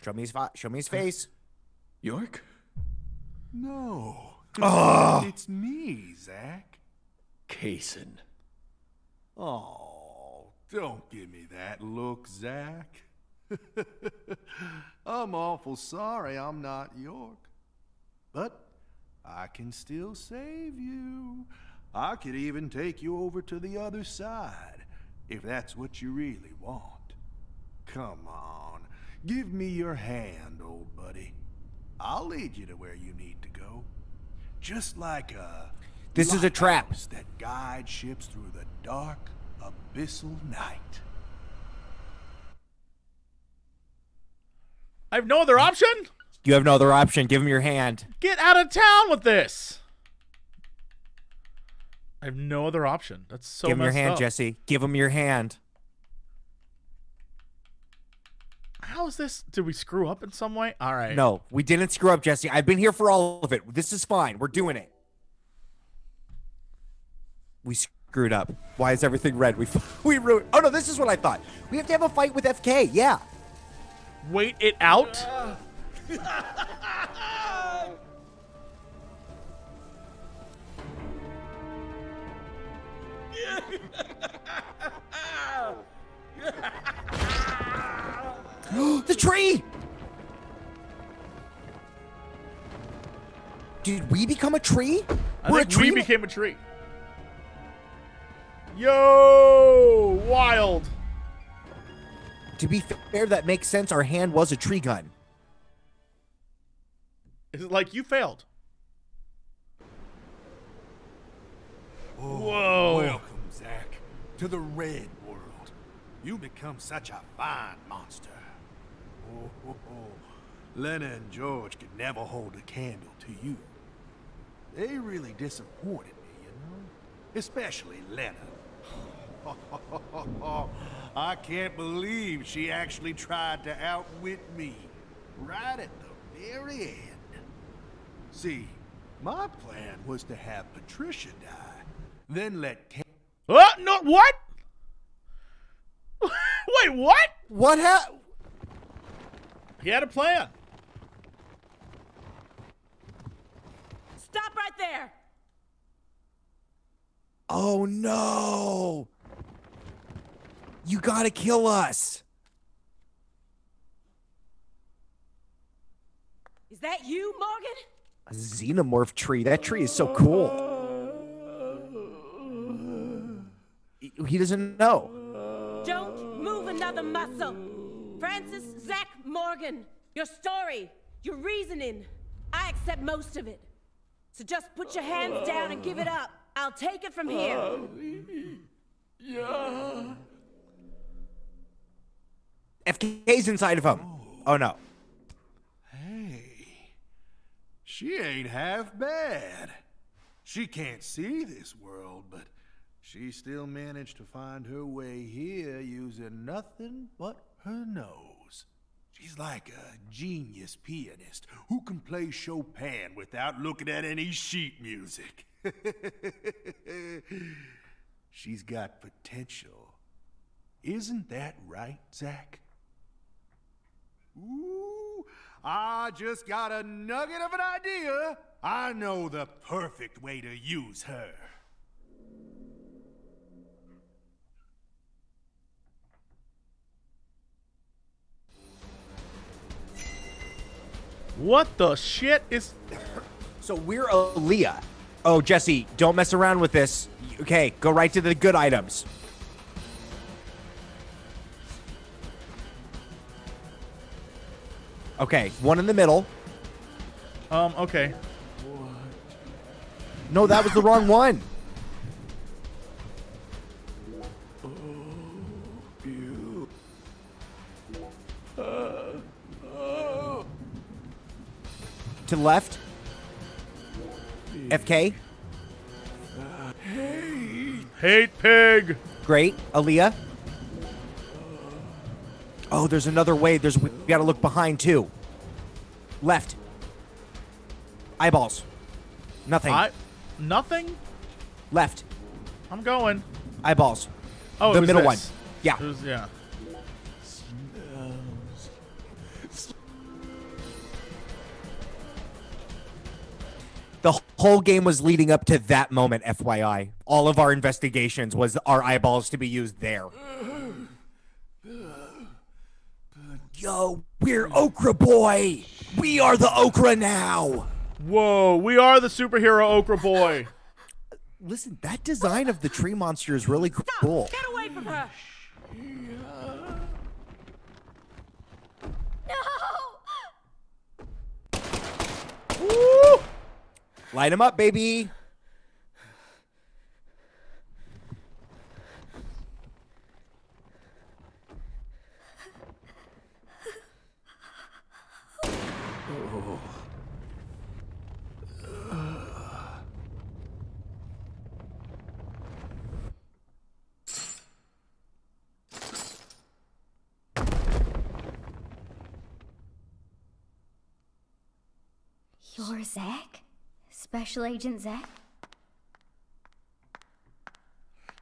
Show me his face. York? No. Oh. It's me, Zach. Kaysen. Oh, don't give me that look, Zach. I'm awful sorry I'm not York. But I can still save you. I could even take you over to the other side, if that's what you really want. Come on. Give me your hand, old buddy. I'll lead you to where you need to go. Just like a... This is a trap. ...that guides ships through the dark, abyssal night. I have no other option? You have no other option. Give him your hand. Get out of town with this. I have no other option. That's so messed up. Give him your hand, Jesse. Give him your hand. How is this? Did we screw up in some way? All right. No, we didn't screw up, Jesse. I've been here for all of it. This is fine. We're doing it. We screwed up. Why is everything red? We ruined. Oh, no, this is what I thought. We have to have a fight with FK. Yeah. Wait it out? The tree! Did we become a tree? I think we became a tree. Yo! Wild! To be fair, that makes sense. Our hand was a tree gun. Is it like you failed? Whoa! Welcome, Zach, to the red world. You become such a fine monster. Oh, oh, oh. Lena and George could never hold a candle to you. They really disappointed me, you know? Especially Lena. I can't believe she actually tried to outwit me, right at the very end. See, my plan was to have Patricia die, then let Candy... Oh, no, what? Wait, what? What happened? He had a plan. Stop right there. Oh, no. You gotta kill us. Is that you, Morgan? A xenomorph tree. That tree is so cool. He doesn't know. Don't move another muscle. Francis Zach Morgan, your story, your reasoning, I accept most of it. So just put your hands down and give it up. I'll take it from here. Yeah. FK's inside of him. Oh, no. Hey, she ain't half bad. She can't see this world, but she still managed to find her way here using nothing but her nose. She's like a genius pianist who can play Chopin without looking at any sheet music. She's got potential. Isn't that right, Zach? Ooh, I just got a nugget of an idea. I know the perfect way to use her. What the shit is... So we're Aaliyah. Oh, Jesse, don't mess around with this. Okay, go right to the good items. Okay, one in the middle. Okay. What? No, that was the wrong one. To the left. FK. Hate pig. Great. Aaliyah. Oh, there's another way. We gotta look behind too. Left. Eyeballs. Nothing. Nothing? Left. I'm going. Eyeballs. Oh, the middle one. Yeah. Yeah. The whole game was leading up to that moment, FYI. All of our investigations was our eyeballs to be used there. Yo, we're Okra Boy. We are the Okra now. Whoa, we are the superhero Okra Boy. Listen, that design of the tree monster is really cool. Stop. Get away from her. No. Woo! Light him up, baby. Oh. You're Zach? Special Agent Zach?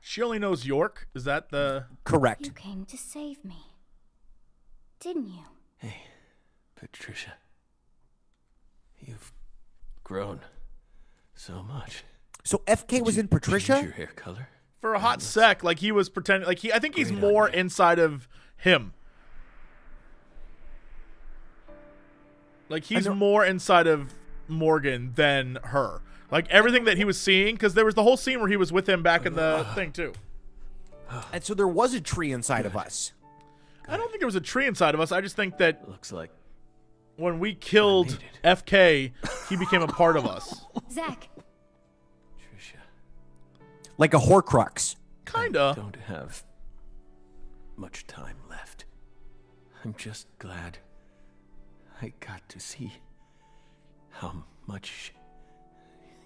She only knows York. Is that the... Correct. You came to save me, didn't you? Hey, Patricia. You've grown so much. So FK was in Patricia? Did you change your hair color? for a hot sec, like he was pretending, like he, I think he's more inside of him. Like he's more inside of Morgan than her. Like everything that he was seeing, because there was the whole scene where he was with him back in the thing too. And so there was a tree inside of us. I don't think there was a tree inside of us. I just think that looks like when we killed FK, he became a part of us. Zach. Trisha. Like a Horcrux. Kinda. I don't have much time left. I'm just glad I got to see how much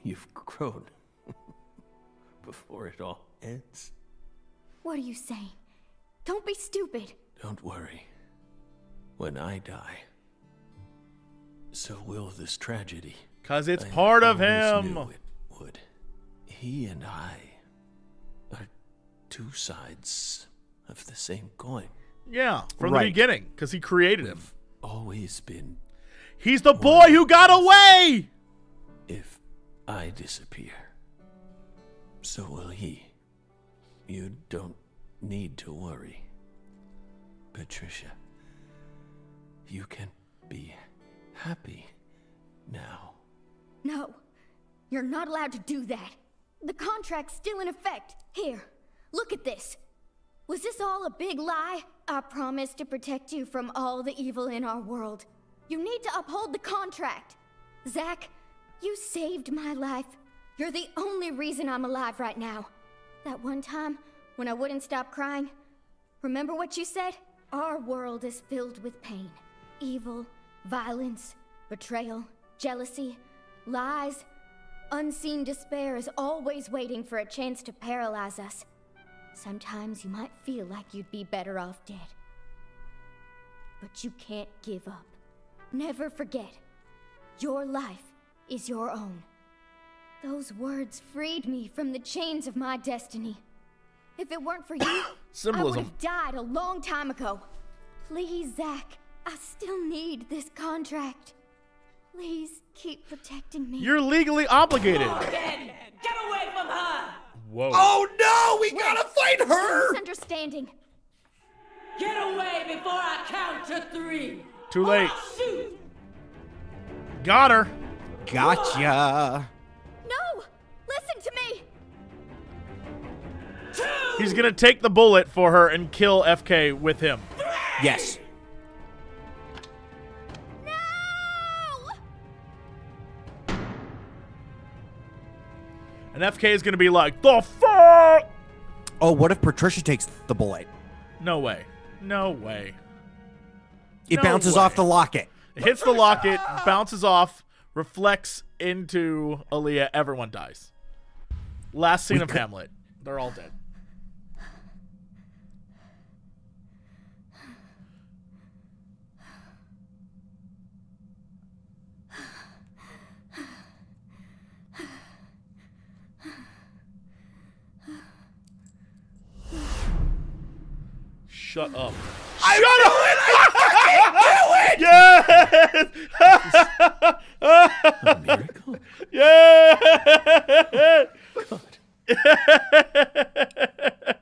you've grown before it all ends. What are you saying? Don't be stupid. Don't worry. When I die, so will this tragedy. 'Cause it's part of him. It would. He and I are two sides of the same coin. Yeah, from the beginning, 'cause he created him. Always been. He's the boy who got away. If I disappear, so will he. You don't need to worry, Patricia. You can be happy now. No, you're not allowed to do that. The contract's still in effect. Here, look at this. Was this all a big lie? I promised to protect you from all the evil in our world. You need to uphold the contract. Zach, you saved my life. You're the only reason I'm alive right now. That one time when I wouldn't stop crying, remember what you said? Our world is filled with pain, evil, violence, betrayal, jealousy, lies. Unseen despair is always waiting for a chance to paralyze us. Sometimes you might feel like you'd be better off dead. But you can't give up. Never forget, your life is your own. Those words freed me from the chains of my destiny. If it weren't for you, I would have died a long time ago. Please, Zach, I still need this contract. Please keep protecting me. You're legally obligated. Morgan, get away from her! Whoa. Oh no, we gotta fight her! Misunderstanding. Get away before I count to three. Too late. Shoot. Got her. Gotcha. No, listen to me. Two. He's gonna take the bullet for her and kill FK with him. Three. Yes. And FK is going to be like, the fuck! Oh, what if Patricia takes the bullet? No way. No way. It bounces off the locket. It hits the locket, bounces off, reflects into Aaliyah. Everyone dies. Last scene of Hamlet. They're all dead. Shut up. I knew it! Yes! A miracle? Yeah! God.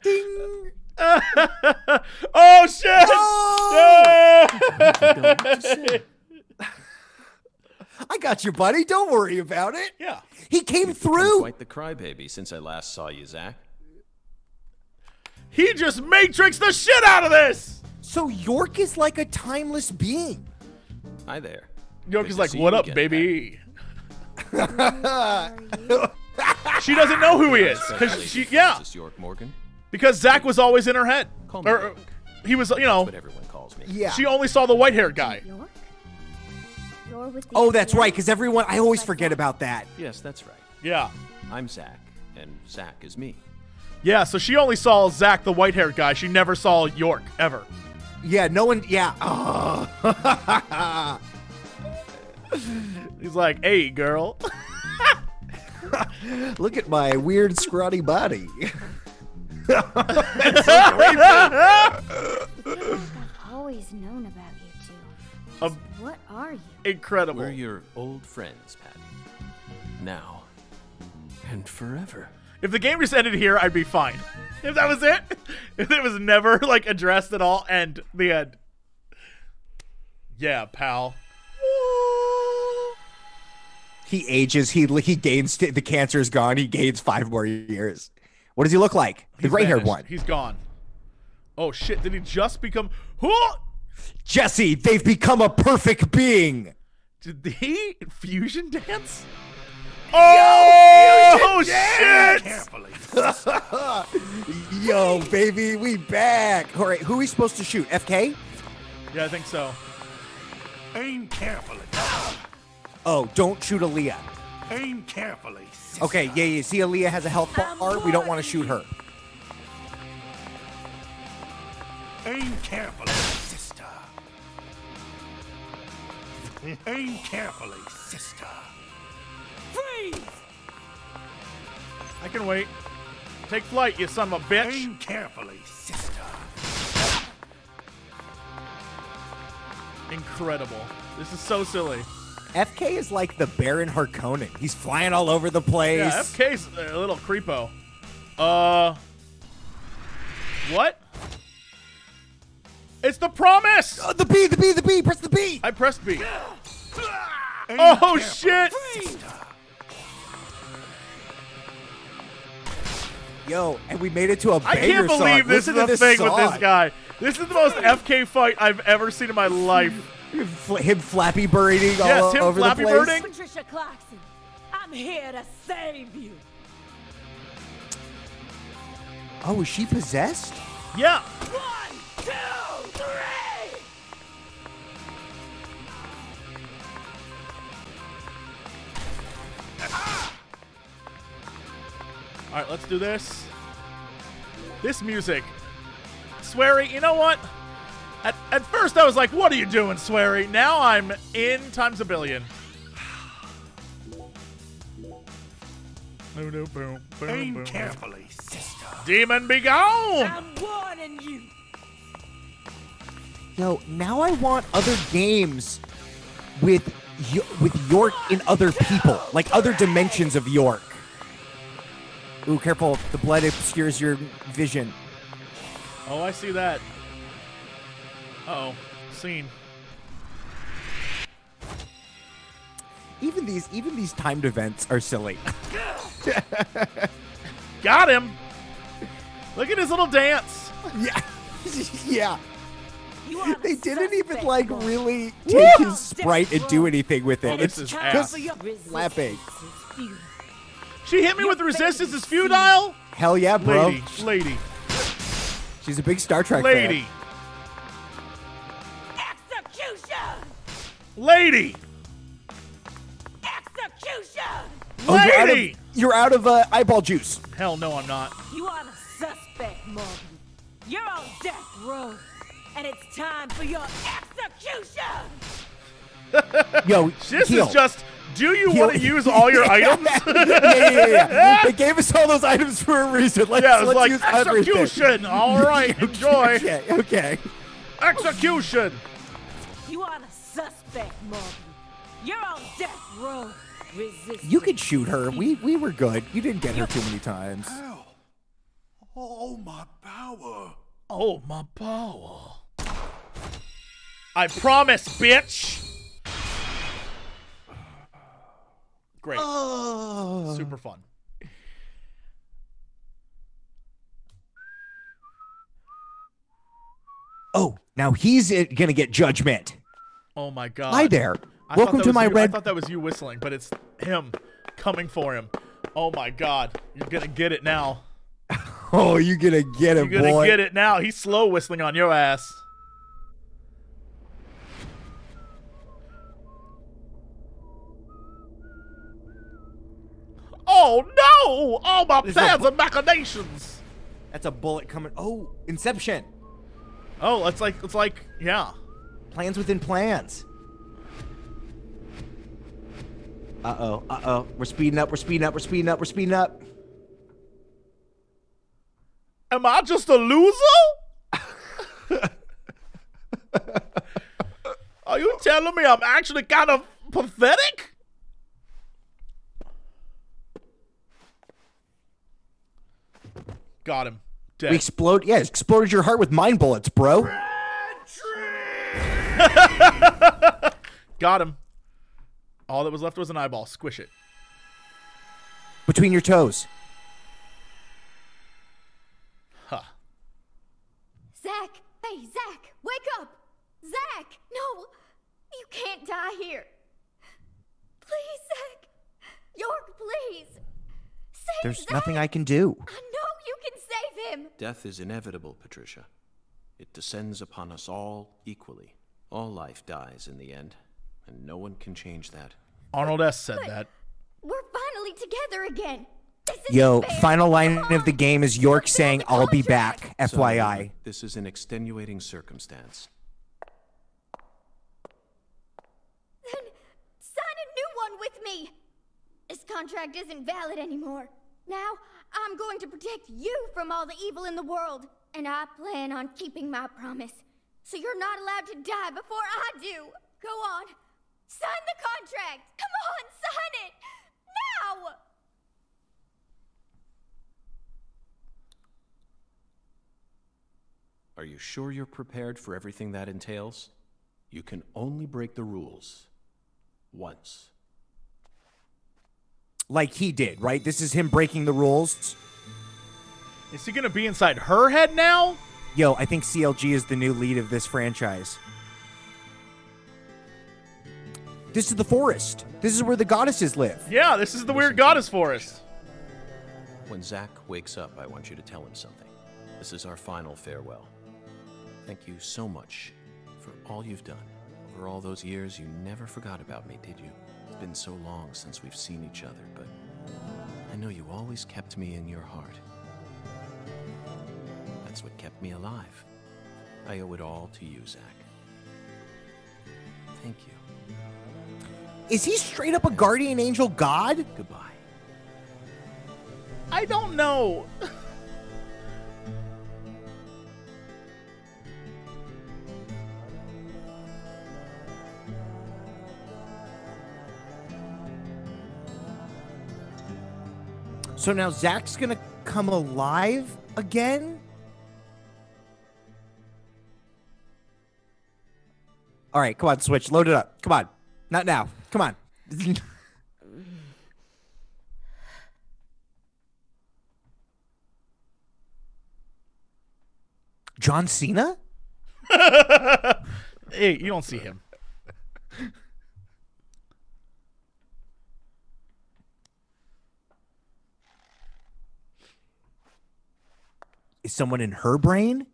Ding! Oh, shit! Oh! Yeah! I got you, buddy. Don't worry about it. Yeah. He came through. Quite the crybaby since I last saw you, Zach. He just matrixed the shit out of this! So York is like a timeless being. Hi there. York is like, what up, baby? She doesn't know who he is. Cause she, Francis York Morgan. Because Zach was always in her head. Or, he was, you know. That's what everyone calls me. Yeah. She only saw the white-haired guy. York? Oh, that's right, because everyone, I always forget about that. Yes, that's right. Yeah. I'm Zach, and Zach is me. Yeah, so she only saw Zach, the white-haired guy. She never saw York, ever. Yeah, no one... Yeah. Oh. He's like, hey, girl. Look at my weird, scrawny body. That's so great. I've always known about you two. Just, what are you? Incredible. We're your old friends, Patty. Now and forever. If the game just ended here, I'd be fine. If that was it, if it was never, like, addressed at all, end. The end. Yeah, pal. He ages. He gains. The cancer is gone. He gains 5 more years. What does he look like? The gray-haired one. He's gone. Oh, shit. Did he just become... Jesse, they've become a perfect being. Did he fusion dance? Oh, shit! Yo, baby, we back. All right, who are we supposed to shoot? FK? Yeah, I think so. Aim carefully. Oh, don't shoot Aaliyah. Aim carefully. Sister. Okay, yeah, you see Aaliyah has a health bar. We don't want to shoot her. Aim carefully, sister. Aim carefully, sister. Freeze! I can wait. Take flight, you son of a bitch. Aim carefully, sister. Incredible. This is so silly. FK is like the Baron Harkonnen. He's flying all over the place. Yeah, FK's a little creepo. What? It's the promise! Oh, the B, the B, the B. Press the B. I pressed B. Oh, shit! Freeze. Yo, and we made it to a banger. I can't believe this is the thing with this guy. This is the most FK fight I've ever seen in my life. Him flappy birding all over the place. Yes, him flappy birding. Patricia Clarkson, I'm here to save you. Oh, is she possessed? Yeah. 1, 2, 3. All right, let's do this. This music. Swery, you know what? At first I was like, what are you doing, Swery? Now I'm in times a billion. Aim carefully, sister. Demon be gone! I'm warning you. Yo, now I want other games with York in other people, like other dimensions of York. Ooh, careful. The blood obscures your vision. Oh, I see that. Uh-oh. Scene. Even these timed events are silly. Got him! Look at his little dance. Yeah. Yeah. They didn't even, like, really take his sprite and do anything with it. Oh, it's just lapping. She hit me with resistance is futile? Hell yeah, bro. Lady. She's a big Star Trek lady. Fan. Execution! Lady! Execution! Oh, lady! You're out of eyeball juice. Hell no, I'm not. You are a suspect, Morgan. You're on death row. And it's time for your execution! Yo, this is just... Do you want to use all your items? Yeah. They gave us all those items for a reason. Let's use everything. Execution! All right, enjoy. Okay. Execution! You are a suspect, Morgan. You're on death row. Resistance. You could shoot her. We were good. You didn't get her too many times. Ow. Oh, my power. Oh, my power. I promise, bitch. Great. Oh. Super fun. Oh, now he's going to get judgment. Oh, my God. Hi there. Welcome to my I thought that was you whistling, but it's him coming for him. Oh, my God. You're going to get it now. Oh, you're going to get it, boy. You're going to get it now. He's slow whistling on your ass. Oh, no. All my plans and machinations. That's a bullet coming. Oh, Inception. Oh, it's like, yeah. Plans within plans. Uh-oh, uh-oh. We're speeding up. Am I just a loser? Are you telling me I'm actually kind of pathetic? Got him. Dead. We explode. Yeah, exploded your heart with mine bullets, bro. Got him. All that was left was an eyeball. Squish it. Between your toes. Huh. Zach. Hey, Zach. Wake up. Zach. No. You can't die here. Please, Zach. York, please. Save There's Zach. Nothing I can do. I know you can save him. Death is inevitable, Patricia. It descends upon us all equally. All life dies in the end, and no one can change that. Arnold S. said that. We're finally together again. Yo, final line of the game is York saying, I'll be back, FYI. So, this is an extenuating circumstance. Then sign a new one with me. This contract isn't valid anymore. Now, I'm going to protect you from all the evil in the world. And I plan on keeping my promise. So you're not allowed to die before I do. Go on. Sign the contract. Come on, sign it. Now! Are you sure you're prepared for everything that entails? You can only break the rules once. Like he did, right? This is him breaking the rules. Is he going to be inside her head now? Yo, I think CLG is the new lead of this franchise. This is the forest. This is where the goddesses live. Yeah, this is the weird goddess forest. When Zach wakes up, I want you to tell him something. This is our final farewell. Thank you so much for all you've done. For all those years, you never forgot about me, did you? It's been so long since we've seen each other, but I know you always kept me in your heart. That's what kept me alive. I owe it all to you, Zach. Thank you. Is he straight up a guardian angel god? Goodbye. I don't know. So now Zach's gonna come alive again? All right, come on, Switch. Load it up. Come on. Not now. Come on. John Cena? Hey, you don't see him. Is someone in her brain?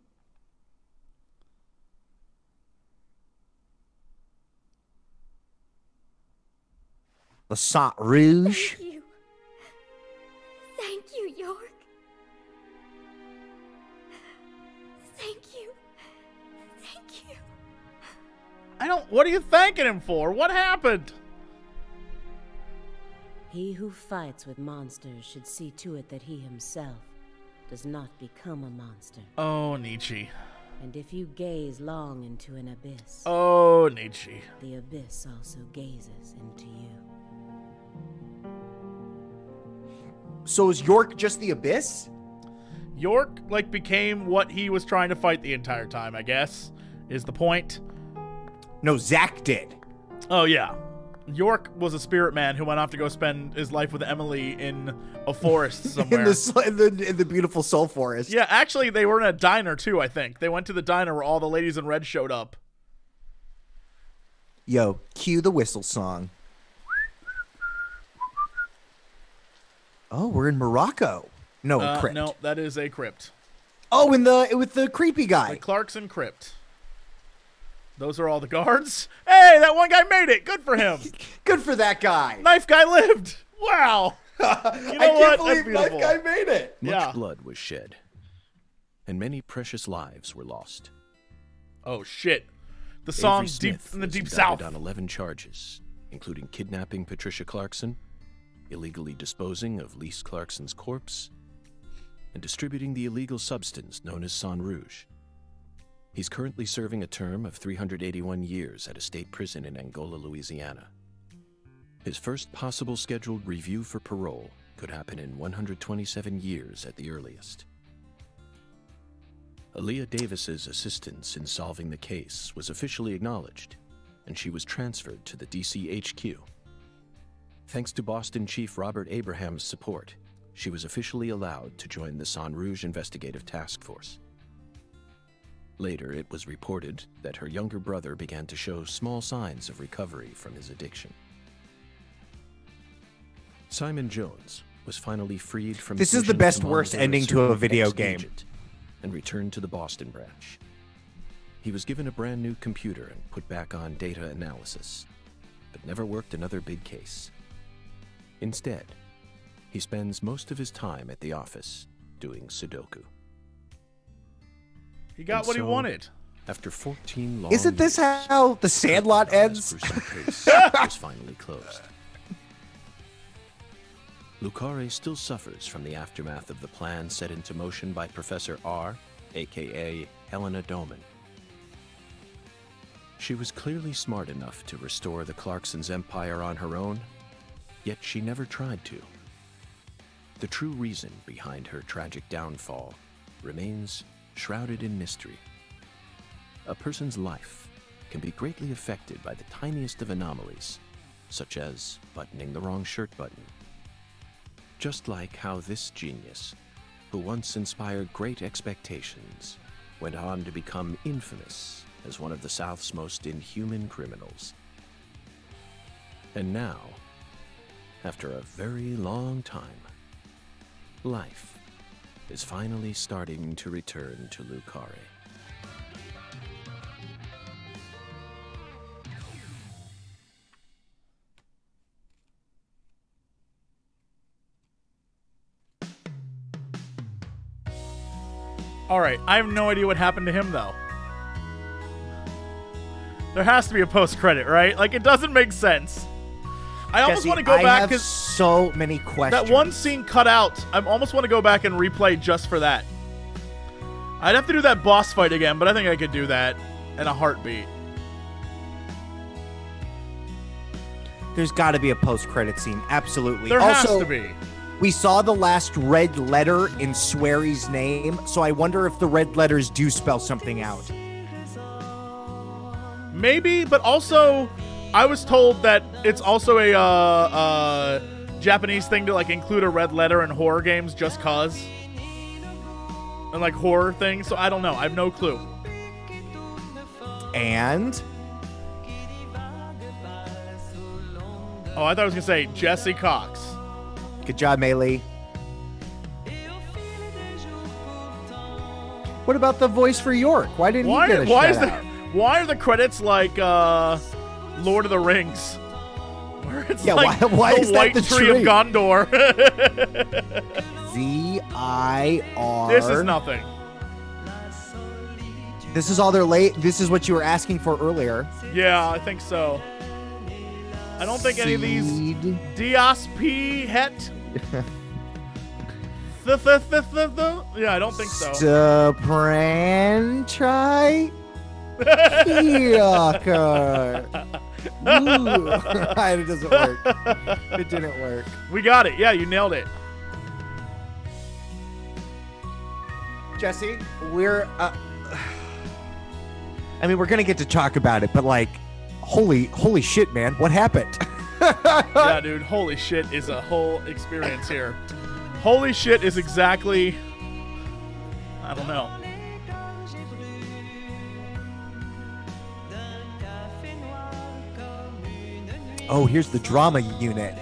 The Saint Rouge. Thank you, York. Thank you. Thank you. I don't... What are you thanking him for? What happened? He who fights with monsters should see to it that he himself does not become a monster. Oh, Nietzsche. And if you gaze long into an abyss... Oh, Nietzsche. The abyss also gazes into you. So is York just the abyss? York, like, became what he was trying to fight the entire time, I guess, is the point. No, Zach did. Oh, yeah. York was a spirit man who went off to go spend his life with Emily in a forest somewhere. in the beautiful soul forest. Yeah, actually, they were in a diner, too, I think. They went to the diner where all the ladies in red showed up. Yo, cue the whistle song. Oh, we're in Morocco. No, crypt. No, that is a crypt. Oh, with the creepy guy. The Clarkson crypt. Those are all the guards. Hey, that one guy made it. Good for him. Good for that guy. Knife guy lived. Wow. You know I can't believe Knife guy made it. Much blood was shed, and many precious lives were lost. Oh shit! The song "Deep in the Deep South" on 11 charges, including kidnapping Patricia Clarkson, illegally disposing of Lise Clarkson's corpse, and distributing the illegal substance known as Saint Rouge. He's currently serving a term of 381 years at a state prison in Angola, Louisiana. His first possible scheduled review for parole could happen in 127 years at the earliest. Aaliyah Davis's assistance in solving the case was officially acknowledged, and she was transferred to the DC HQ. Thanks to Boston Chief Robert Abraham's support, she was officially allowed to join the Saint Rouge Investigative Task Force. Later, it was reported that her younger brother began to show small signs of recovery from his addiction. Simon Jones was finally freed from... This is the best worst ending to a video game. ...and returned to the Boston branch. He was given a brand new computer and put back on data analysis, but never worked another big case. Instead, he spends most of his time at the office doing Sudoku. He got what he wanted. After 14 long Isn't this years, how the Sandlot ends? Case was finally closed. Le Carré still suffers from the aftermath of the plan set into motion by Professor R, aka Helena Doman. She was clearly smart enough to restore the Clarkson's empire on her own, yet she never tried to. The true reason behind her tragic downfall remains shrouded in mystery. A person's life can be greatly affected by the tiniest of anomalies, such as buttoning the wrong shirt button. Just like how this genius, who once inspired great expectations, went on to become infamous as one of the South's most inhuman criminals. And now, after a very long time, life is finally starting to return to Le Carré. All right, I have no idea what happened to him, though. There has to be a post-credit, right? Like, it doesn't make sense. I almost want to go back because so many questions. That one scene cut out. I almost want to go back and replay just for that. I'd have to do that boss fight again, but I think I could do that in a heartbeat. There's got to be a post-credit scene. Absolutely. There also has to be. We saw the last red letter in Swery's name, so I wonder if the red letters do spell something out. Maybe, but also, I was told that it's also a Japanese thing to like include a red letter in horror games just cause. And like horror things, so I don't know. I have no clue. And? Oh, I thought I was going to say Jesse Cox. Good job, Melee. What about the voice for York? Why didn't he get a shout-out? Why are the credits like Lord of the Rings? Where it's like why the is white that the tree of Gondor. Z-I-R. This is nothing. This is all they're late. This is what you were asking for earlier. Yeah, I think so. I don't think any of these. Dios P. Het. Yeah, I don't think so. Stapranchai. It doesn't work. It didn't work. We got it. Yeah, you nailed it. Jesse, we're... I mean, we're going to get to talk about it, but like, holy shit, man. What happened? Yeah, dude. Holy shit is a whole experience here. Holy shit is exactly... I don't know. Oh, here's the drama unit.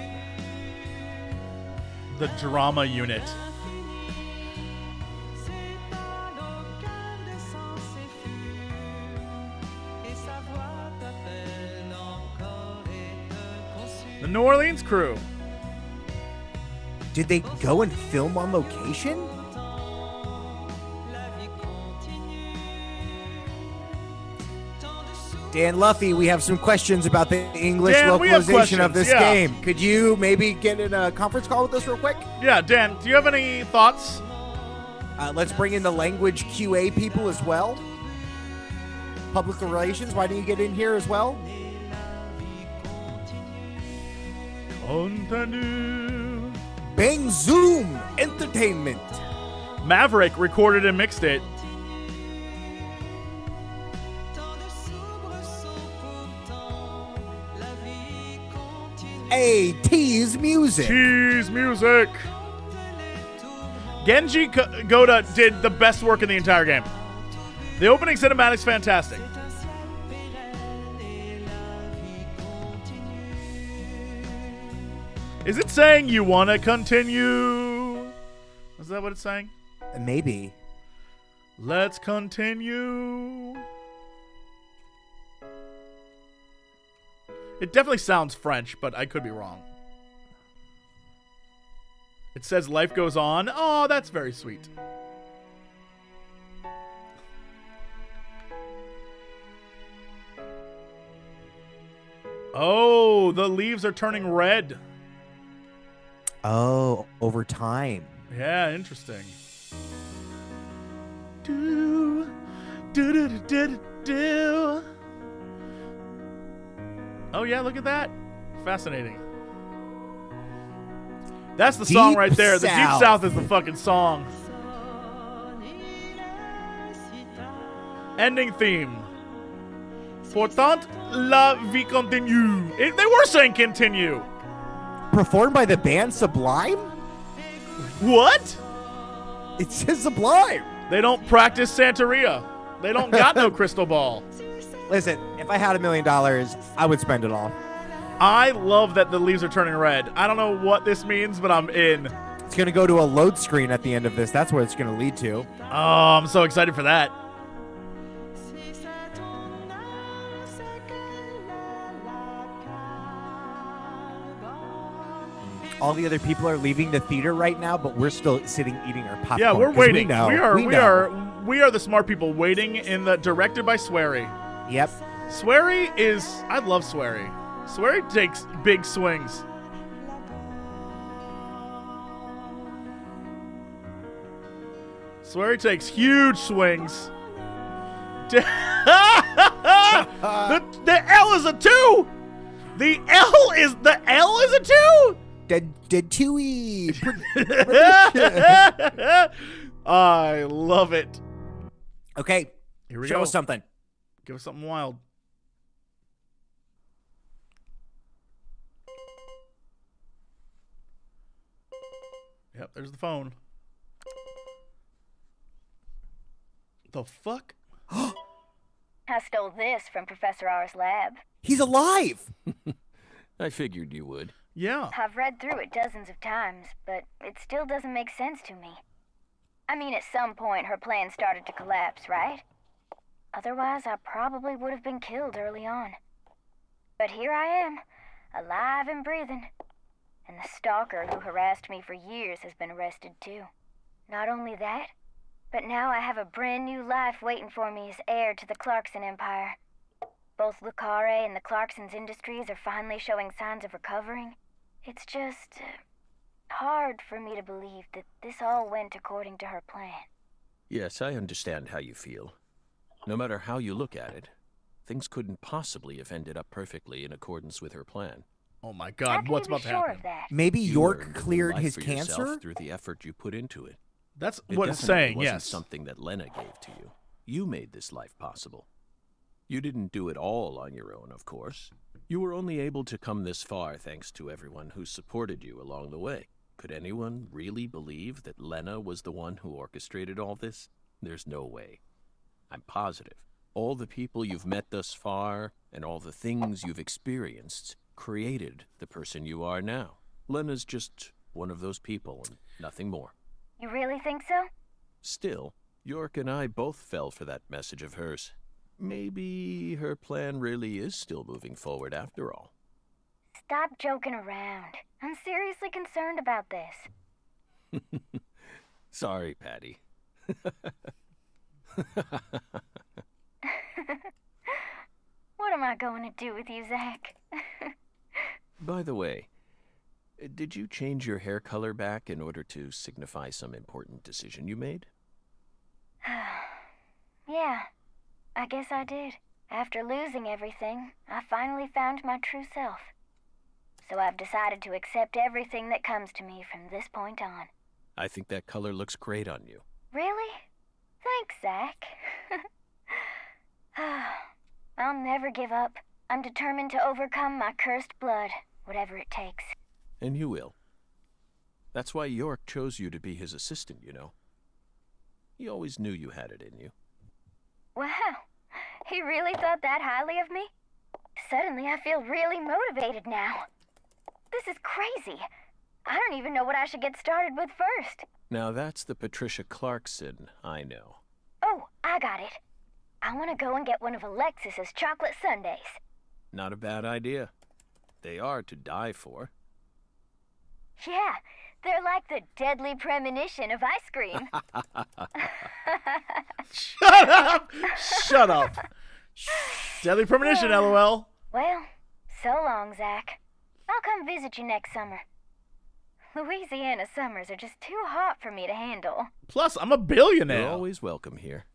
The drama unit. The New Orleans crew. Did they go and film on location? Dan Luffy, we have some questions about the English localization of this game. Could you maybe get in a conference call with us real quick? Yeah, Dan, do you have any thoughts? Let's bring in the language QA people as well. Public relations, why don't you get in here as well? Continue. Bang Zoom Entertainment. Maverick recorded and mixed it. a Tease Music. Tease Music. Genji Goda did the best work in the entire game. The opening cinematic's fantastic. Is it saying you want to continue? Is that what it's saying? Maybe. Let's continue. It definitely sounds French, but I could be wrong. It says life goes on. Oh, that's very sweet. Oh, the leaves are turning red. Oh, over time. Yeah, interesting. Do, do, do, do, do, do. Oh, yeah, look at that. Fascinating. That's the deep song right there. South. The Deep South is the fucking song. Ending theme. Pourtant, la vie continue. It, they were saying continue. Performed by the band Sublime? What? It says Sublime. They don't practice Santeria. They don't got no crystal ball. Listen, if I had $1 million, I would spend it all. I love that the leaves are turning red. I don't know what this means, but I'm in. It's going to go to a load screen at the end of this. That's what it's going to lead to. Oh, I'm so excited for that. All the other people are leaving the theater right now, but we're still sitting eating our popcorn. Yeah, we're waiting. We are the smart people waiting in the directed by Swery. Yep. Swery is I love Swery. Swery takes big swings. Swery takes huge swings. The L is a two. The L is a two. Dead Tui. I love it. Okay, here we go. Show us something. Give us something wild. Yep, there's the phone. The fuck? I stole this from Professor R's lab. He's alive. I figured you would. Yeah. I've read through it dozens of times, but it still doesn't make sense to me. I mean, at some point, her plan started to collapse, right? Otherwise, I probably would have been killed early on. But here I am, alive and breathing. And the stalker who harassed me for years has been arrested, too. Not only that, but now I have a brand new life waiting for me as heir to the Clarkson Empire. Both Le Carré and the Clarkson's Industries are finally showing signs of recovering. It's just hard for me to believe that this all went according to her plan. Yes, I understand how you feel. No matter how you look at it, things couldn't possibly have ended up perfectly in accordance with her plan. Oh my God, what's about to happen? Maybe York cleared his cancer through the effort you put into it. That's what it's saying, yes. It wasn't something that Lena gave to you. You made this life possible. You didn't do it all on your own, of course. You were only able to come this far thanks to everyone who supported you along the way. Could anyone really believe that Lena was the one who orchestrated all this? There's no way. I'm positive. All the people you've met thus far and all the things you've experienced created the person you are now. Lena's just one of those people and nothing more. You really think so? Still, York and I both fell for that message of hers. Maybe her plan really is still moving forward after all. Stop joking around. I'm seriously concerned about this. Sorry, Patty. What am I going to do with you, Zach? By the way, did you change your hair color back in order to signify some important decision you made? Yeah. I guess I did. After losing everything, I finally found my true self. So I've decided to accept everything that comes to me from this point on. I think that color looks great on you. Really? Thanks, Zach. I'll never give up. I'm determined to overcome my cursed blood, Whatever it takes. And you will. That's why York chose you to be his assistant, you know. He always knew you had it in you. Wow. He really thought that highly of me? Suddenly I feel really motivated now. This is crazy. I don't even know what I should get started with first. Now that's the Patricia Clarkson I know. Oh, I got it. I want to go and get one of Alexis's chocolate sundaes. Not a bad idea. They are to die for. Yeah, they're like the deadly premonition of ice cream. Shut up! Shut up! Deadly premonition, yeah. LOL. Well, so long, Zach. I'll come visit you next summer. Louisiana summers are just too hot for me to handle. Plus, I'm a billionaire. You're always welcome here.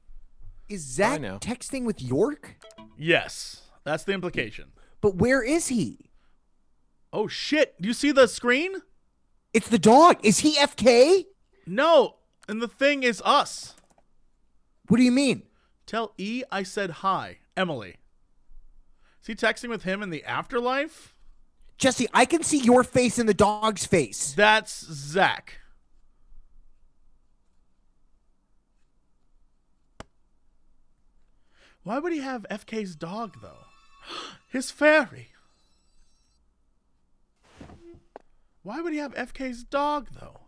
Is Zach texting with York? Yes, that's the implication. But where is he? Oh, shit. Do you see the screen? It's the dog. Is he FK? No, and the thing is us. What do you mean? Tell E I said hi, Emily. Is he texting with him in the afterlife? Jesse, I can see your face in the dog's face. That's Zach. Why would he have FK's dog, though? His fairy. Why would he have FK's dog, though?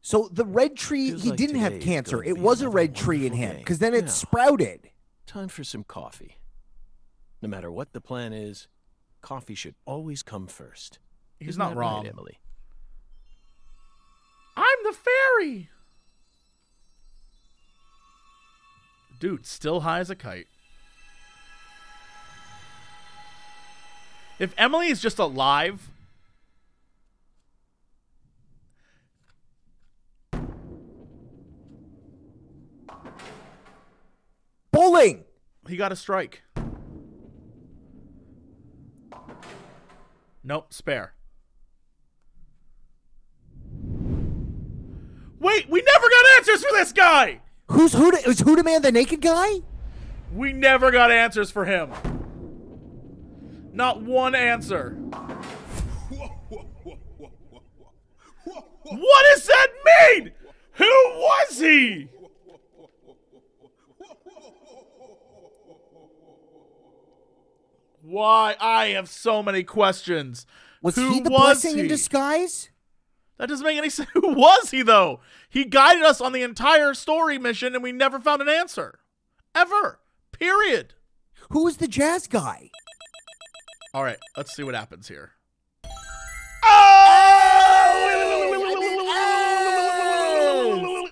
So the red tree, he didn't have cancer. It was a red tree in him, because then it sprouted. Time for some coffee. No matter what the plan is, coffee should always come first. He's not wrong, Emily. I'm the fairy. Dude, still high as a kite. If Emily is just alive, bowling. He got a strike. Nope, spare. Wait, we never got answers for this guy. Who's is Huda Man the naked guy? We never got answers for him. Not one answer. What does that mean? Who was he? Why? I have so many questions. Was he the blessing in disguise? That doesn't make any sense. Who was he, though? He guided us on the entire story mission, and we never found an answer. Ever. Period. Who was the jazz guy? All right, let's see what happens here. Oh!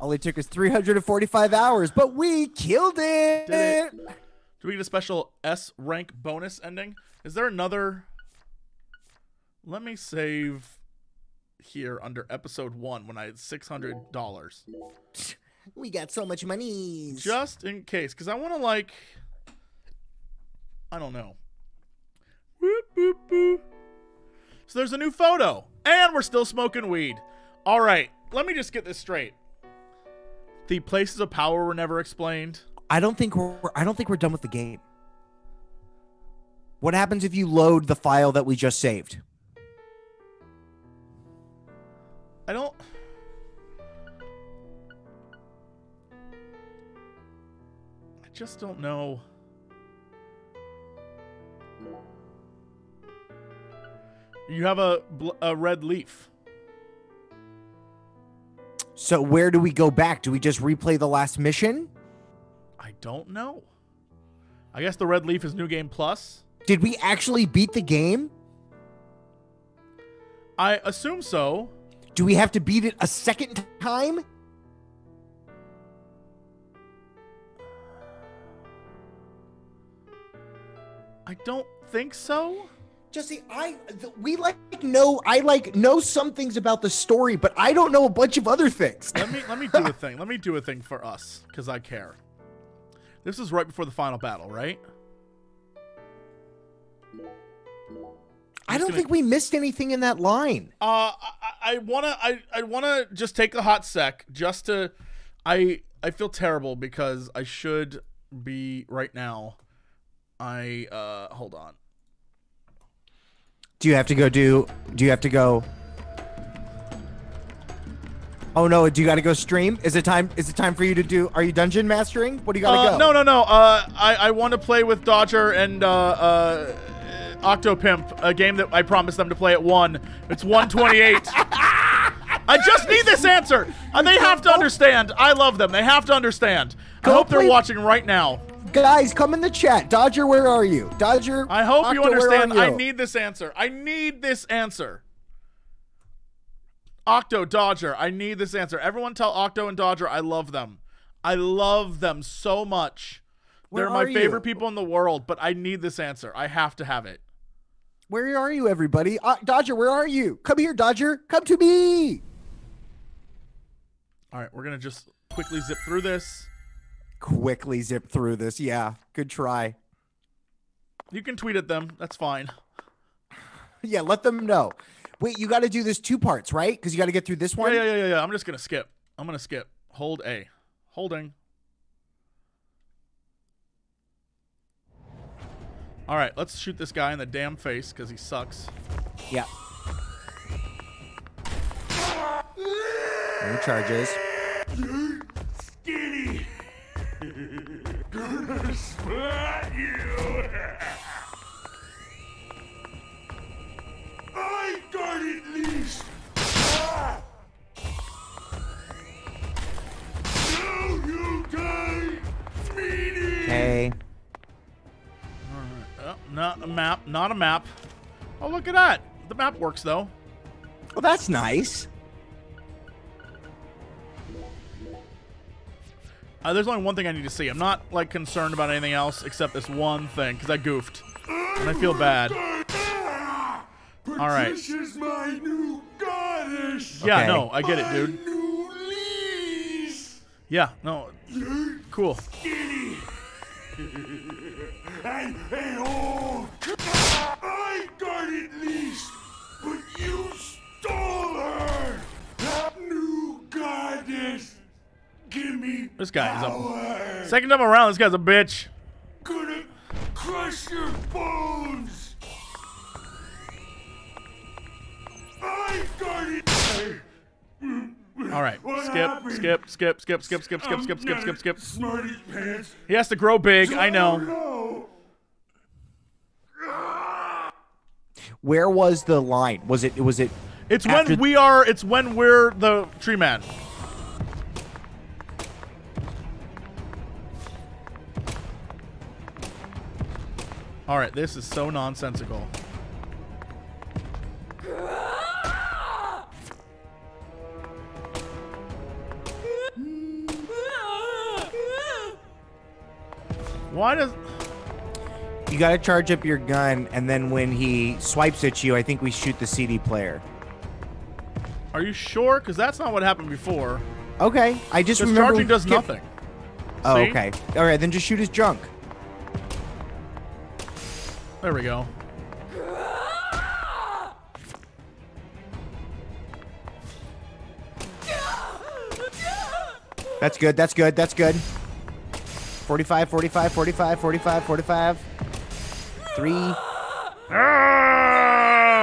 Only took us 345 hours, but we killed it. Did it. Do we get a special S rank bonus ending? Is there another? Let me save here under episode 1 when I had $600. We got so much money. Just in case, because I want to, like, I don't know. Boop, boop, boop. So there's a new photo, and we're still smoking weed. All right, let me just get this straight. The places of power were never explained. I don't think we're done with the game. What happens if you load the file that we just saved? I just don't know. You have a red leaf. So where do we go back? Do we just replay the last mission? I don't know. I guess the red leaf is new game plus. Did we actually beat the game? I assume so. Do we have to beat it a second time? I don't think so. Jesse, I like know some things about the story, but I don't know a bunch of other things. Let me do a thing. Let me do a thing for us, because I care. This is right before the final battle, right? I don't think we missed anything in that line. I wanna just take a hot sec just to. I feel terrible because I should be right now. Hold on. Do you have to go do you have to go? Oh no, do you gotta go stream? Is it time for you to do, are you dungeon mastering? What do you gotta go? No. I want to play with Dodger and Octopimp, a game that I promised them to play at 1. It's 1:28. I just need this answer. They have to understand. I love them. They have to understand. I hope they're watching right now. Guys, come in the chat. Dodger, where are you? Dodger, I hope Octo, you understand. You? I need this answer. I need this answer. Octo, Dodger, I need this answer. Everyone tell Octo and Dodger I love them. I love them so much. They're my favorite people in the world, but I need this answer. I have to have it. Where are you, everybody? Dodger, where are you? Come here, Dodger. Come to me. All right, we're going to just quickly zip through this. Yeah, good try. You can tweet at them. That's fine. Yeah, let them know. Wait, you got to do this 2 parts, right? Because you got to get through this one. Yeah. I'm just going to skip. Hold A. Holding. All right, let's shoot this guy in the damn face because he sucks. Yeah. New charges. Skinny. Gonna splat you. I got it least. Ah. No, you guys mean it. Hey. All right. Oh, not a map. Not a map. Oh, look at that. The map works though. Well, that's nice. There's only one thing I need to see. I'm not, like, concerned about anything else except this one thing, because I goofed. And I feel bad. All right. My new goddess. Yeah, okay. No, I get it, dude. Yeah, no. Cool. I got it least, but you stole her. New goddess. Give me this guy is a second time around. This guy's a bitch. Gonna crush your bones. I got it. All right, skip. Smarty pants. He has to grow big. I know. Where was the line? Was it? It's when we are. It's when we're the tree man. All right, this is so nonsensical. Why does... You gotta charge up your gun, and then when he swipes at you, I think we shoot the CD player. Are you sure? Because that's not what happened before. Okay, I just remember... Charging does nothing. Oh, see? Okay. All right, then just shoot his junk. There we go. That's good, that's good, that's good. 45. 3. Yeah,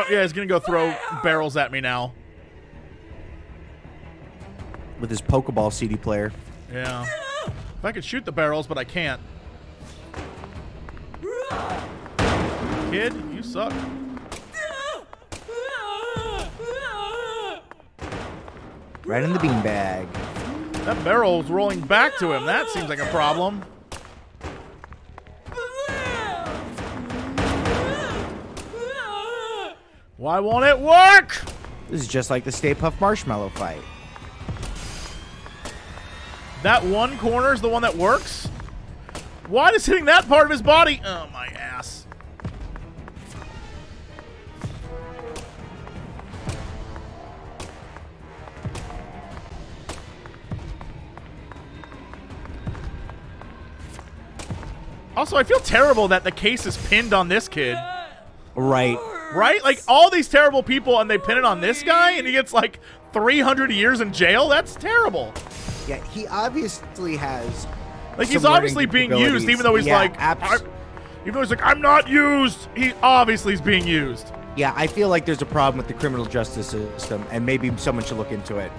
he's gonna go throw barrels at me now. With his Pokeball CD player. Yeah. If I could shoot the barrels, but I can't. Kid, you suck. Right in the beanbag. That barrel's rolling back to him. That seems like a problem. Why won't it work? This is just like the Stay Puft Marshmallow fight. That one corner is the one that works? Why does hitting that part of his body? Oh, my ass. Also, I feel terrible that the case is pinned on this kid. Right. Right? Like, all these terrible people, and they pin it on this guy, and he gets, like, 300 years in jail? That's terrible. Yeah, he obviously has... Like, he's obviously being used, even though he's like... Even though he's like, I'm not used! He obviously is being used. Yeah, I feel like there's a problem with the criminal justice system, and maybe someone should look into it.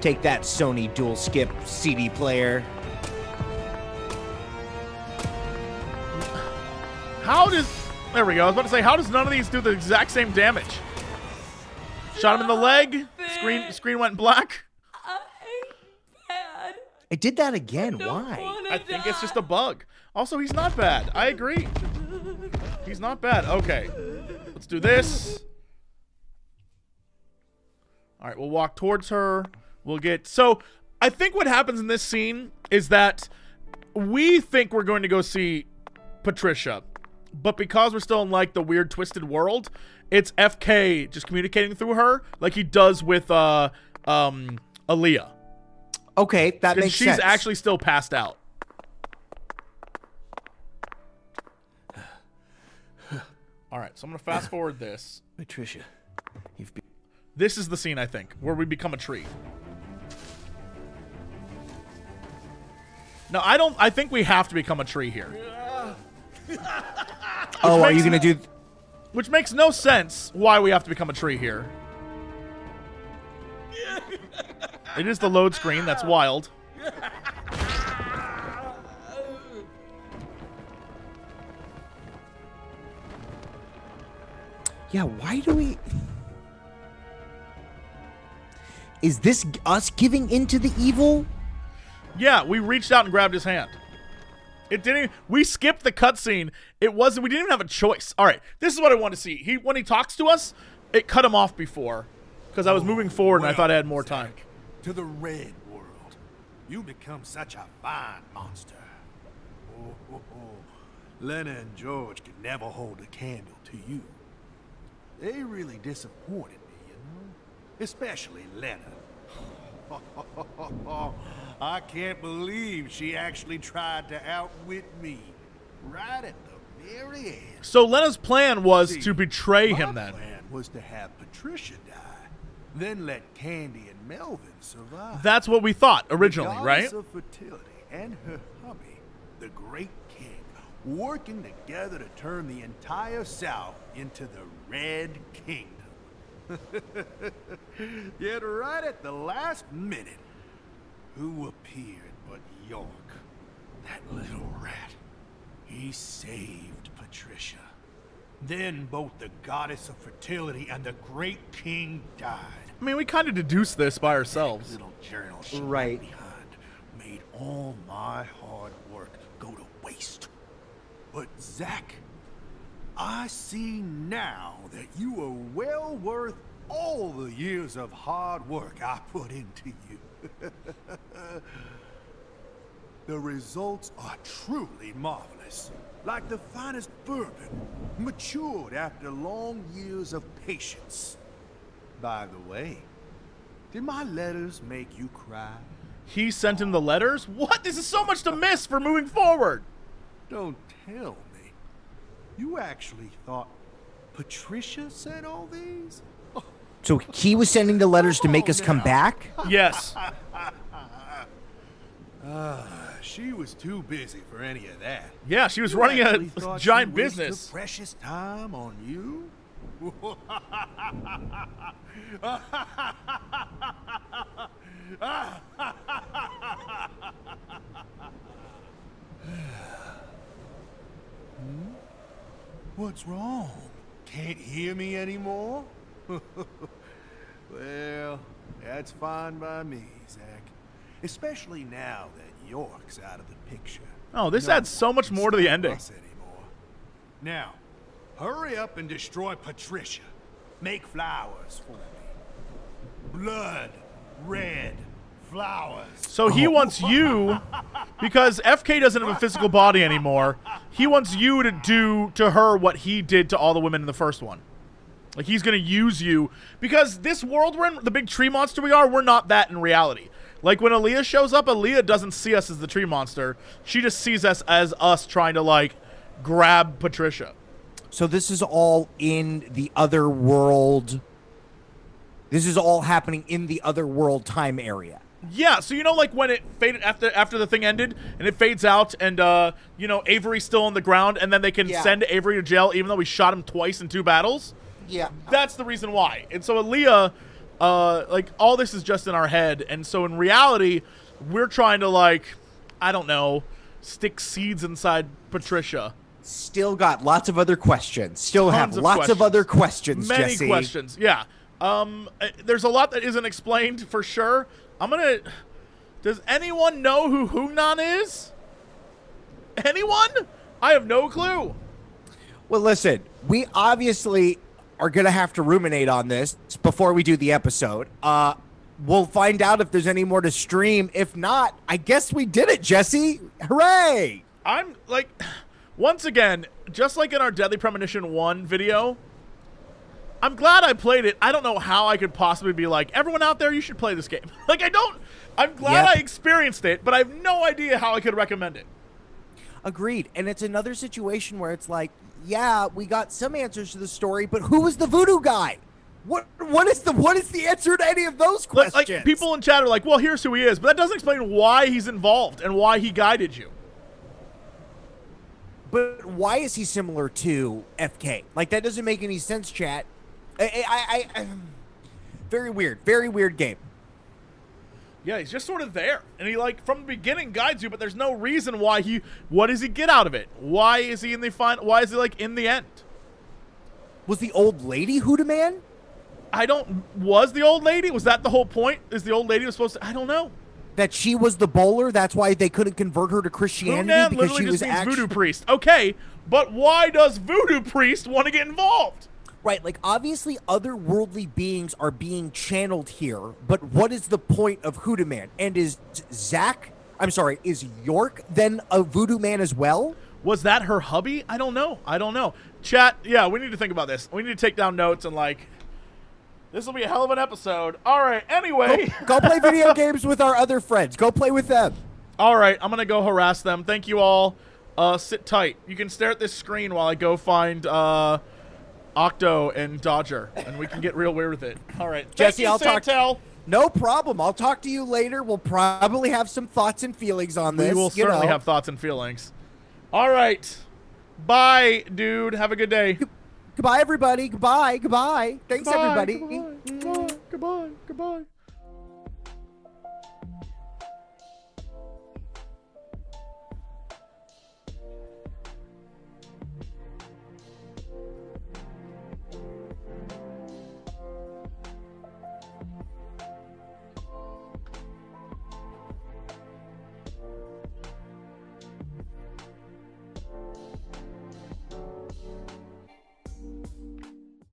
Take that, Sony dual skip CD player. How does... There we go. I was about to say, how does none of these do the exact same damage? Shot him in the leg. Screen went black. I did that again. Why? I think it's just a bug. Also, he's not bad. I agree. He's not bad. Okay. Let's do this. All right. We'll walk towards her. We'll get... So, I think what happens in this scene is that we think we're going to go see Patricia. But because we're still in, like, the weird twisted world, it's FK just communicating through her like he does with Aaliyah. Okay, that makes sense. She's actually still passed out. All right, so I'm going to fast forward this. Patricia, you've been... This is the scene, I think, where we become a tree. No, I don't... I think we have to become a tree here. Oh, are you going to do... Which makes no sense why we have to become a tree here. It is the load screen. That's wild. Yeah, why do we... Is this us giving into the evil? Yeah, we reached out and grabbed his hand. It didn't... We skipped the cutscene. It wasn't... We didn't even have a choice. All right. This is what I want to see. He... When he talks to us, it cut him off before because I was moving forward, and I thought I had more time. To the red world. You become such a fine monster. Oh, oh, oh. Lena and George could never hold a candle to you. They really disappointed me, you know? Especially Lena. I can't believe she actually tried to outwit me right at the very end. So Lena's plan was to betray him then. My plan was to have Patricia die, then let Candy and Melvin survive. That's what we thought originally, right? Of fertility and her hubby, the Great King, working together to turn the entire South into the Red Kingdom. Yet right at the last minute, who appeared but York, that little rat. He saved Patricia. Then both the goddess of fertility and the Great King died. I mean, we kind of deduced this by ourselves. That little journal she left behind made all my hard work go to waste. But Zach, I see now that you were well worth all the years of hard work I put into you. The results are truly marvelous, like the finest bourbon, matured after long years of patience. By the way, did my letters make you cry? He sent him the letters? What? This is so much to miss for moving forward. Don't tell me. You actually thought Patricia sent all these? So he was sending the letters to make us come back? Yes. She was too busy for any of that. Yeah, she was running a giant business. The precious time on you? Hmm? What's wrong? Can't hear me anymore? Well, that's fine by me, Zach. Especially now that York's out of the picture. Oh, this adds so much more to the ending. Now, hurry up and destroy Patricia. Make flowers for me. Blood, red, flowers. So he wants you, because FK doesn't have a physical body anymore, he wants you to do to her what he did to all the women in the first one. Like, he's going to use you, because this world we're in, the big tree monster we are, we're not that in reality. Like, when Aaliyah shows up, Aaliyah doesn't see us as the tree monster. She just sees us as us trying to, like, grab Patricia. So this is all in the other world. This is all happening in the other world time area. Yeah, so you know, like when it faded after the thing ended, and it fades out, and you know, Avery's still on the ground, and then they can send Avery to jail, even though we shot him twice in 2 battles. Yeah, that's the reason why. And so Aaliyah, like all this is just in our head, and so in reality, we're trying to like, I don't know, stick seeds inside Patricia. Still got lots of other questions. Still have lots of other questions. Many Jesse. Questions. Yeah. There's a lot that isn't explained for sure. Does anyone know who Hoognan is? Anyone? I have no clue. Well, listen, we obviously are going to have to ruminate on this before we do the episode. We'll find out if there's any more to stream. If not, I guess we did it, Jesse. Hooray! I'm like, once again, just like in our Deadly Premonition 1 video, I'm glad I played it. I don't know how I could possibly be like, everyone out there, you should play this game. Like, I don't. I'm glad I experienced it, but I have no idea how I could recommend it. Agreed. And it's another situation where it's like, yeah, we got some answers to the story, but who was the voodoo guy? What is the answer to any of those questions? Like, people in chat are like, well, here's who he is, but that doesn't explain why he's involved and why he guided you. But why is he similar to FK? Like, that doesn't make any sense, chat. Very weird game. Yeah, he's just sort of there, and he like from the beginning guides you, but there's no reason why he. What does he get out of it? Why is he in the final? Why is he like in the end? Was the old lady Huda Man? I don't. Was the old lady? Was that the whole point? Is the old lady was supposed to? I don't know. That she was the bowler. That's why they couldn't convert her to Christianity because she was actually voodoo priest. Okay, but why does voodoo priest want to get involved? Right, like obviously otherworldly beings are being channeled here, but what is the point of Hoodoo Man? And is is York then a voodoo man as well? Was that her hubby? I don't know. I don't know. Chat, yeah, we need to think about this. We need to take down notes and like, this will be a hell of an episode. All right, anyway. Go play video games with our other friends. Go play with them. All right, I'm going to go harass them. Thank you all. Sit tight. You can stare at this screen while I go find... Octo and Dodger, and we can get real weird with it. All right, Jesse, I'll talk. No problem. I'll talk to you later. We'll probably have some thoughts and feelings on this. We will certainly have thoughts and feelings. All right, bye, dude. Have a good day. Goodbye, everybody. Goodbye. Goodbye. Thanks, everybody. Goodbye.